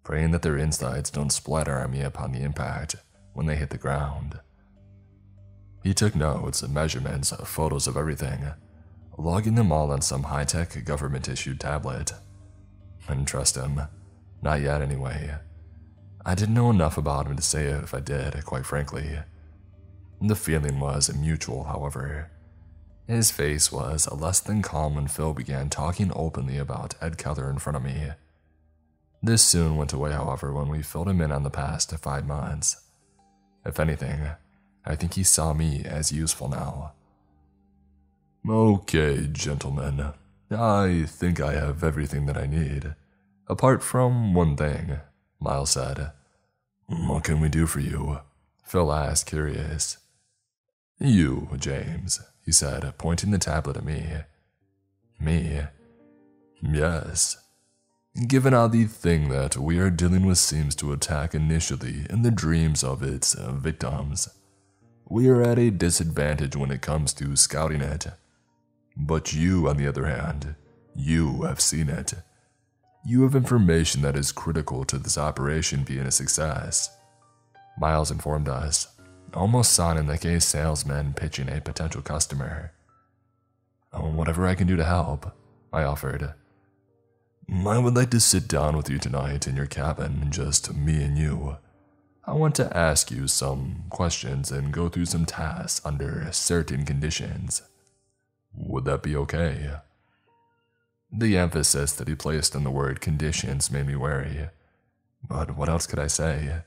praying that their insides don't splatter on me upon the impact when they hit the ground. He took notes, measurements, photos of everything, logging them all on some high-tech government-issued tablet. And trust him, not yet anyway. I didn't know enough about him to say if I did, quite frankly. The feeling was mutual, however. His face was less than calm when Phil began talking openly about Ed Keller in front of me. This soon went away, however, when we filled him in on the past 5 months. If anything, I think he saw me as useful now. Okay, gentlemen, I think I have everything that I need, apart from one thing, Miles said. What can we do for you? Phil asked, curious. You, James, he said, pointing the tablet at me. Me? Yes. Given how the thing that we are dealing with seems to attack initially in the dreams of its victims, we are at a disadvantage when it comes to scouting it. But you, on the other hand, you have seen it. You have information that is critical to this operation being a success, Miles informed us, almost sounding like a salesman pitching a potential customer. Whatever I can do to help, I offered. I would like to sit down with you tonight in your cabin, just me and you. I want to ask you some questions and go through some tasks under certain conditions. Would that be okay? The emphasis that he placed on the word conditions made me wary, but what else could I say?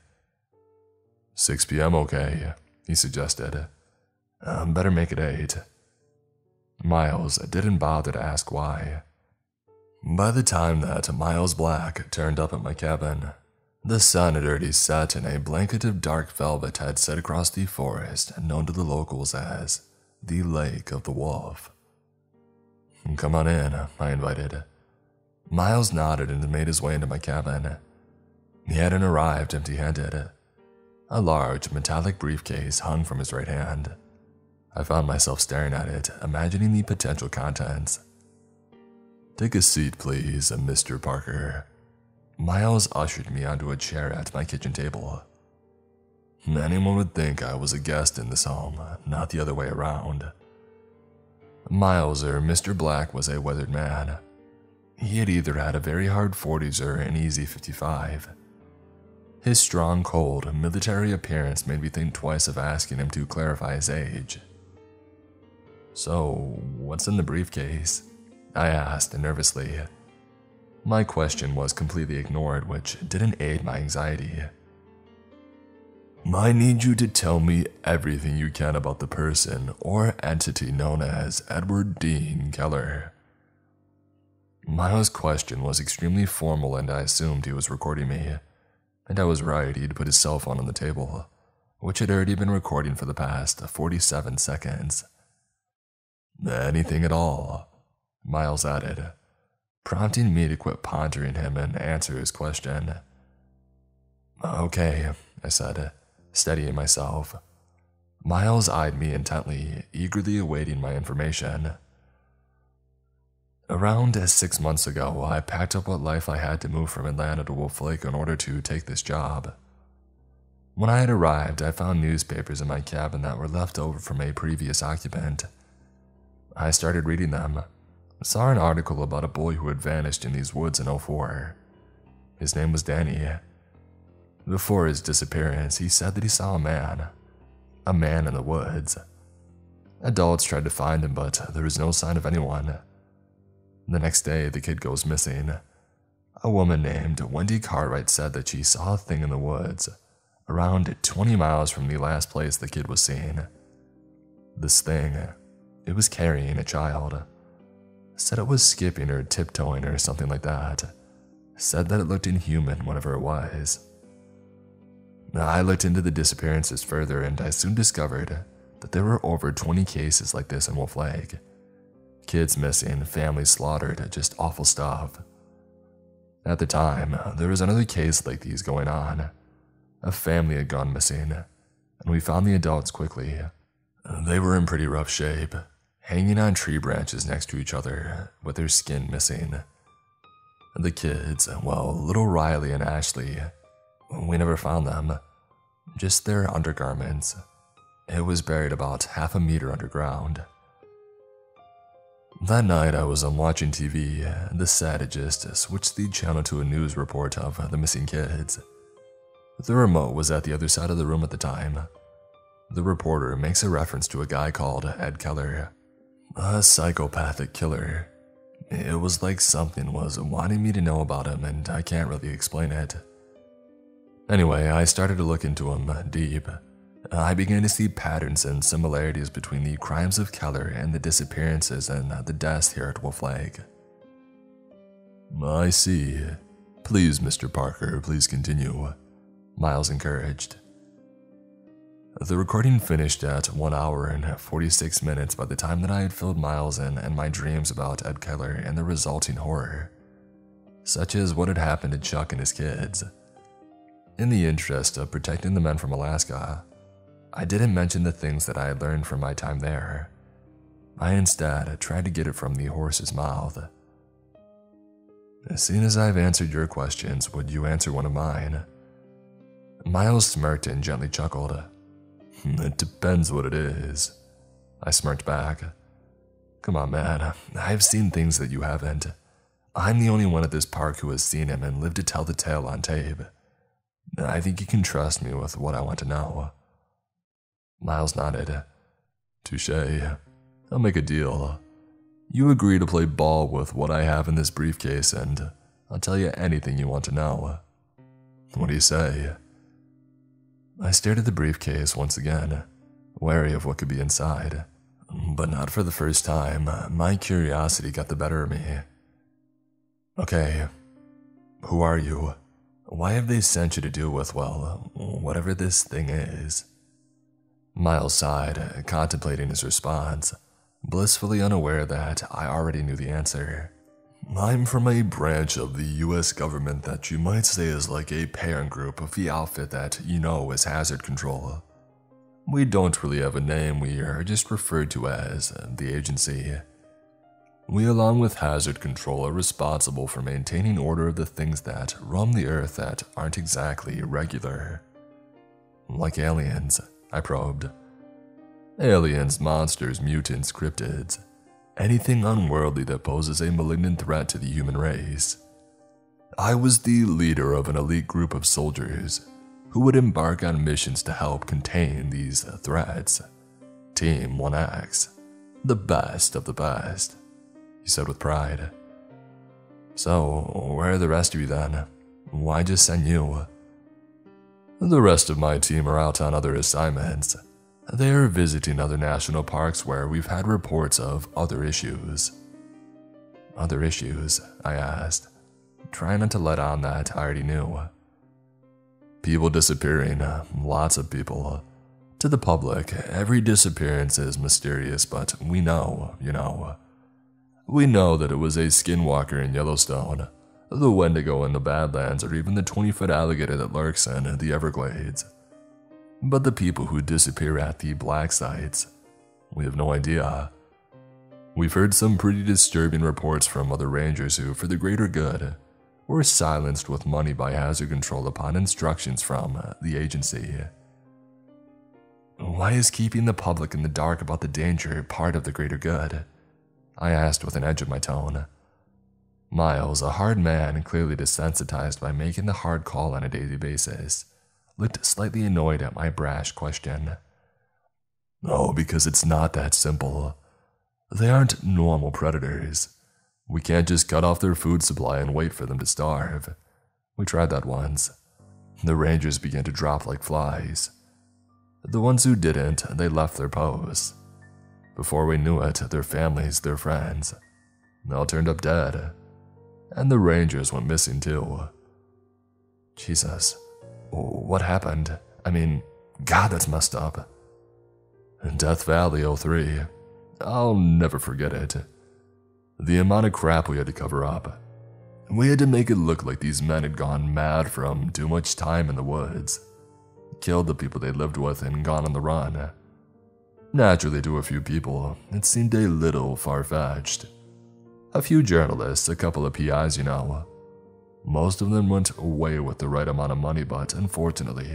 6 p.m. okay, he suggested. Better make it 8. Miles didn't bother to ask why. By the time that Miles Black turned up at my cabin, the sun had already set and a blanket of dark velvet had set across the forest known to the locals as the Lake of the Wolf. Come on in, I invited. Miles nodded and made his way into my cabin. He hadn't arrived empty-handed. A large metallic briefcase hung from his right hand. I found myself staring at it, imagining the potential contents. Take a seat, please, Mr. Parker. Miles ushered me onto a chair at my kitchen table. Anyone would think I was a guest in this home, not the other way around. Miles, or Mr. Black, was a weathered man. He had either had a very hard 40s or an easy 55. His strong, cold, military appearance made me think twice of asking him to clarify his age. So, what's in the briefcase? I asked nervously. My question was completely ignored, which didn't aid my anxiety. I need you to tell me everything you can about the person or entity known as Edward Dean Keller. Miles' question was extremely formal and I assumed he was recording me. And I was right, he'd put his cell phone on the table, which had already been recording for the past 47 seconds. Anything at all, Miles added, prompting me to quit pondering him and answer his question. Okay, I said, steadying myself. Miles eyed me intently, eagerly awaiting my information. Around 6 months ago, I packed up what life I had to move from Atlanta to Wolf Lake in order to take this job. When I had arrived, I found newspapers in my cabin that were left over from a previous occupant. I started reading them. Saw an article about a boy who had vanished in these woods in '04. His name was Danny. Before his disappearance, he said that he saw a man in the woods. Adults tried to find him, but there was no sign of anyone. The next day, the kid goes missing. A woman named Wendy Cartwright said that she saw a thing in the woods, around 20 miles from the last place the kid was seen. This thing, it was carrying a child. Said it was skipping or tiptoeing or something like that. Said that it looked inhuman whenever it was. I looked into the disappearances further, and I soon discovered that there were over 20 cases like this in Wolf Lake. Kids missing, families slaughtered, just awful stuff. At the time, there was another case like these going on. A family had gone missing, and we found the adults quickly. They were in pretty rough shape, hanging on tree branches next to each other, with their skin missing. The kids, well, little Riley and Ashley, we never found them, just their undergarments. It was buried about half a meter underground. That night I was watching TV, and the sadist switched the channel to a news report of the missing kids. The remote was at the other side of the room at the time. The reporter makes a reference to a guy called Ed Keller, a psychopathic killer. It was like something was wanting me to know about him, and I can't really explain it. Anyway, I started to look into him deep. I began to see patterns and similarities between the crimes of Keller and the disappearances and the deaths here at Wolf Lake. I see. Please, Mr. Parker, please continue, Miles encouraged. The recording finished at 1 hour and 46 minutes by the time that I had filled Miles in and my dreams about Ed Keller and the resulting horror, such as what had happened to Chuck and his kids. In the interest of protecting the men from Alaska, I didn't mention the things that I had learned from my time there. I instead tried to get it from the horse's mouth. As soon as I've answered your questions, would you answer one of mine? Miles smirked and gently chuckled. It depends what it is. I smirked back. Come on, man, I've seen things that you haven't. I'm the only one at this park who has seen him and lived to tell the tale on tape. I think you can trust me with what I want to know. Miles nodded. Touché. I'll make a deal. You agree to play ball with what I have in this briefcase, and I'll tell you anything you want to know. What do you say? I stared at the briefcase once again, wary of what could be inside. But not for the first time, my curiosity got the better of me. Okay, who are you? Why have they sent you to deal with, well, whatever this thing is? Miles sighed, contemplating his response, blissfully unaware that I already knew the answer. I'm from a branch of the U.S. government that you might say is like a parent group of the outfit that you know as hazard control. We don't really have a name, we are just referred to as the agency. We, along with hazard control, are responsible for maintaining order of the things that roam the earth that aren't exactly regular. Like aliens, I probed. Aliens, monsters, mutants, cryptids. Anything unworldly that poses a malignant threat to the human race. I was the leader of an elite group of soldiers who would embark on missions to help contain these threats. Team 1X. The best of the best, he said with pride. So, where are the rest of you then? Why just send you? The rest of my team are out on other assignments. They are visiting other national parks where we've had reports of other issues. Other issues? I asked, trying not to let on that I already knew. People disappearing, lots of people. To the public, every disappearance is mysterious, but we know, you know. We know that it was a skinwalker in Yellowstone, the Wendigo in the Badlands, or even the 20-foot alligator that lurks in the Everglades. But the people who disappear at the black sites, we have no idea. We've heard some pretty disturbing reports from other rangers who, for the greater good, were silenced with money by hazard control upon instructions from the agency. Why is keeping the public in the dark about the danger part of the greater good? I asked with an edge of my tone. Miles, a hard man clearly desensitized by making the hard call on a daily basis, looked slightly annoyed at my brash question. Oh, because it's not that simple. They aren't normal predators. We can't just cut off their food supply and wait for them to starve. We tried that once. The rangers began to drop like flies. The ones who didn't, they left their posts. Before we knew it, their families, their friends, they all turned up dead. And the rangers went missing too. Jesus. What happened? I mean, God, that's messed up. Death Valley 03. I'll never forget it. The amount of crap we had to cover up. We had to make it look like these men had gone mad from too much time in the woods. Killed the people they lived with and gone on the run. Naturally, to a few people, it seemed a little far-fetched. A few journalists, a couple of PIs, you know. Most of them went away with the right amount of money, but unfortunately,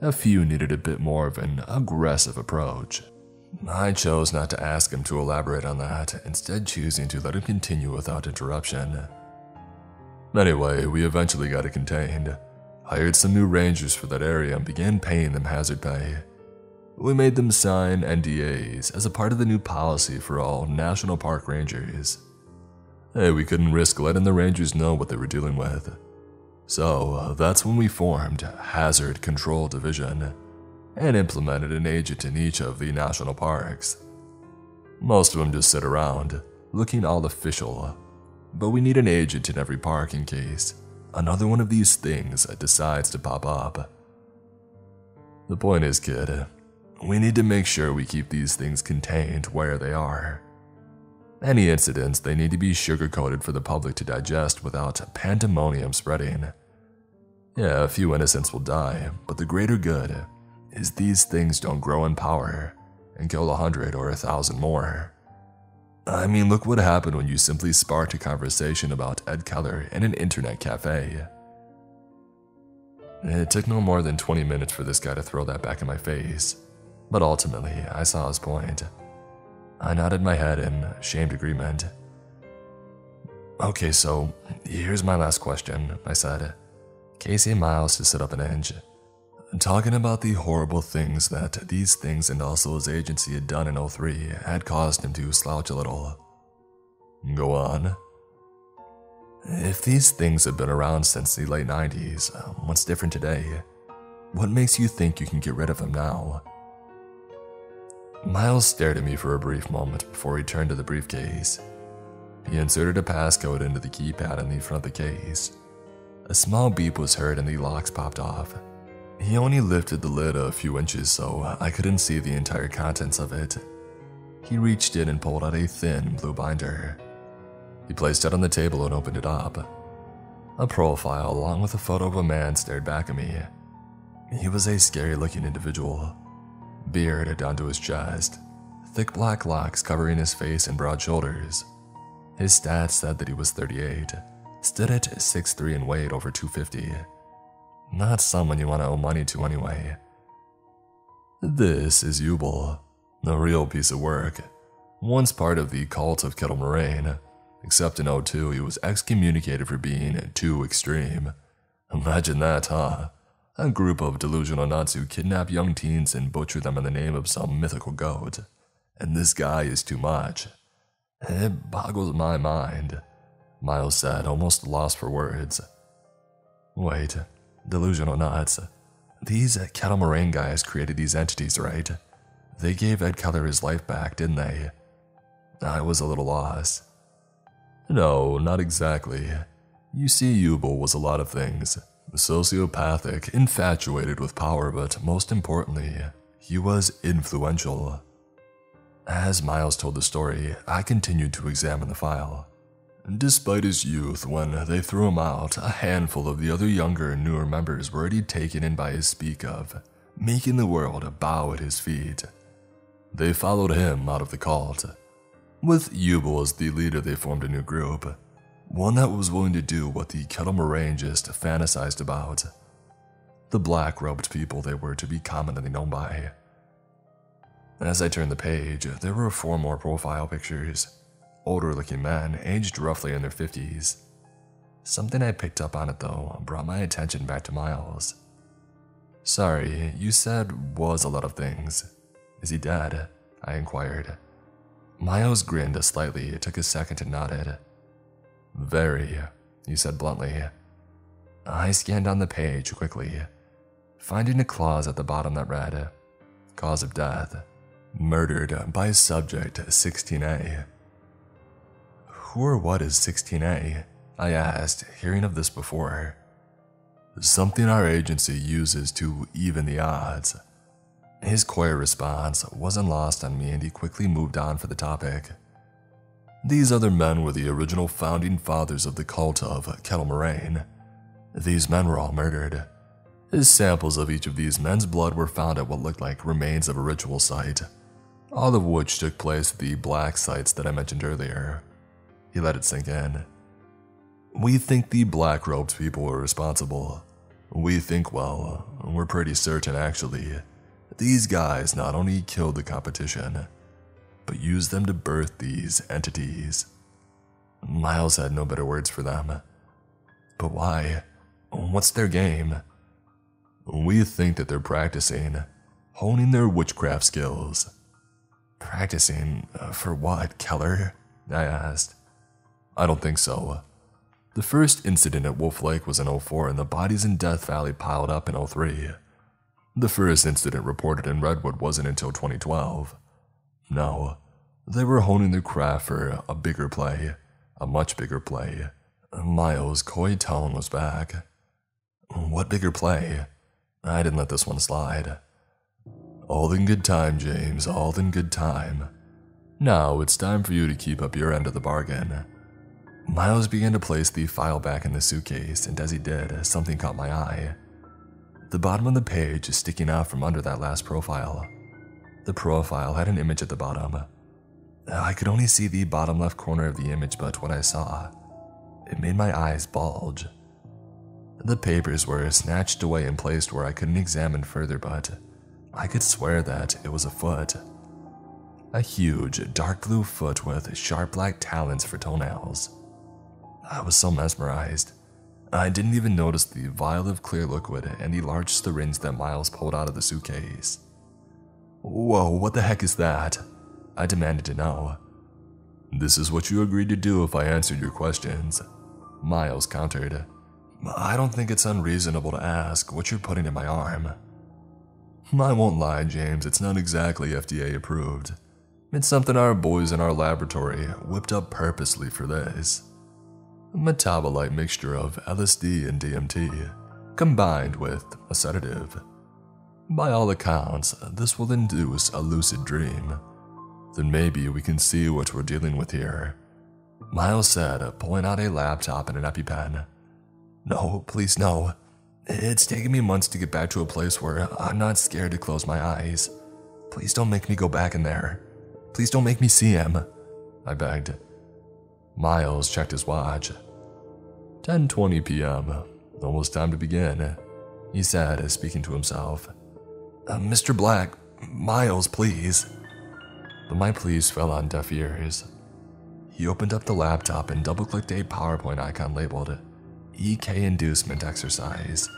a few needed a bit more of an aggressive approach. I chose not to ask him to elaborate on that, instead choosing to let him continue without interruption. Anyway, we eventually got it contained, hired some new rangers for that area and began paying them hazard pay. We made them sign NDAs as a part of the new policy for all National Park Rangers. Hey, we couldn't risk letting the rangers know what they were dealing with. So that's when we formed Hazard Control Division and implemented an agent in each of the national parks. Most of them just sit around, looking all official, but we need an agent in every park in case another one of these things decides to pop up. The point is, kid, we need to make sure we keep these things contained where they are. Any incidents, they need to be sugar-coated for the public to digest without pandemonium spreading. Yeah, a few innocents will die, but the greater good is these things don't grow in power and kill 100 or 1,000 more. I mean, look what happened when you simply sparked a conversation about Ed Keller in an internet cafe. It took no more than 20 minutes for this guy to throw that back in my face, but ultimately, I saw his point. I nodded my head in shamed agreement. Okay, so here's my last question, I said, Casey and Miles to sit up an inch. Talking about the horrible things that these things and also his agency had done in 03 had caused him to slouch a little. Go on. If these things have been around since the late 90s, what's different today? What makes you think you can get rid of them now? Miles stared at me for a brief moment before he turned to the briefcase. He inserted a passcode into the keypad in the front of the case. A small beep was heard and the locks popped off. He only lifted the lid a few inches, so I couldn't see the entire contents of it. He reached in and pulled out a thin blue binder. He placed it on the table and opened it up. A profile along with a photo of a man stared back at me. He was a scary-looking individual. Beard down to his chest, thick black locks covering his face and broad shoulders. His stats said that he was 38, stood at 6'3" and weighed over 250. Not someone you want to owe money to anyway. This is Yubel, a real piece of work, once part of the cult of Kettle Moraine, except in 02 he was excommunicated for being too extreme. Imagine that, huh? A group of delusional nuts who kidnap young teens and butcher them in the name of some mythical goat. And this guy is too much. It boggles my mind, Miles said, almost lost for words. Wait. Delusional nuts. These Kettle Moraine guys created these entities, right? They gave Ed Keller his life back, didn't they? I was a little lost. No, not exactly. You see, Yubel was a lot of things. Sociopathic, infatuated with power, but most importantly, he was influential. As Miles told the story, I continued to examine the file. Despite his youth, when they threw him out, a handful of the other younger and newer members were already taken in by his speak of, making the world bow at his feet. They followed him out of the cult. With Yubel as the leader, they formed a new group, one that was willing to do what the Kettle Moraine just fantasized about. The black-robed people they were to be commonly known by. As I turned the page, there were 4 more profile pictures. Older-looking men, aged roughly in their 50s. Something I picked up on it, though, brought my attention back to Miles. Sorry, you said was a lot of things. Is he dead? I inquired. Miles grinned slightly, took a second and nodded. Very, he said bluntly. I scanned down the page quickly, finding a clause at the bottom that read, Cause of death, murdered by subject 16A. Who or what is 16A? I asked, hearing of this before. Something our agency uses to even the odds. His coy response wasn't lost on me, and he quickly moved on for the topic. These other men were the original founding fathers of the cult of Kettle Moraine. These men were all murdered. Samples of each of these men's blood were found at what looked like remains of a ritual site, all of which took place at the black sites that I mentioned earlier. He let it sink in. We think the black robes people were responsible. We think, well, we're pretty certain actually. These guys not only killed the competition, but used them to birth these entities. Miles had no better words for them. But why? What's their game? We think that they're practicing, honing their witchcraft skills. Practicing for what, Keller? I asked. I don't think so. The first incident at Wolf Lake was in 04, and the bodies in Death Valley piled up in 03. The first incident reported in Redwood wasn't until 2012. No, they were honing their craft for a bigger play, a much bigger play. Miles' coy tone was back. What bigger play? I didn't let this one slide. All in good time, James, all in good time. Now it's time for you to keep up your end of the bargain. Miles began to place the file back in the suitcase, and as he did, something caught my eye. The bottom of the page is sticking out from under that last profile. The profile had an image at the bottom. I could only see the bottom left corner of the image, but what I saw, it made my eyes bulge. The papers were snatched away and placed where I couldn't examine further, but I could swear that it was a foot. A huge, dark blue foot with sharp black talons for toenails. I was so mesmerized. I didn't even notice the vial of clear liquid and the large syringe that Miles pulled out of the suitcase. Whoa, what the heck is that? I demanded to know. This is what you agreed to do if I answered your questions, Miles countered. I don't think it's unreasonable to ask what you're putting in my arm. I won't lie, James, it's not exactly FDA approved. It's something our boys in our laboratory whipped up purposely for this. A metabolite mixture of LSD and DMT, combined with a sedative. By all accounts, this will induce a lucid dream. Then maybe we can see what we're dealing with here, Miles said, pulling out a laptop and an EpiPen. No, please no. It's taken me months to get back to a place where I'm not scared to close my eyes. Please don't make me go back in there. Please don't make me see him, I begged. Miles checked hhis watch. 10:20 p.m. Almost time to begin, he said, speaking to himself. Mr. Black, Miles, please. But my pleas fell on deaf ears. He opened up the laptop and double-clicked a PowerPoint icon labeled EK Inducement Exercise.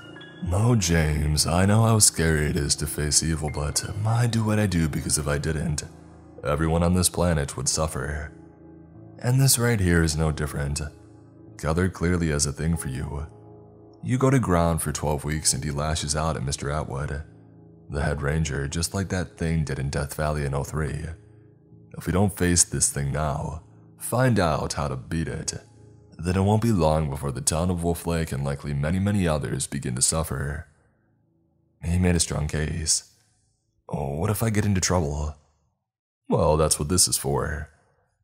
No, James, I know how scary it is to face evil, but I do what I do because if I didn't, everyone on this planet would suffer. And this right here is no different, gathered clearly as a thing for you. You go to ground for 12 weeks and he lashes out at Mr. Atwood, the head ranger, just like that thing did in Death Valley in 03. If we don't face this thing now, find out how to beat it, then it won't be long before the town of Wolf Lake and likely many, many others begin to suffer. He made a strong case. Oh, what if I get into trouble? Well, that's what this is for,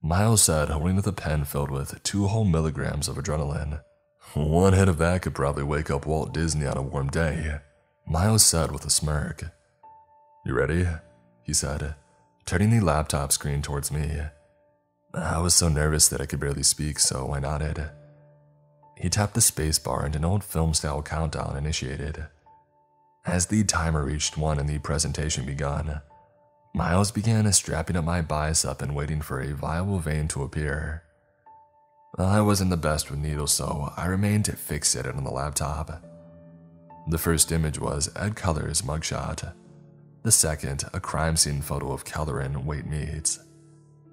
Miles said, holding up a pen filled with 2 whole milligrams of adrenaline. One hit of that could probably wake up Walt Disney on a warm day, Miles said with a smirk. You ready? He said, turning the laptop screen towards me. I was so nervous that I could barely speak, so I nodded. He tapped the spacebar and an old film-style countdown initiated. As the timer reached 1 and the presentation begun, Miles began strapping up my bicep and waiting for a viable vein to appear. I wasn't the best with needles, so I remained fixated on the laptop. The first image was Ed Keller's mugshot. The second, a crime scene photo of Keller and Wait Meets,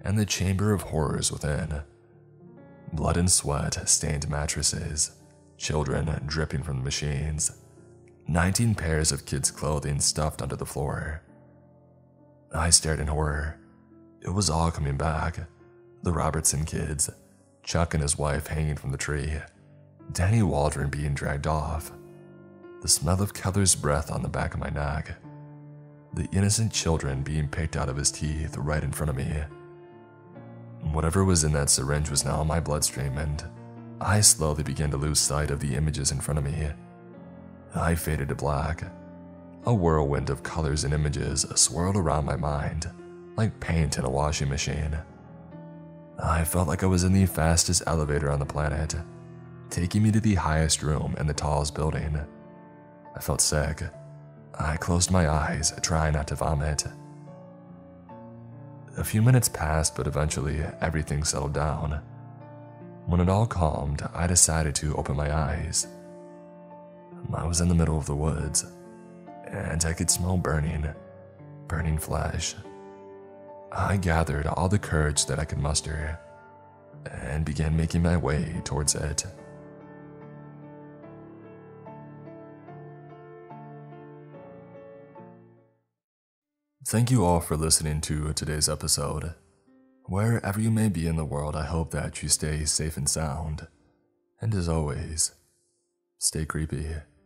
and the chamber of horrors within. Blood and sweat stained mattresses, children dripping from the machines, 19 pairs of kids' clothing stuffed under the floor. I stared in horror. It was all coming back. The Robertson kids, Chuck and his wife hanging from the tree, Danny Waldron being dragged off, the smell of Keller's breath on the back of my neck, the innocent children being picked out of his teeth right in front of me. Whatever was in that syringe was now in my bloodstream, and I slowly began to lose sight of the images in front of me. I faded to black. A whirlwind of colors and images swirled around my mind, like paint in a washing machine. I felt like I was in the fastest elevator on the planet, taking me to the highest room in the tallest building. I felt sick. I closed my eyes, trying not to vomit. A few minutes passed, but eventually everything settled down. When it all calmed, I decided to open my eyes. I was in the middle of the woods, and I could smell burning flesh. I gathered all the courage that I could muster and began making my way towards it. Thank you all for listening to today's episode. Wherever you may be in the world, I hope that you stay safe and sound. And as always, stay creepy.